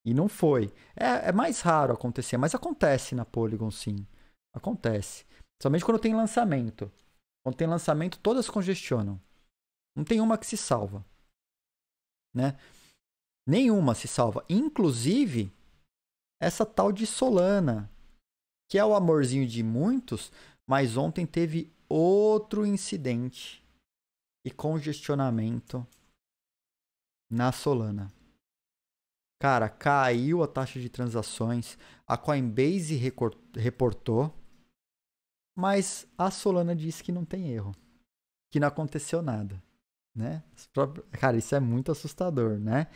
e não foi. É mais raro acontecer, mas acontece na Polygon, sim. Acontece. Somente quando tem lançamento. Quando tem lançamento, todas congestionam. Não tem uma que se salva, né? Nenhuma se salva. Inclusive, essa tal de Solana, que é o amorzinho de muitos, mas ontem teve outro incidente e congestionamento na Solana. Cara, caiu a taxa de transações. A Coinbase reportou. Mas a Solana disse que não tem erro, que não aconteceu nada, né? Cara, isso é muito assustador, né?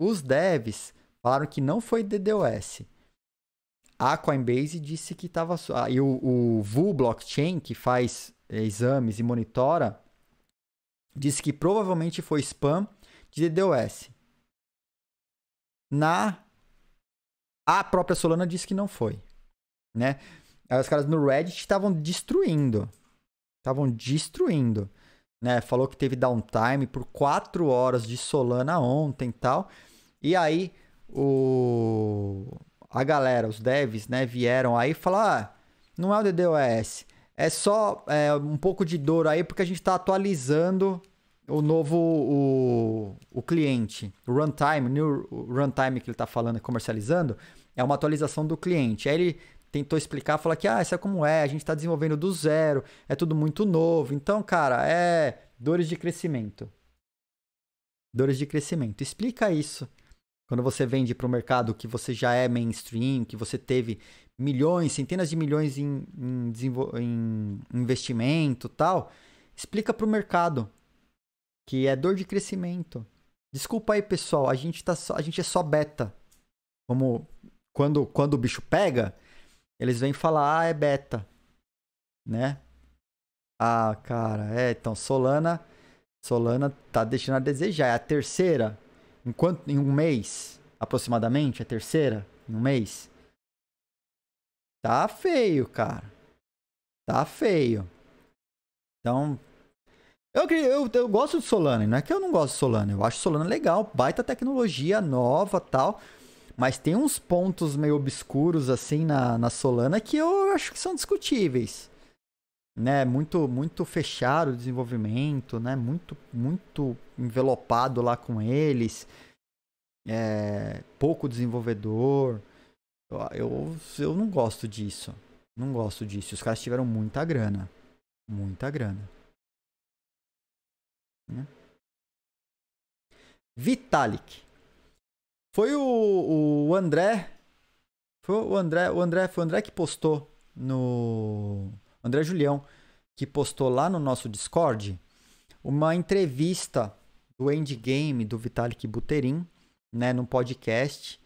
Os devs falaram que não foi DDoS. A Coinbase disse que estava... E o Vu Blockchain, que faz exames e monitora, disse que provavelmente foi spam de DDoS. A própria Solana disse que não foi, né? Aí os caras no Reddit estavam destruindo. Né? Falou que teve downtime por 4 horas de Solana ontem e tal. E aí a galera, os devs, né, vieram aí e falaram: ah, não é o DDoS, é só um pouco de dor aí, porque a gente está atualizando o cliente. O runtime que ele está falando, comercializando, é uma atualização do cliente. Aí ele tentou explicar, falar que, ah, isso é como é, a gente está desenvolvendo do zero, é tudo muito novo. Então, cara, é dores de crescimento. Dores de crescimento. Explica isso. Quando você vende para o mercado que você já é mainstream, que você teve milhões, centenas de milhões em investimento e tal, explica para o mercado que é dor de crescimento. Desculpa aí, pessoal, a gente é só beta. Como quando o bicho pega, eles vêm falar, ah, é beta, né? Ah, cara, é, então Solana tá deixando a desejar, é a terceira em um mês, aproximadamente, a terceira em um mês. Tá feio, cara. Tá feio. Então, eu gosto de Solana, não é que eu não gosto de Solana, eu acho Solana legal, baita tecnologia nova, tal. Mas tem uns pontos meio obscuros assim na Solana que eu acho que são discutíveis, né? Muito fechado o desenvolvimento, né? Muito envelopado lá com eles, pouco desenvolvedor. Eu não gosto disso, não gosto disso. Os caras tiveram muita grana, né? Vitalik. Foi o André que postou no... André Julião, que postou lá no nosso Discord uma entrevista do Endgame do Vitalik Buterin, né, num podcast,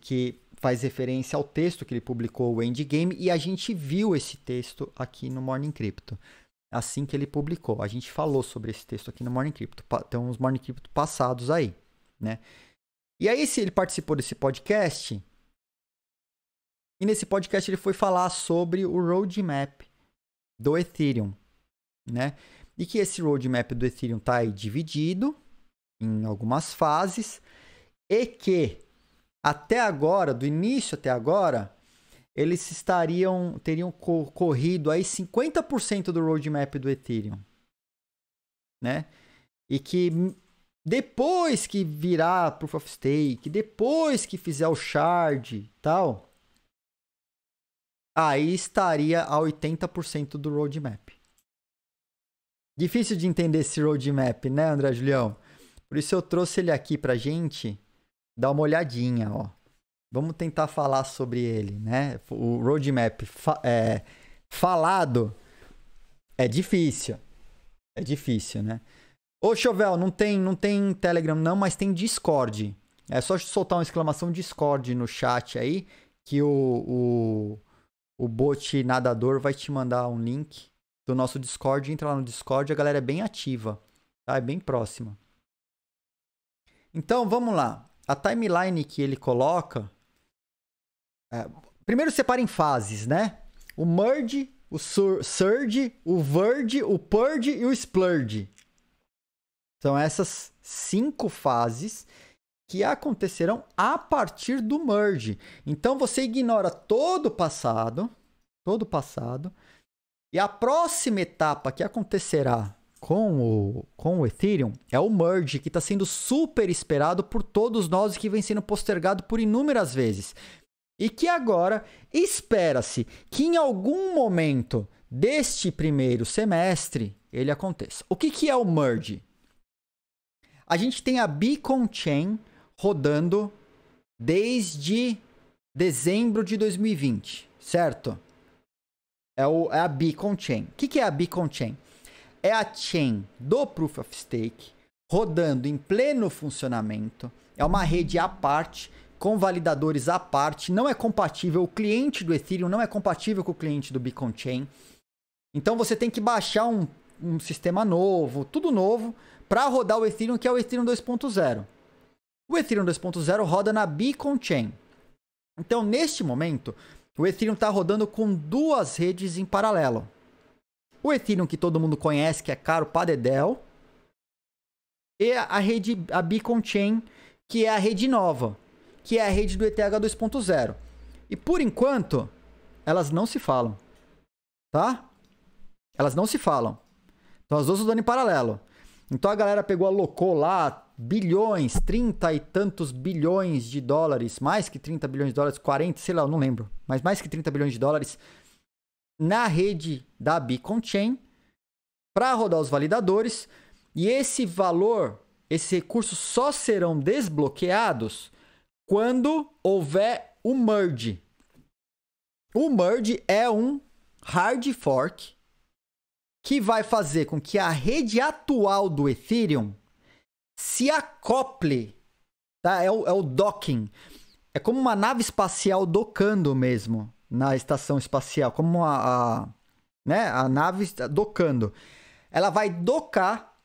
que faz referência ao texto que ele publicou, o Endgame, e a gente viu esse texto aqui no Morning Crypto. Assim que ele publicou, a gente falou sobre esse texto aqui no Morning Crypto. Tem uns Morning Crypto passados aí, né? E aí, ele participou desse podcast, e nesse podcast ele foi falar sobre o roadmap do Ethereum, né? E que esse roadmap do Ethereum está aí dividido em algumas fases, e que até agora, do início até agora, eles teriam corrido aí 50% do roadmap do Ethereum, né? E que... depois que virar Proof of Stake, depois que fizer o shard e tal, aí estaria a 80% do roadmap. Difícil de entender esse roadmap, né, André Julião? Por isso eu trouxe ele aqui pra gente dar uma olhadinha, ó. Vamos tentar falar sobre ele, né? O roadmap falado é difícil. É difícil, né? Ô, Chovel, não tem Telegram não, mas tem Discord. É só soltar uma exclamação Discord no chat aí, que o bot nadador vai te mandar um link do nosso Discord. Entra lá no Discord, a galera é bem ativa, tá? É bem próxima. Então, vamos lá. A timeline que ele coloca... primeiro separa em fases, né? O merge, o surge, o verge, o purge e o splurge. São essas 5 fases que acontecerão a partir do merge. Então, você ignora todo o passado, e a próxima etapa que acontecerá com o Ethereum é o merge, que está sendo super esperado por todos nós e que vem sendo postergado por inúmeras vezes. E que agora espera-se que em algum momento deste primeiro semestre ele aconteça. O que é o merge? A gente tem a Beacon Chain rodando desde dezembro de 2020, certo? É a Beacon Chain. O que é a Beacon Chain? É a chain do Proof of Stake rodando em pleno funcionamento. É uma rede à parte, com validadores à parte. Não é compatível, o cliente do Ethereum não é compatível com o cliente do Beacon Chain. Então você tem que baixar um sistema novo, tudo novo, para rodar o Ethereum, que é o Ethereum 2.0. O Ethereum 2.0 roda na Beacon Chain. Então, neste momento, o Ethereum está rodando com 2 redes em paralelo. O Ethereum que todo mundo conhece, que é caro para dedéu, e a Beacon Chain, que é a rede nova, que é a rede do ETH 2.0. E, por enquanto, elas não se falam, tá? Elas não se falam. Então, as duas rodando em paralelo. Então a galera pegou, alocou lá bilhões, 30 e tantos bilhões de dólares, mais que 30 bilhões de dólares, 40, sei lá, eu não lembro, mas mais que 30 bilhões de dólares na rede da Beacon Chain para rodar os validadores, e esse valor, esses recursos só serão desbloqueados quando houver o merge. O merge é um hard fork que vai fazer com que a rede atual do Ethereum se acople, tá? É o docking. É como uma nave espacial docando mesmo na estação espacial, como a nave docando. Ela vai docar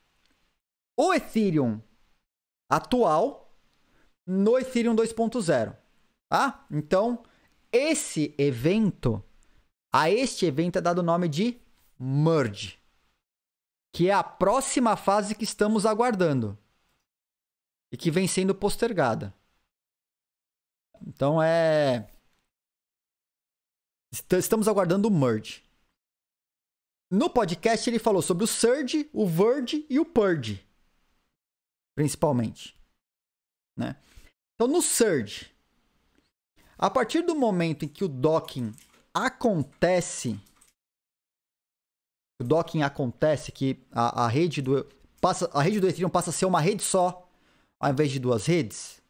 o Ethereum atual no Ethereum 2.0, tá? Então, a este evento é dado o nome de merge, que é a próxima fase que estamos aguardando e que vem sendo postergada. Então estamos aguardando o merge. No podcast ele falou sobre o surge, o verge e o purge, principalmente, né? Então no surge, a partir do momento em que o docking acontece, que a rede do Ethereum passa a ser uma rede só, ao invés de duas redes,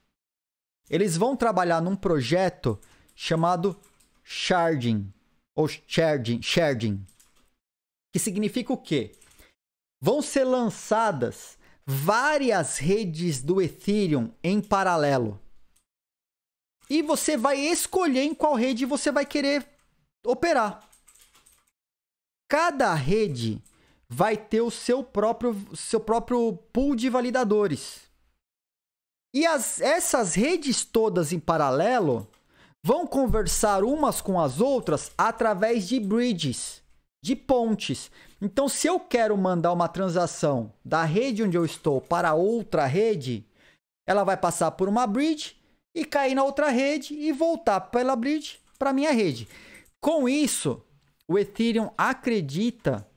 eles vão trabalhar num projeto chamado sharding, que significa o quê? Vão ser lançadas várias redes do Ethereum em paralelo. E você vai escolher em qual rede você vai querer operar. Cada rede vai ter o seu próprio pool de validadores. E essas redes todas em paralelo vão conversar umas com as outras através de bridges, de pontes. Então, se eu quero mandar uma transação da rede onde eu estou para outra rede, ela vai passar por uma bridge e cair na outra rede e voltar pela bridge para a minha rede. Com isso, o Ethereum acredita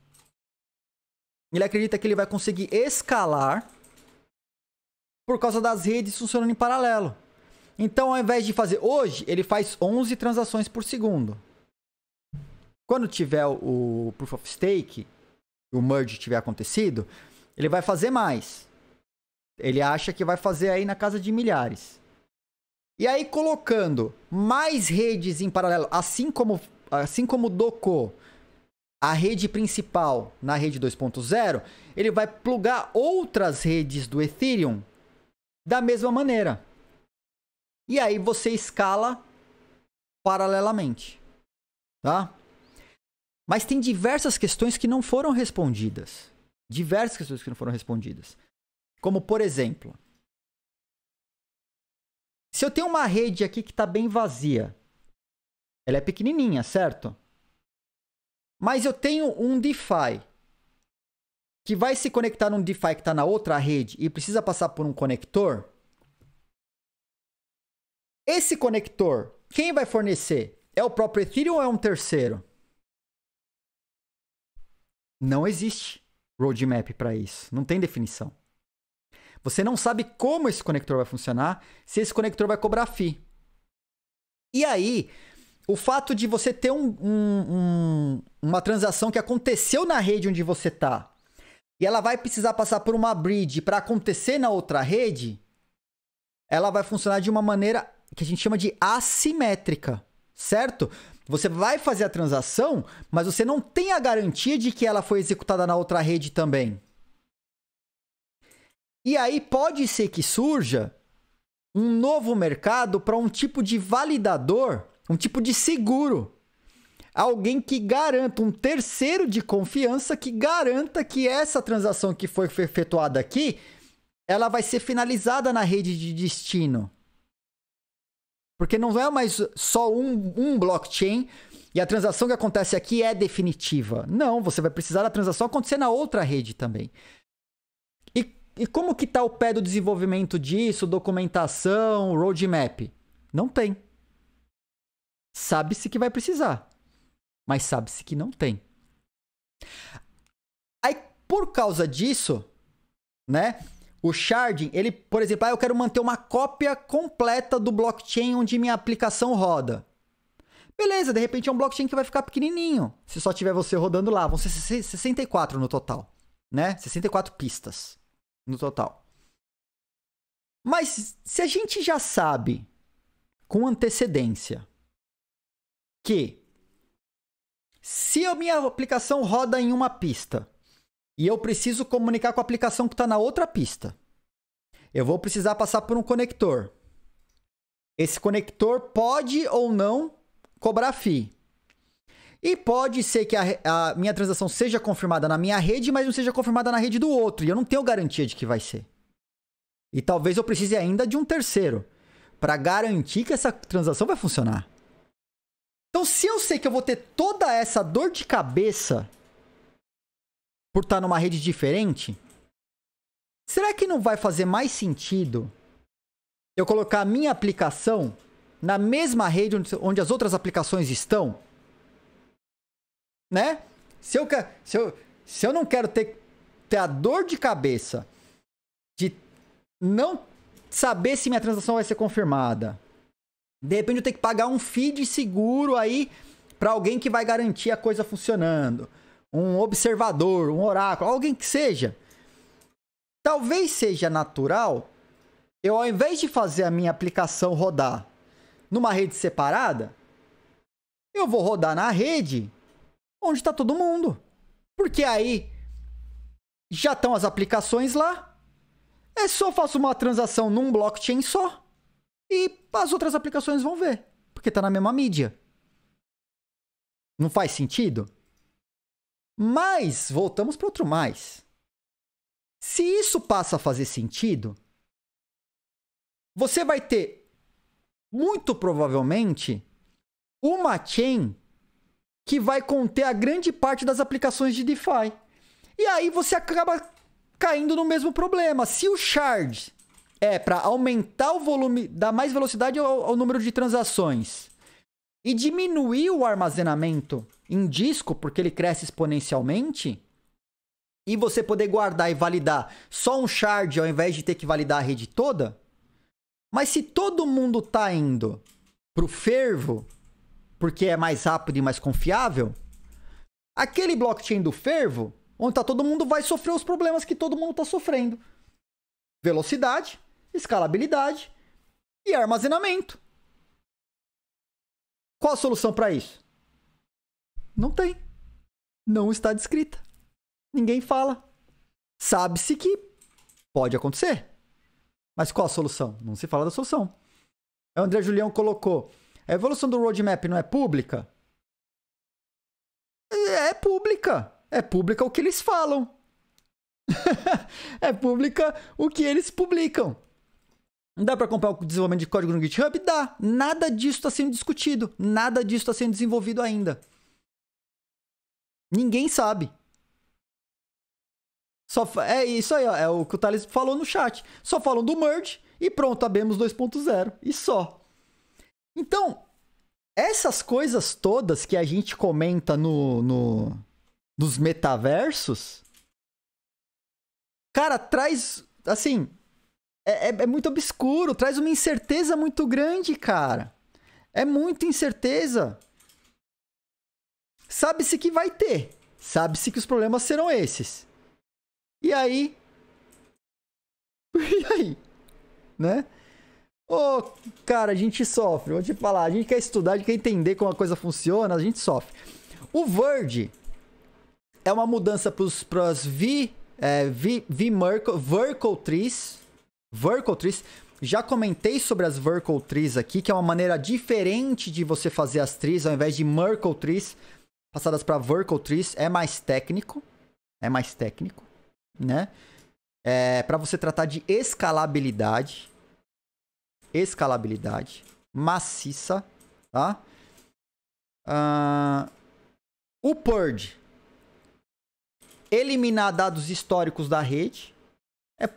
que ele vai conseguir escalar por causa das redes funcionando em paralelo. Então, ao invés de fazer hoje, ele faz 11 transações por segundo. Quando tiver o Proof of Stake, o merge tiver acontecido, ele vai fazer mais. Ele acha que vai fazer aí na casa de milhares. E aí, colocando mais redes em paralelo, assim como docou a rede principal na rede 2.0, ele vai plugar outras redes do Ethereum da mesma maneira. E aí você escala paralelamente, tá? Mas tem diversas questões que não foram respondidas. Como, por exemplo, se eu tenho uma rede aqui que está bem vazia, ela é pequenininha, certo? Mas eu tenho um DeFi que vai se conectar num DeFi que está na outra rede e precisa passar por um conector. Esse conector, quem vai fornecer? É o próprio Ethereum ou é um terceiro? Não existe roadmap para isso. Não tem definição. Você não sabe como esse conector vai funcionar, se esse conector vai cobrar fee. E aí, o fato de você ter uma transação que aconteceu na rede onde você está e ela vai precisar passar por uma bridge para acontecer na outra rede, ela vai funcionar de uma maneira que a gente chama de assimétrica, certo? Você vai fazer a transação, mas você não tem a garantia de que ela foi executada na outra rede também. E aí pode ser que surja um novo mercado para um tipo de validador, um tipo de seguro. Alguém que garanta, um terceiro de confiança que garanta que essa transação que foi efetuada aqui, ela vai ser finalizada na rede de destino. Porque não é mais só um blockchain e a transação que acontece aqui é definitiva. Não, você vai precisar da transação acontecer na outra rede também. E como que está o pé do desenvolvimento disso, documentação, roadmap? Não tem. Sabe-se que vai precisar, mas sabe-se que não tem. Aí, por causa disso, né, O sharding, ele, por exemplo, eu quero manter uma cópia completa do blockchain onde minha aplicação roda. Beleza, de repente é um blockchain que vai ficar pequenininho, se só tiver você rodando lá. Vão ser 64 no total, né? 64 pistas no total. Mas se a gente já sabe com antecedência que se a minha aplicação roda em uma pista e eu preciso comunicar com a aplicação que está na outra pista, eu vou precisar passar por um conector. Esse conector pode ou não cobrar fee. E pode ser que a minha transação seja confirmada na minha rede, mas não seja confirmada na rede do outro. E eu não tenho garantia de que vai ser. E talvez eu precise ainda de um terceiro para garantir que essa transação vai funcionar. Então, se eu sei que eu vou ter toda essa dor de cabeça por estar numa rede diferente, será que não vai fazer mais sentido eu colocar a minha aplicação na mesma rede onde as outras aplicações estão? Né? Se eu não quero ter a dor de cabeça de não saber se minha transação vai ser confirmada, de repente eu tenho que pagar um fee de seguro aí para alguém que vai garantir a coisa funcionando, um observador, um oráculo, alguém que seja. Talvez seja natural eu, ao invés de fazer a minha aplicação rodar numa rede separada, eu vou rodar na rede onde está todo mundo. Porque aí já estão as aplicações lá. É só faço uma transação num blockchain só e as outras aplicações vão ver, porque está na mesma mídia. Não faz sentido? Mas voltamos para outro mais. Se isso passa a fazer sentido, você vai ter muito provavelmente uma chain que vai conter a grande parte das aplicações de DeFi. E aí você acaba caindo no mesmo problema. Se o shard é para aumentar o volume, dar mais velocidade ao número de transações e diminuir o armazenamento em disco, porque ele cresce exponencialmente, e você poder guardar e validar só um shard ao invés de ter que validar a rede toda. Mas se todo mundo tá indo pro fervo, porque é mais rápido e mais confiável, aquele blockchain do fervo, onde tá todo mundo, vai sofrer os problemas que todo mundo tá sofrendo. Velocidade, escalabilidade e armazenamento. Qual a solução para isso? Não tem. Não está descrita. Ninguém fala. Sabe-se que pode acontecer. Mas qual a solução? Não se fala da solução. O André Julião colocou: a evolução do roadmap não é pública? É pública. É pública o que eles falam. É pública o que eles publicam. Não dá para comprar o desenvolvimento de código no GitHub? Dá. Nada disso está sendo discutido. Nada disso está sendo desenvolvido ainda. Ninguém sabe. É isso aí, ó, é o que o Thales falou no chat. Só falam do merge e pronto, a BEMOS 2.0 e só. Então, essas coisas todas que a gente comenta nos metaversos, cara, traz, assim, é muito obscuro, traz uma incerteza muito grande, cara. É muita incerteza. Sabe-se que vai ter. Sabe-se que os problemas serão esses. E aí? E aí? Né? Ô, cara, a gente sofre. Vou te falar, a gente quer estudar, a gente quer entender como a coisa funciona, a gente sofre. O Verge é uma mudança para as Vertical Trees. Vertical Trees. Já comentei sobre as Vertical Trees aqui, que é uma maneira diferente de você fazer as trees, ao invés de Merkle Trees, passadas para Vertical Trees. É mais técnico. É mais técnico. Né? É, para você tratar de escalabilidade, maciça, tá? O purge, eliminar dados históricos da rede.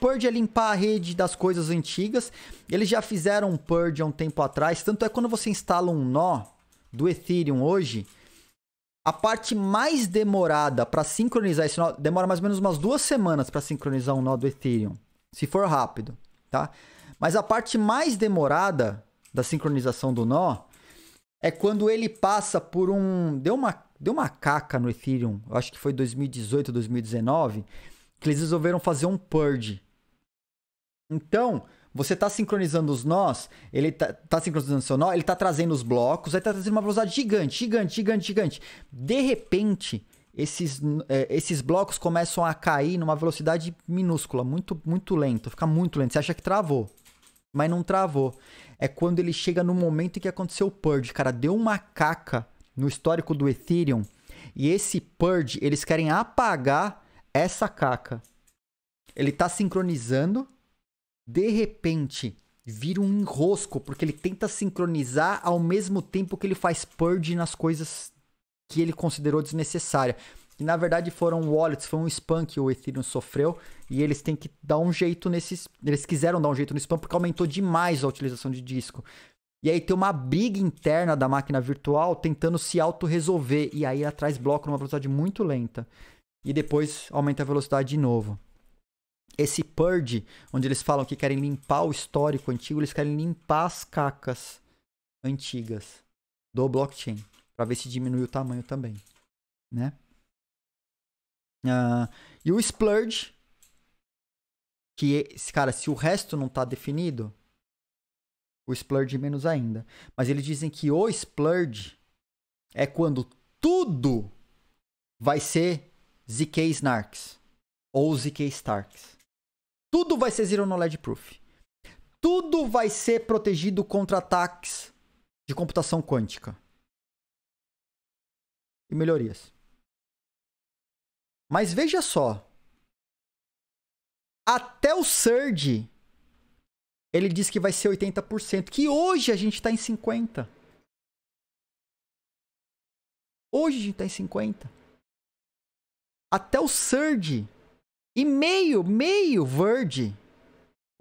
Purge é limpar a rede das coisas antigas. Eles já fizeram um purge há um tempo atrás. Tanto é, quando você instala um nó do Ethereum hoje, a parte mais demorada para sincronizar esse nó, demora mais ou menos umas 2 semanas para sincronizar um nó do Ethereum. se for rápido, tá? Mas a parte mais demorada da sincronização do nó é quando ele passa por um... Deu uma caca no Ethereum, eu acho que foi 2018, 2019, que eles resolveram fazer um purge. Então, você está sincronizando os nós, ele está sincronizando seu nó, ele está trazendo os blocos, aí está trazendo uma velocidade gigante. De repente, esses blocos começam a cair numa velocidade minúscula, muito lento, fica muito lento. Você acha que travou, mas não travou. É quando ele chega no momento em que aconteceu o purge, cara, deu uma caca no histórico do Ethereum, e esse purge, eles querem apagar essa caca. Ele está sincronizando, de repente, vira um enrosco, porque ele tenta sincronizar ao mesmo tempo que ele faz purge nas coisas que ele considerou desnecessária. E, na verdade, foram wallets, foi um spam que o Ethereum sofreu, e eles têm que dar um jeito nesses... Eles quiseram dar um jeito no spam, porque aumentou demais a utilização de disco. E aí tem uma briga interna da máquina virtual tentando se autorresolver. E aí ela traz bloco numa velocidade muito lenta. E depois aumenta a velocidade de novo. Esse purge, onde eles falam que querem limpar o histórico antigo, eles querem limpar as cacas antigas do blockchain. Para ver se diminui o tamanho também, né? E o splurge, que cara, se o resto não está definido... O splurge menos ainda. Mas eles dizem que o splurge é quando tudo vai ser ZK Snarks ou ZK Starks. Tudo vai ser Zero Knowledge Proof. Tudo vai ser protegido contra ataques de computação quântica. E melhorias. Mas veja só. Até o surge... Ele diz que vai ser 80%, que hoje a gente está em 50%. Hoje a gente está em 50%. Até o surge e meio verde,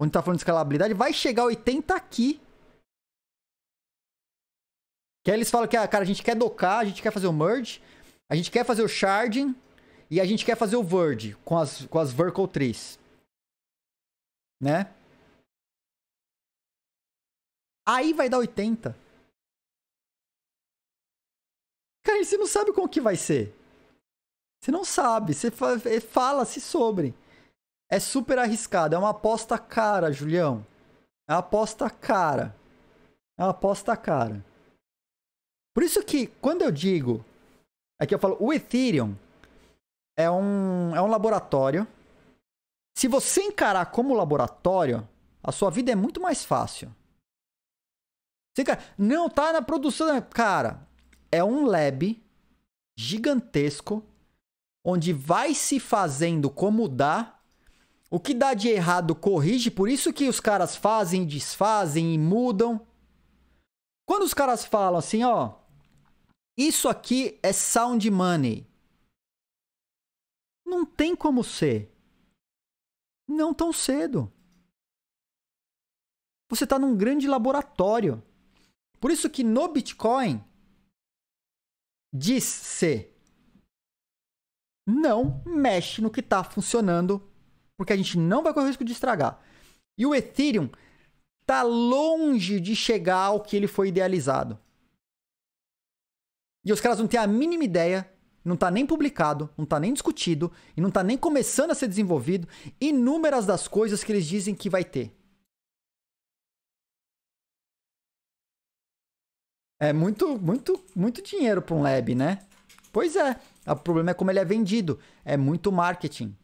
onde está falando de escalabilidade, vai chegar a 80% aqui. Que aí eles falam que, cara, a gente quer docar, a gente quer fazer o merge, a gente quer fazer o sharding e a gente quer fazer o verde com as vertical trees. Né? Aí vai dar 80. Cara, você não sabe como que vai ser. Você não sabe. Você fala-se sobre. É super arriscado. É uma aposta cara, Julião. É uma aposta cara. É uma aposta cara. Por isso que, quando eu digo... Aqui eu falo, o Ethereum é um laboratório. Se você encarar como laboratório, a sua vida é muito mais fácil. Não, tá na produção... Cara, é um lab gigantesco onde vai se fazendo como dá. O que dá de errado corrige. Por isso que os caras fazem, desfazem e mudam. Quando os caras falam assim, ó... Isso aqui é sound money. Não tem como ser. Não tão cedo. Você tá num grande laboratório. Por isso que no Bitcoin diz ser não mexe no que está funcionando, porque a gente não vai correr o risco de estragar. E o Ethereum está longe de chegar ao que ele foi idealizado. E os caras não têm a mínima ideia, não está nem publicado, não está nem discutido, e não está nem começando a ser desenvolvido, inúmeras das coisas que eles dizem que vai ter. É muito dinheiro para um lab, né? Pois é. O problema é como ele é vendido. É muito marketing.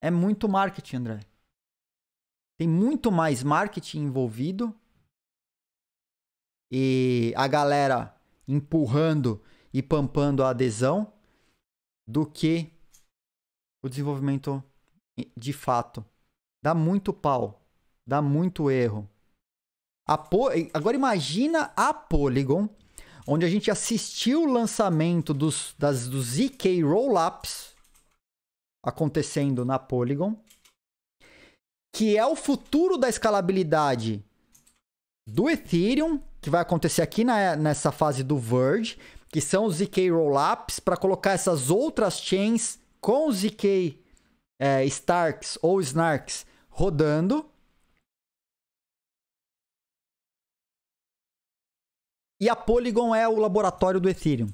É muito marketing, André. Tem muito mais marketing envolvido. E a galera empurrando e pampando a adesão do que o desenvolvimento de fato. Dá muito pau. Dá muito erro. Agora imagina a Polygon, onde a gente assistiu o lançamento dos ZK Rollups acontecendo na Polygon, que é o futuro da escalabilidade do Ethereum, que vai acontecer aqui nessa fase do Verge, que são os ZK Rollups, para colocar essas outras chains com ZK Starks ou Snarks rodando. E a Polygon é o laboratório do Ethereum.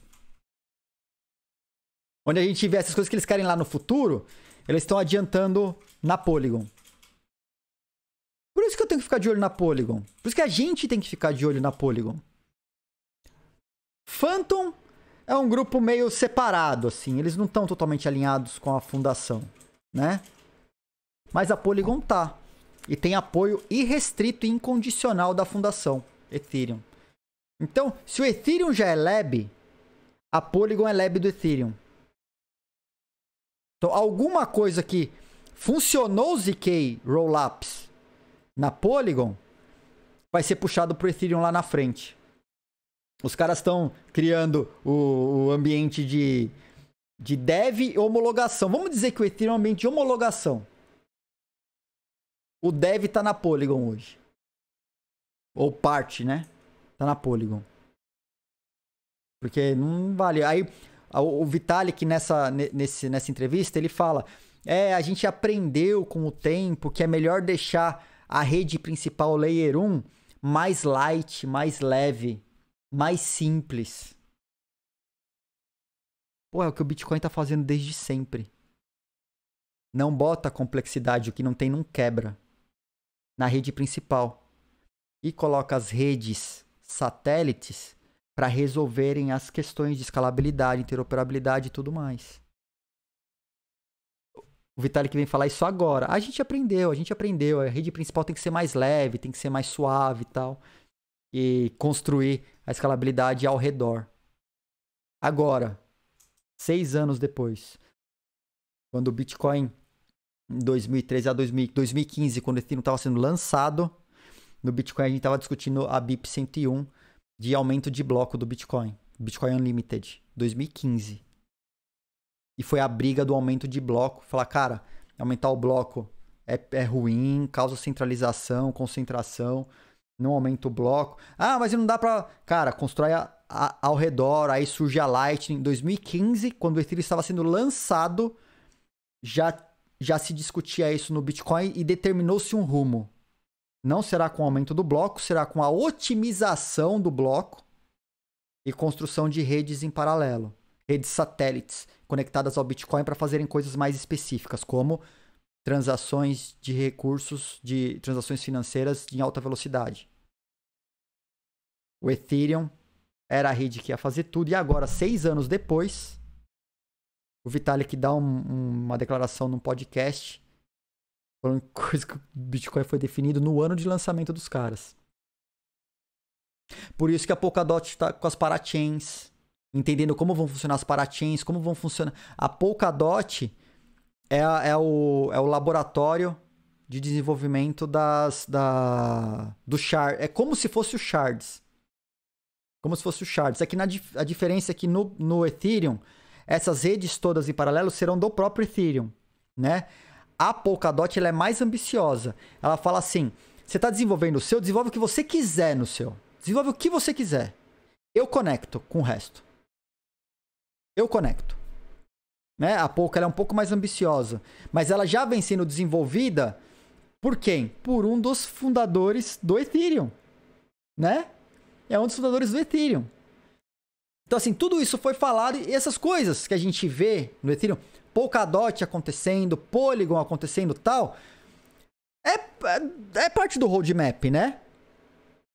Onde a gente vê essas coisas que eles querem lá no futuro, eles estão adiantando na Polygon. Por isso que eu tenho que ficar de olho na Polygon. Por isso que a gente tem que ficar de olho na Polygon. Phantom é um grupo meio separado, assim. Eles não estão totalmente alinhados com a fundação, né? Mas a Polygon tá. E tem apoio irrestrito e incondicional da fundação Ethereum. Então, se o Ethereum já é lab, a Polygon é lab do Ethereum. Então, alguma coisa que funcionou o ZK Rollups na Polygon vai ser puxado para o Ethereum lá na frente. Os caras estão criando o ambiente de dev e homologação. Vamos dizer que o Ethereum é um ambiente de homologação. O dev está na Polygon hoje. Ou parte, né? Tá na Polygon. Porque não vale. Aí o Vitalik nessa entrevista, ele fala: a gente aprendeu com o tempo que é melhor deixar a rede principal Layer 1 mais light, mais leve, mais simples. Pô, é o que o Bitcoin tá fazendo desde sempre. Não bota complexidade, o que não tem não quebra. Na rede principal. E coloca as redes satélites para resolverem as questões de escalabilidade, interoperabilidade e tudo mais. O Vitalik vem falar isso agora. A gente aprendeu. A rede principal tem que ser mais leve, tem que ser mais suave e tal. E construir a escalabilidade ao redor. Agora, 6 anos depois, quando o Bitcoin, em 2013 a 2015, quando o Ethereum estava sendo lançado, no Bitcoin a gente estava discutindo a BIP 101 de aumento de bloco do Bitcoin. Bitcoin Unlimited, 2015. E foi a briga do aumento de bloco. Falar, cara, aumentar o bloco é ruim, causa centralização, concentração, não aumenta o bloco. Ah, mas não dá pra... Cara, constrói ao redor, aí surge a Lightning. 2015, quando o Ethereum estava sendo lançado, já se discutia isso no Bitcoin e determinou-se um rumo. Não será com o aumento do bloco, será com a otimização do bloco e construção de redes em paralelo. Redes satélites conectadas ao Bitcoin para fazerem coisas mais específicas, como transações de recursos, de transações financeiras em alta velocidade. O Ethereum era a rede que ia fazer tudo. E agora, 6 anos depois, o Vitalik dá uma declaração num podcast... Falando coisa que o Bitcoin foi definido no ano de lançamento dos caras. Por isso que a Polkadot está com as parachains. Entendendo como vão funcionar as parachains, como vão funcionar. A Polkadot é o laboratório de desenvolvimento do Shard. É como se fosse o Shards. Como se fosse o Shards. É que a diferença é que no Ethereum, essas redes todas em paralelo serão do próprio Ethereum, né? A Polkadot ela é mais ambiciosa. Ela fala assim, você está desenvolvendo o seu, desenvolve o que você quiser no seu. Desenvolve o que você quiser. Eu conecto com o resto. Eu conecto. Né? A Polka ela é um pouco mais ambiciosa. Mas ela já vem sendo desenvolvida por quem? Por um dos fundadores do Ethereum. Né? É um dos fundadores do Ethereum. Então assim, tudo isso foi falado e essas coisas que a gente vê no Ethereum... Polkadot acontecendo, Polygon acontecendo e tal, é parte do roadmap, né?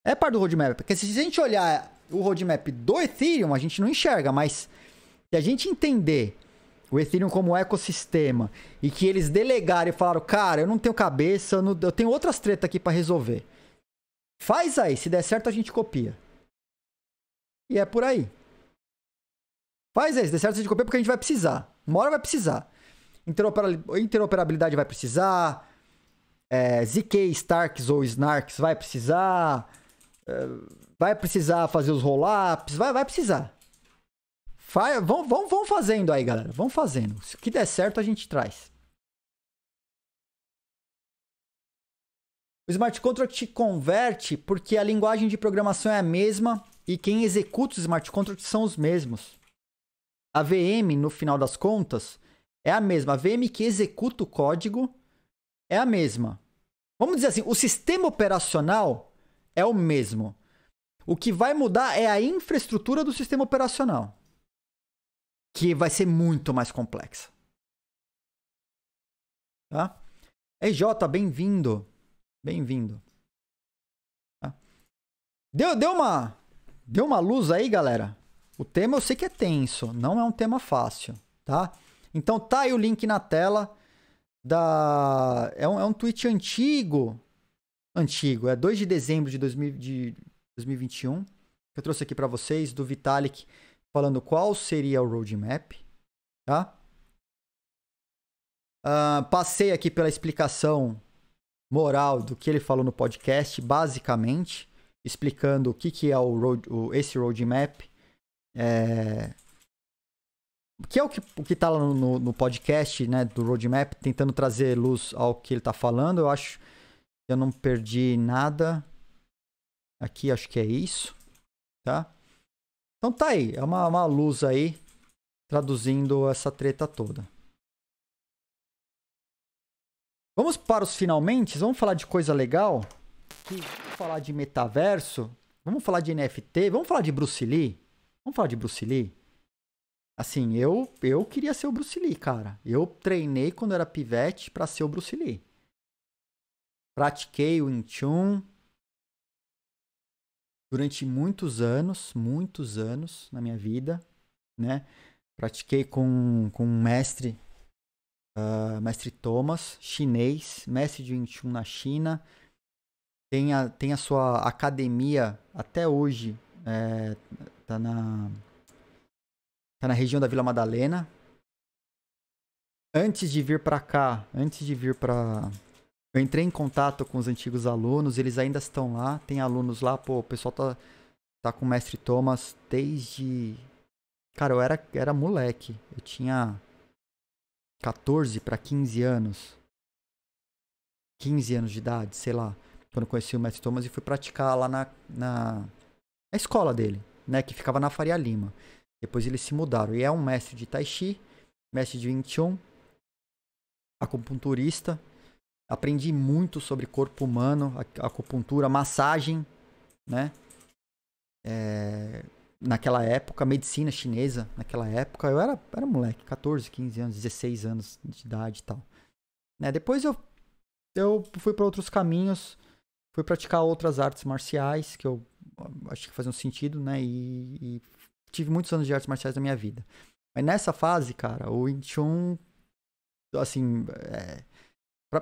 É parte do roadmap, porque se a gente olhar o roadmap do Ethereum, a gente não enxerga, mas se a gente entender o Ethereum como ecossistema e que eles delegaram e falaram, cara, eu não tenho cabeça, eu tenho outras tretas aqui para resolver. Faz aí, se der certo a gente copia. E é por aí. Faz aí, se der certo a gente copia porque a gente vai precisar. Uma hora vai precisar. Interoperabilidade vai precisar. ZK, Starks ou Snarks vai precisar. Vai precisar fazer os roll-ups. Vai precisar. Vão fazendo aí, galera. Vão fazendo. Se o que der certo, a gente traz. O Smart Contract converte porque a linguagem de programação é a mesma e quem executa os Smart Contracts são os mesmos. A VM, no final das contas, É a mesma. A VM que executa o código é a mesma. Vamos dizer assim, o sistema operacional é o mesmo. O que vai mudar é a infraestrutura do sistema operacional, que vai ser muito mais complexa. Tá? EJ, bem-vindo. Bem-vindo. Tá? Deu uma luz aí, galera? O tema eu sei que é tenso, não é um tema fácil, tá? Então tá aí o link na tela da... É um tweet antigo. Antigo, é 2 de dezembro de 2021. Que eu trouxe aqui pra vocês, do Vitalik, falando qual seria o roadmap, tá? Passei aqui pela explicação moral do que ele falou no podcast, basicamente, explicando o que, que é esse roadmap. Que é o que tá lá no podcast, né, do roadmap, tentando trazer luz ao que ele tá falando. Eu acho que eu não perdi nada aqui, acho que é isso, tá? Então tá aí, é uma luz aí, traduzindo essa treta toda. Vamos para os finalmente, vamos falar de coisa legal, vamos falar de metaverso, vamos falar de NFT, vamos falar de Bruce Lee, Assim, eu queria ser o Bruce Lee, cara. Eu treinei quando era pivete pra ser o Bruce Lee. Pratiquei o Wing Chun durante muitos anos na minha vida, né? Pratiquei com um mestre, mestre Thomas, chinês, mestre de Wing Chun na China. Tem a sua academia até hoje, tá na região da Vila Madalena. Antes de vir para cá, eu entrei em contato com os antigos alunos, eles ainda estão lá, tem alunos lá, pô, o pessoal tá com o mestre Thomas desde... Cara, eu era moleque, eu tinha 14 para 15 anos. 15 anos de idade, sei lá, quando eu conheci o mestre Thomas e fui praticar lá na escola dele, né, que ficava na Faria Lima. Depois eles se mudaram. E é um mestre de Tai Chi, mestre de Wing Chun, acupunturista. Aprendi muito sobre corpo humano, acupuntura, massagem, né? Naquela época, medicina chinesa, naquela época. Eu era moleque, 14, 15 anos, 16 anos de idade e tal. Né? Depois eu fui para outros caminhos, fui praticar outras artes marciais, que eu acho que fazia um sentido, né? E tive muitos anos de artes marciais na minha vida. Mas nessa fase, cara, o Wing Chun, assim,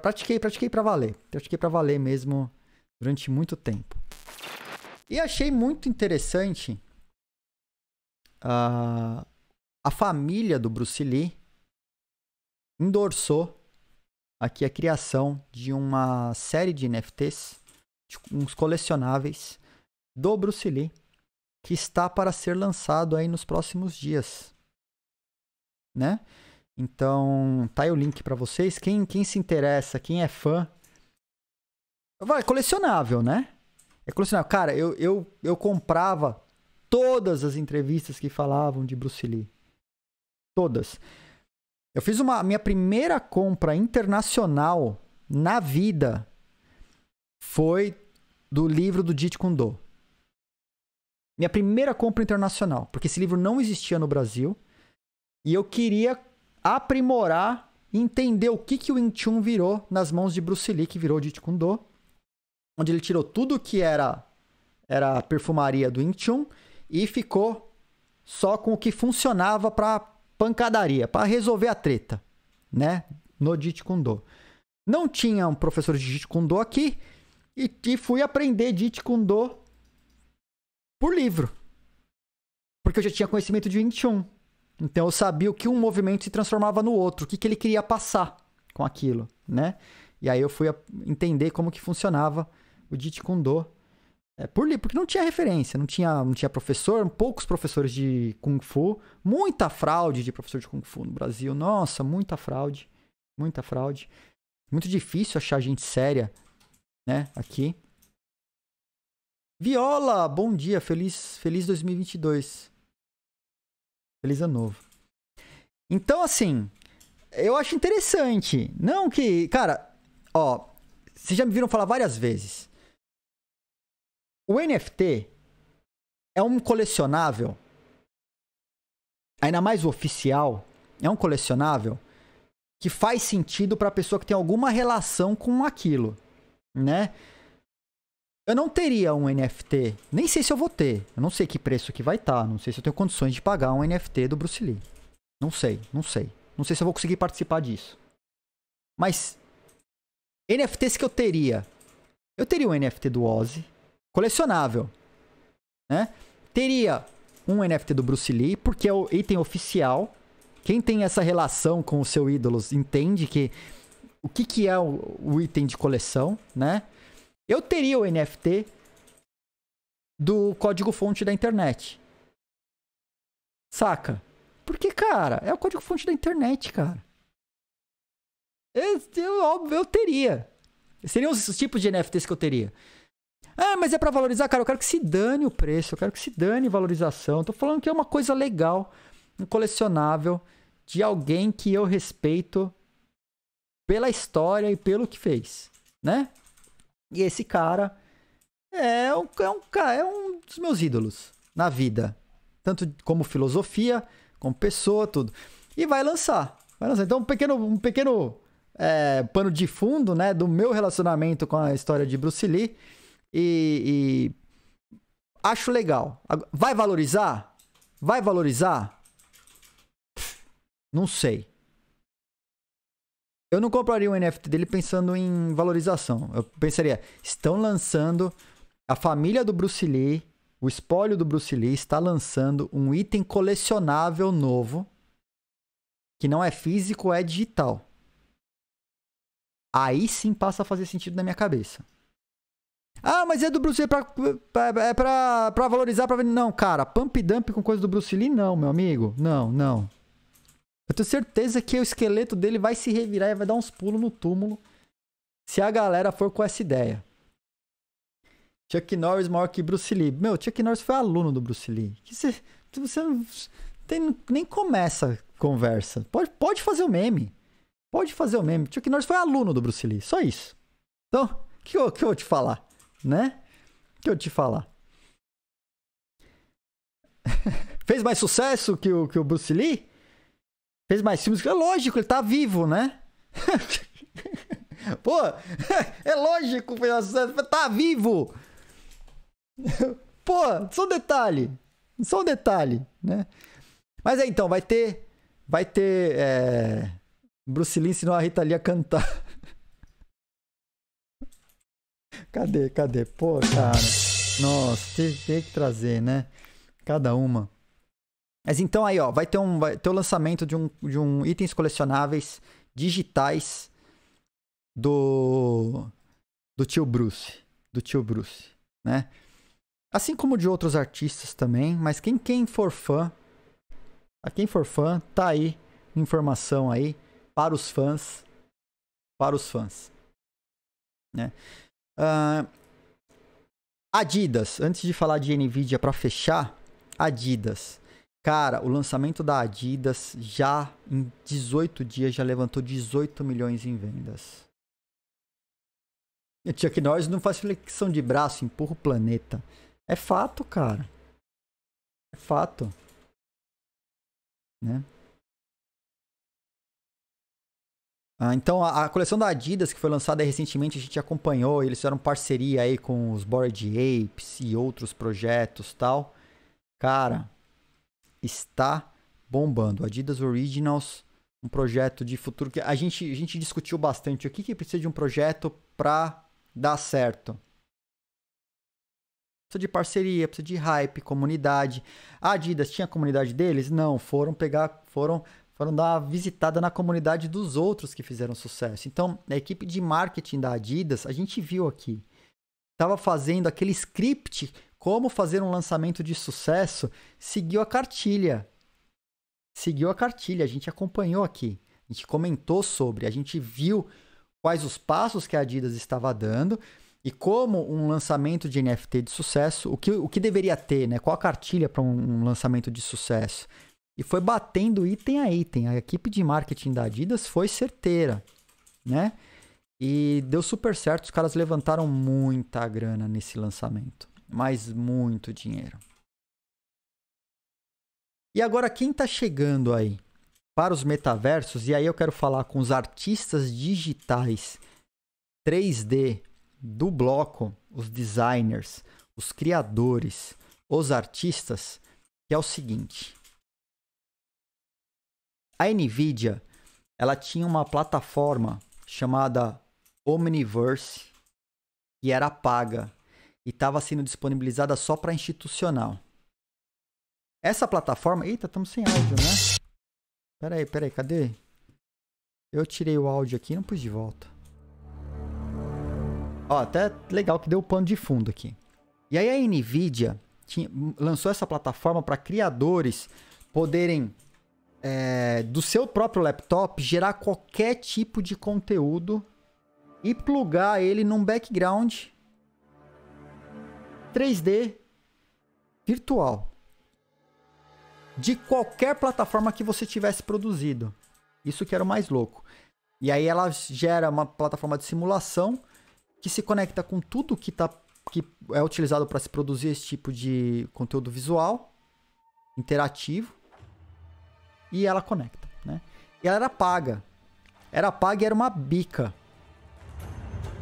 pratiquei pra valer. Pratiquei pra valer mesmo durante muito tempo. E achei muito interessante a família do Bruce Lee endorsou aqui a criação de uma série de NFTs, uns colecionáveis do Bruce Lee, que está para ser lançado aí nos próximos dias, né? Então, tá aí o link para vocês. Quem se interessa, quem é fã... É colecionável, né? É colecionável. Cara, eu comprava todas as entrevistas que falavam de Bruce Lee. Todas. Eu fiz minha primeira compra internacional na vida foi do livro do Jeet Kune Do. Minha primeira compra internacional, porque esse livro não existia no Brasil e eu queria aprimorar e entender o que o Wing Chun virou nas mãos de Bruce Lee, que virou o Jeet Kune Do, onde ele tirou tudo que era a perfumaria do Wing Chun e ficou só com o que funcionava para pancadaria, para resolver a treta, né, no Jeet Kune Do. Não tinha um professor de Jeet Kune Do aqui e fui aprender Jeet Kune Do por livro, porque eu já tinha conhecimento de Wing Chun, então eu sabia o que um movimento se transformava no outro, o que ele queria passar com aquilo, né? E aí eu fui entender como que funcionava o Jeet Kune Do por livro, porque não tinha referência, não tinha professor, poucos professores de Kung Fu, muita fraude de professor de Kung Fu no Brasil, nossa, muita fraude, muito difícil achar gente séria, né, aqui. Viola, bom dia, feliz 2022. Feliz ano novo. Então, assim, eu acho interessante. Não que... Cara, ó, vocês já me viram falar várias vezes. O NFT é um colecionável, ainda mais o oficial, é um colecionável que faz sentido para a pessoa que tem alguma relação com aquilo, né? Eu não teria um NFT, nem sei se eu vou ter, eu não sei que preço que vai estar, não sei se eu tenho condições de pagar um NFT do Bruce Lee. Não sei se eu vou conseguir participar disso. Mas NFTs que eu teria um NFT do Ozzy, colecionável, né? Teria um NFT do Bruce Lee, porque é o item oficial. Quem tem essa relação com o seu ídolo entende que o que, que é o item de coleção, né? Eu teria o NFT do código-fonte da internet. Saca? Porque, cara, é o código-fonte da internet, cara. Eu teria. Seriam os tipos de NFTs que eu teria. Ah, mas é pra valorizar? Cara, eu quero que se dane o preço. Eu quero que se dane a valorização. Tô falando que é uma coisa legal. Um colecionável de alguém que eu respeito pela história e pelo que fez, né? E esse cara é um dos meus ídolos na vida. Tanto como filosofia, como pessoa, tudo. E vai lançar. Então, um pequeno pano de fundo, né, do meu relacionamento com a história de Bruce Lee. E acho legal. Vai valorizar? Vai valorizar? Não sei. Eu não compraria um NFT dele pensando em valorização. Eu pensaria, estão lançando... A família do Bruce Lee, o espólio do Bruce Lee, está lançando um item colecionável novo, que não é físico, é digital. Aí sim passa a fazer sentido na minha cabeça. Ah, mas é do Bruce Lee pra valorizar, pra vender. Não, cara, pump dump com coisa do Bruce Lee, não, meu amigo. Não. Eu tenho certeza que o esqueleto dele vai se revirar e vai dar uns pulos no túmulo se a galera for com essa ideia. Chuck Norris maior que Bruce Lee. Meu, Chuck Norris foi aluno do Bruce Lee. Você não tem, nem começa a conversa. Pode fazer o meme. Pode fazer o meme. Chuck Norris foi aluno do Bruce Lee. Só isso. Então, o que eu vou te falar? Né? O que eu te falar? Fez mais sucesso que o Bruce Lee? Fez mais filmes. É lógico, ele tá vivo, né? Pô, é lógico, fez mais sucesso, tá vivo! Pô, só um detalhe. Só um detalhe, né? Mas é então, vai ter Bruce Lee ensinou a Rita Lee a cantar. Cadê? Pô, cara. Nossa, tem que trazer, né? Cada uma. Mas então aí, ó, vai ter o lançamento de um itens colecionáveis digitais do tio Bruce, né? Assim como de outros artistas também, mas quem for fã, tá aí informação aí para os fãs, né? Adidas, antes de falar de NVIDIA para fechar, Adidas. Cara, o lançamento da Adidas já em 18 dias já levantou 18 milhões em vendas. E Chuck Norris não faz flexão de braço, empurra o planeta. É fato, cara. É fato. Né? Ah, então, a coleção da Adidas que foi lançada recentemente, a gente acompanhou. Eles fizeram parceria aí com os Bored Apes e outros projetos e tal. Cara... está bombando. Adidas Originals, um projeto de futuro que a gente discutiu bastante. O que precisa de um projeto para dar certo? Precisa de parceria, precisa de hype, comunidade. A Adidas tinha a comunidade deles? Não, foram dar uma visitada na comunidade dos outros que fizeram sucesso. Então, a equipe de marketing da Adidas, a gente viu aqui, estava fazendo aquele script... Como fazer um lançamento de sucesso, seguiu a cartilha. Seguiu a cartilha, a gente acompanhou aqui. A gente comentou sobre, a gente viu quais os passos que a Adidas estava dando e como um lançamento de NFT de sucesso, o que deveria ter, né? Qual a cartilha para um lançamento de sucesso? e foi batendo item a item. A equipe de marketing da Adidas foi certeira, né? E deu super certo, os caras levantaram muita grana nesse lançamento, mas muito dinheiro. E agora quem está chegando aí para os metaversos, e aí eu quero falar com os artistas digitais 3D do bloco, os designers, os criadores, os artistas, que é o seguinte. A NVIDIA, ela tinha uma plataforma chamada Omniverse, que era paga e estava sendo disponibilizada só para institucional. Essa plataforma... Eita, estamos sem áudio, né? Peraí, cadê? Eu tirei o áudio aqui e não pus de volta. Ó, até legal que deu o pano de fundo aqui. E aí a NVIDIA lançou essa plataforma para criadores poderem, do seu próprio laptop, gerar qualquer tipo de conteúdo e plugar ele num background 3D virtual de qualquer plataforma que você tivesse produzido. Isso que era o mais louco. E aí ela gera uma plataforma de simulação que se conecta com tudo que é utilizado para se produzir esse tipo de conteúdo visual, interativo, e ela conecta, né? E ela era paga. Era paga e era uma bica.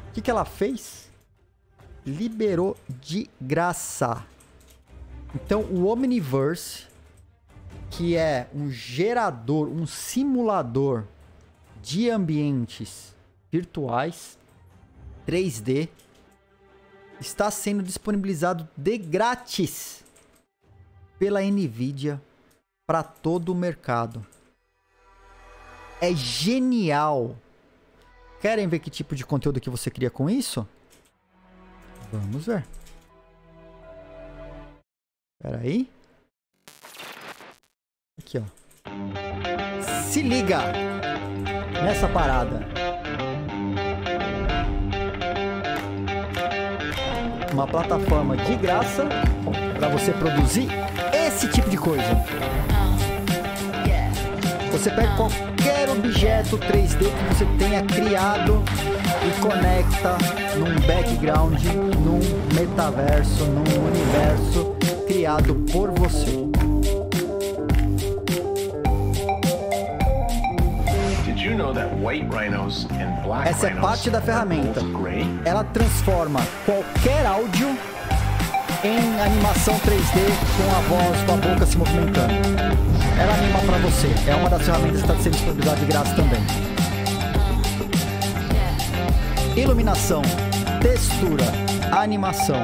O que ela fez? Liberou de graça. Então, o Omniverse, que é um gerador, um simulador de ambientes virtuais 3D, está sendo disponibilizado de grátis pela NVIDIA para todo o mercado. É genial! Querem ver que tipo de conteúdo que você cria com isso? Vamos ver. Espera aí. Aqui, ó. Se liga nessa parada. Uma plataforma de graça para você produzir esse tipo de coisa. Você pega qualquer objeto 3D que você tenha criado e conecta num background, num metaverso, num universo criado por você. Essa é parte da ferramenta. Ela transforma qualquer áudio em animação 3D com a voz, com a boca se movimentando. Ela anima para você. É uma das ferramentas que está sendo disponibilizada de graça também. Iluminação, textura, animação,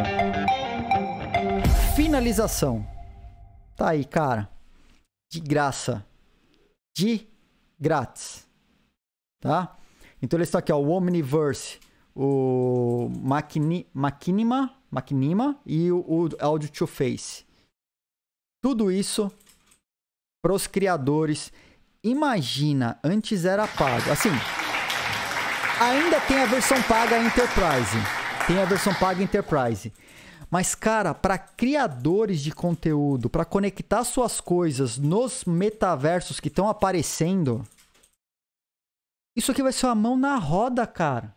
finalização. Tá aí, cara. De graça. De grátis. Tá? Então eles estão aqui, ó, o Omniverse, o Machinima e o Audio to Face. Tudo isso para os criadores. Imagina, antes era pago. Assim, ainda tem a versão paga Enterprise. Tem a versão paga Enterprise. Mas, cara, para criadores de conteúdo, para conectar suas coisas nos metaversos que estão aparecendo... Isso aqui vai ser uma mão na roda, cara.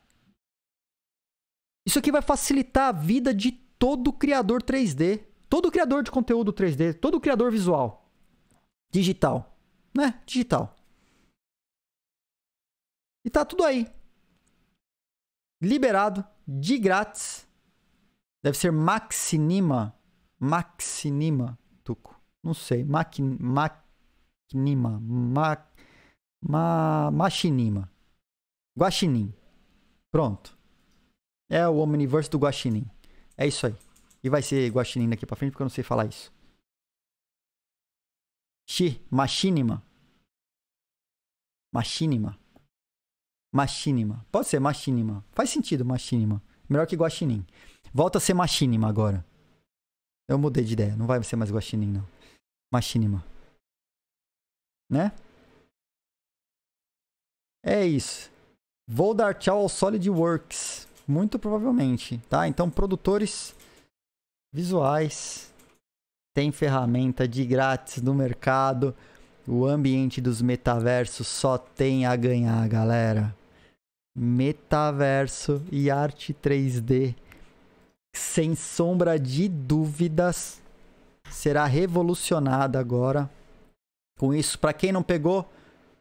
Isso aqui vai facilitar a vida de todo criador 3D. Todo criador de conteúdo 3D. Todo criador visual. Digital. Né? Digital. E tá tudo aí. Liberado. De grátis. Deve ser Machinima. Machinima. Tuco. Não sei. Machinima. Machinima. Guaxinim. Pronto. É o Omniverse do Guaxinim. É isso aí. E vai ser Guaxinim daqui pra frente porque eu não sei falar isso. Machinima. Machinima. Machinima. Pode ser Machinima. Faz sentido Machinima. Melhor que Guaxinim. Volta a ser Machinima agora. Eu mudei de ideia. Não vai ser mais Guaxinim, não. Machinima. Né? É isso. Vou dar tchau ao SolidWorks. Muito provavelmente, tá? Então, produtores visuais. Tem ferramenta de grátis no mercado. O ambiente dos metaversos só tem a ganhar, galera. Metaverso e arte 3D, sem sombra de dúvidas, será revolucionada agora. Com isso, para quem não pegou,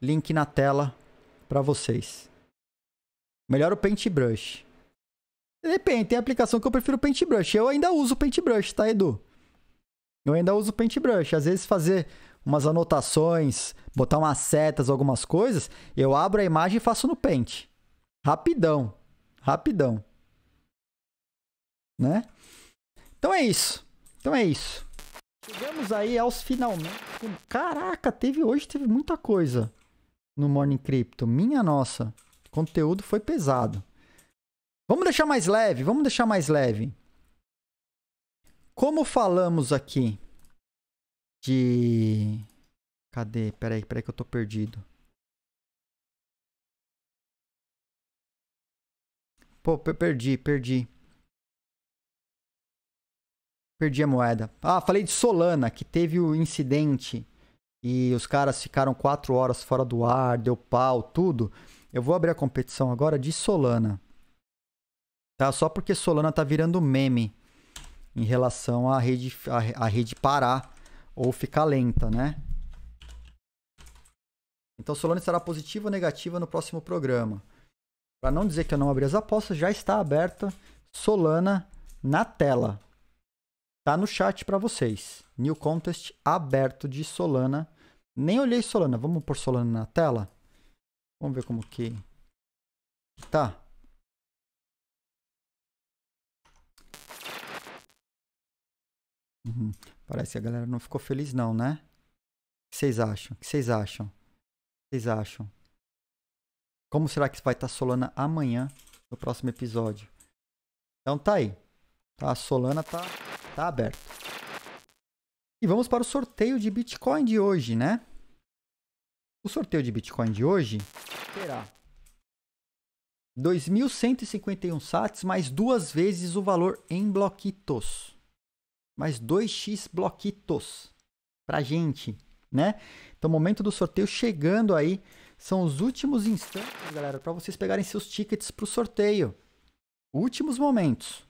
link na tela para vocês. Melhor o Paintbrush. Depende, tem aplicação que eu prefiro o Paintbrush. Eu ainda uso o Paintbrush, tá, Edu? Eu ainda uso o Paintbrush. Às vezes fazer umas anotações, botar umas setas, algumas coisas, eu abro a imagem e faço no Paint. Rapidão. Rapidão. Né? Então é isso. Então é isso. Chegamos aí aos finalmente. Caraca, hoje teve muita coisa no Morning Crypto. Minha nossa. O conteúdo foi pesado. Vamos deixar mais leve. Vamos deixar mais leve. Como falamos aqui... de... cadê? Peraí que eu tô perdido. Pô, perdi. Perdi a moeda. Ah, falei de Solana, que teve o incidente e os caras ficaram 4 horas fora do ar, deu pau, tudo. Eu vou abrir a competição agora de Solana. Tá? Só porque Solana tá virando meme em relação à rede parar ou ficar lenta, né? Então, Solana estará positiva ou negativa no próximo programa. Para não dizer que eu não abri as apostas, já está aberta Solana na tela. Tá no chat para vocês. New Contest aberto de Solana. Nem olhei Solana. Vamos pôr Solana na tela? Vamos ver como que... tá. Parece que a galera não ficou feliz não, né? O que vocês acham? O que vocês acham? O que vocês acham? Como será que vai estar Solana amanhã, no próximo episódio? Então tá aí. Tá, a Solana tá aberta. E vamos para o sorteio de Bitcoin de hoje, né? O sorteio de Bitcoin de hoje será 2.151 sats mais 2 vezes o valor em bloquitos. Mais 2x bloquitos pra gente, né? Então, momento do sorteio chegando aí. São os últimos instantes, galera, para vocês pegarem seus tickets pro sorteio. Últimos momentos.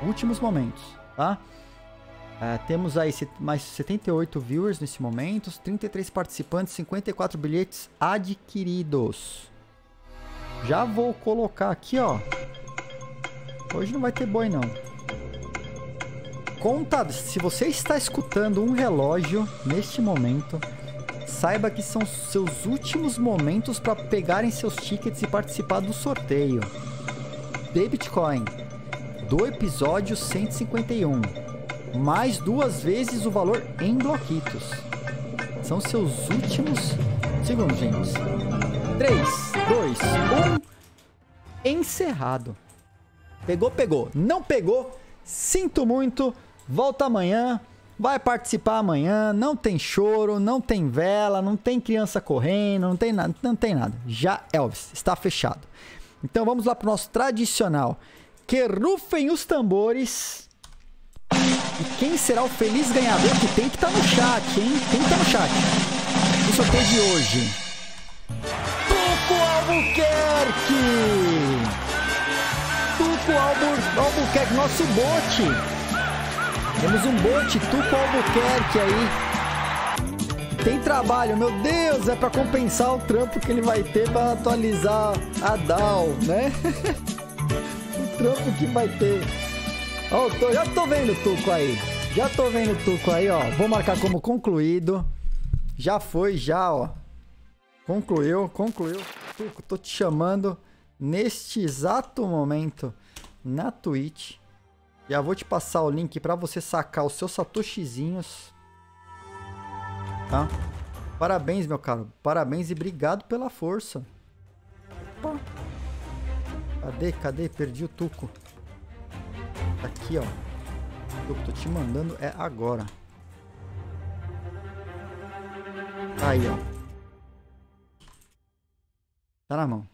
Últimos momentos, tá? Temos aí mais 78 viewers nesse momento, 33 participantes, 54 bilhetes adquiridos. Já vou colocar aqui, ó. Hoje não vai ter boi, não. Conta, se você está escutando um relógio neste momento, saiba que são seus últimos momentos para pegarem seus tickets e participar do sorteio de Bitcoin do episódio 151, mais 2 vezes o valor em bloquitos. São seus últimos segundos, gente. 3, 2, 1, encerrado. Pegou, pegou. Não pegou, sinto muito. Volta amanhã, vai participar amanhã, não tem choro, não tem vela, não tem criança correndo, não tem nada, não tem nada. Já, Elvis, está fechado. Então vamos lá para o nosso tradicional. Que rufem os tambores. E quem será o feliz ganhador que tem que estar no chat, hein? Tem que estar no chat. O sorteio de hoje. Tuco Albuquerque! Tuco Albuquerque, nosso bote. Temos um bote Tuco Albuquerque aí. Tem trabalho, meu Deus, é para compensar o trampo que ele vai ter para atualizar a DAO, né? O trampo que vai ter. Ó, já tô vendo o Tuco aí. Já tô vendo o Tuco aí, ó. Vou marcar como concluído. Já foi, já, ó. Concluiu, concluiu. Tuco, tô te chamando neste exato momento na Twitch. Já vou te passar o link para você sacar os seus satoshizinhos, tá? Parabéns, meu caro. Parabéns e obrigado pela força. Opa. Cadê? Cadê? Perdi o Tuco. Tá aqui, ó. O que eu tô te mandando é agora. Tá aí, ó. Tá na mão.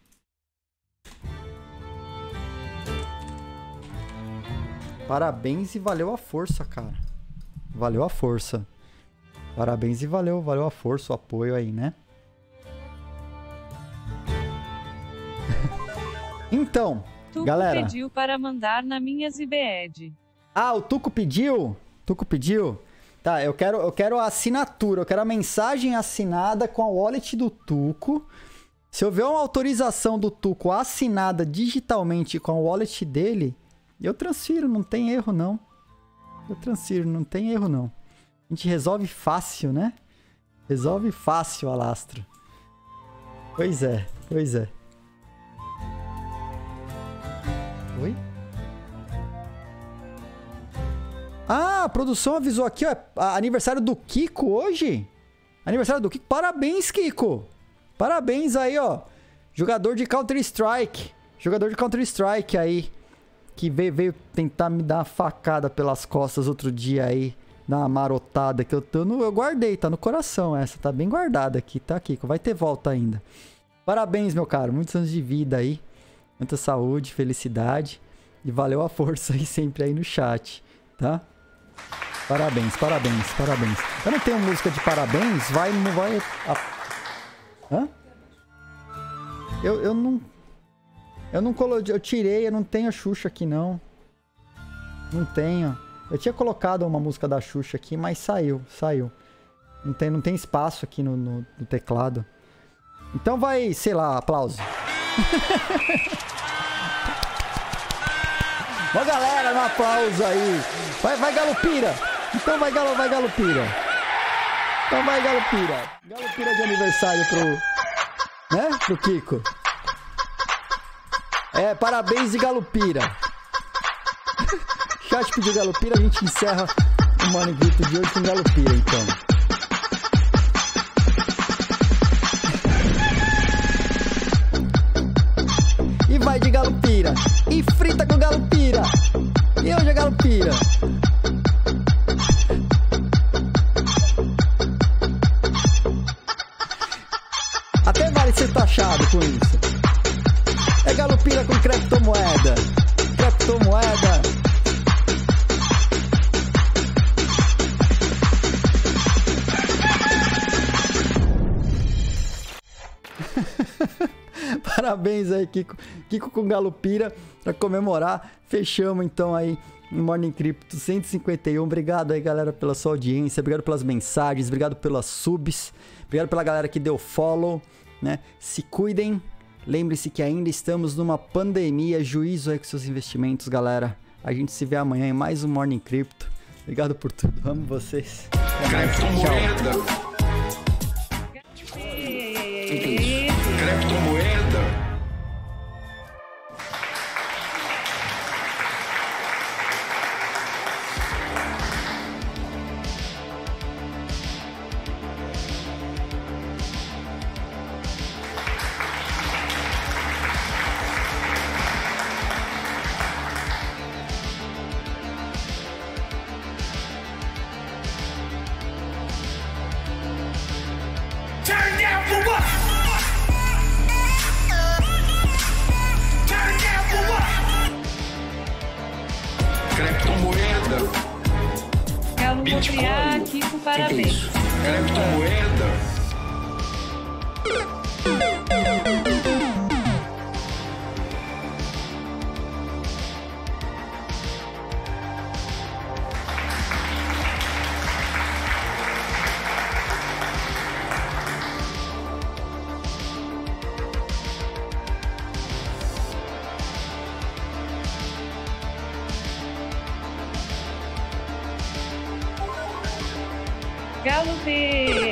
Parabéns e valeu a força, cara. Valeu a força. Parabéns e valeu, valeu a força, o apoio aí, né? Então, Tuco galera... pediu para mandar na minha Zibed. Ah, o Tuco pediu? Tuco pediu? Tá, eu quero a assinatura, eu quero a mensagem assinada com a wallet do Tuco. Se eu ver uma autorização do Tuco assinada digitalmente com a wallet dele, eu transfiro, não tem erro não. Eu transfiro, não tem erro não. A gente resolve fácil, né? Resolve fácil, Alastro. Pois é, pois é. Oi? Ah, a produção avisou aqui, ó. Aniversário do Kiko hoje? Aniversário do Kiko. Parabéns, Kiko! Parabéns aí, ó. Jogador de Counter-Strike. Jogador de Counter-Strike aí. Que veio tentar me dar uma facada pelas costas outro dia aí. Dar uma marotada que eu guardei, tá no coração essa. Tá bem guardada aqui, tá, Kiko? Vai ter volta ainda. Parabéns, meu caro. Muitos anos de vida aí. Muita saúde, felicidade e valeu a força aí sempre aí no chat, tá? Parabéns, parabéns, parabéns. Eu não tenho música de parabéns, vai, não vai... Hã? Eu não coloquei, eu tirei, eu não tenho a Xuxa aqui não. Não tenho. Eu tinha colocado uma música da Xuxa aqui, mas saiu, saiu. Não tem espaço aqui no teclado. Então vai, sei lá, aplauso. Ó, galera, um aplauso aí. Vai galopira. Então vai galopira. Então vai galopira. Galopira de aniversário pro, né? Pro Kiko. É, parabéns de galopira. Chat pediu galopira, a gente encerra o Mano Grito de hoje com galopira, então. Vai de galopira e frita com galopira. E hoje é galopira. Até vale ser taxado com isso. É galopira com criptomoeda. Criptomoeda. Parabéns aí, Kiko. Kiko com galopira pra comemorar. Fechamos então aí no Morning Crypto 151. Obrigado aí, galera, pela sua audiência. Obrigado pelas mensagens. Obrigado pelas subs. Obrigado pela galera que deu follow, né? Se cuidem. Lembre-se que ainda estamos numa pandemia. Juízo aí com seus investimentos, galera. A gente se vê amanhã em mais um Morning Crypto. Obrigado por tudo. Amo vocês. Tchau. Criptomoeda. Turn down for what? Criptomoeda. Bitcoin. Kiko, parabéns. Criptomoeda. Galo P.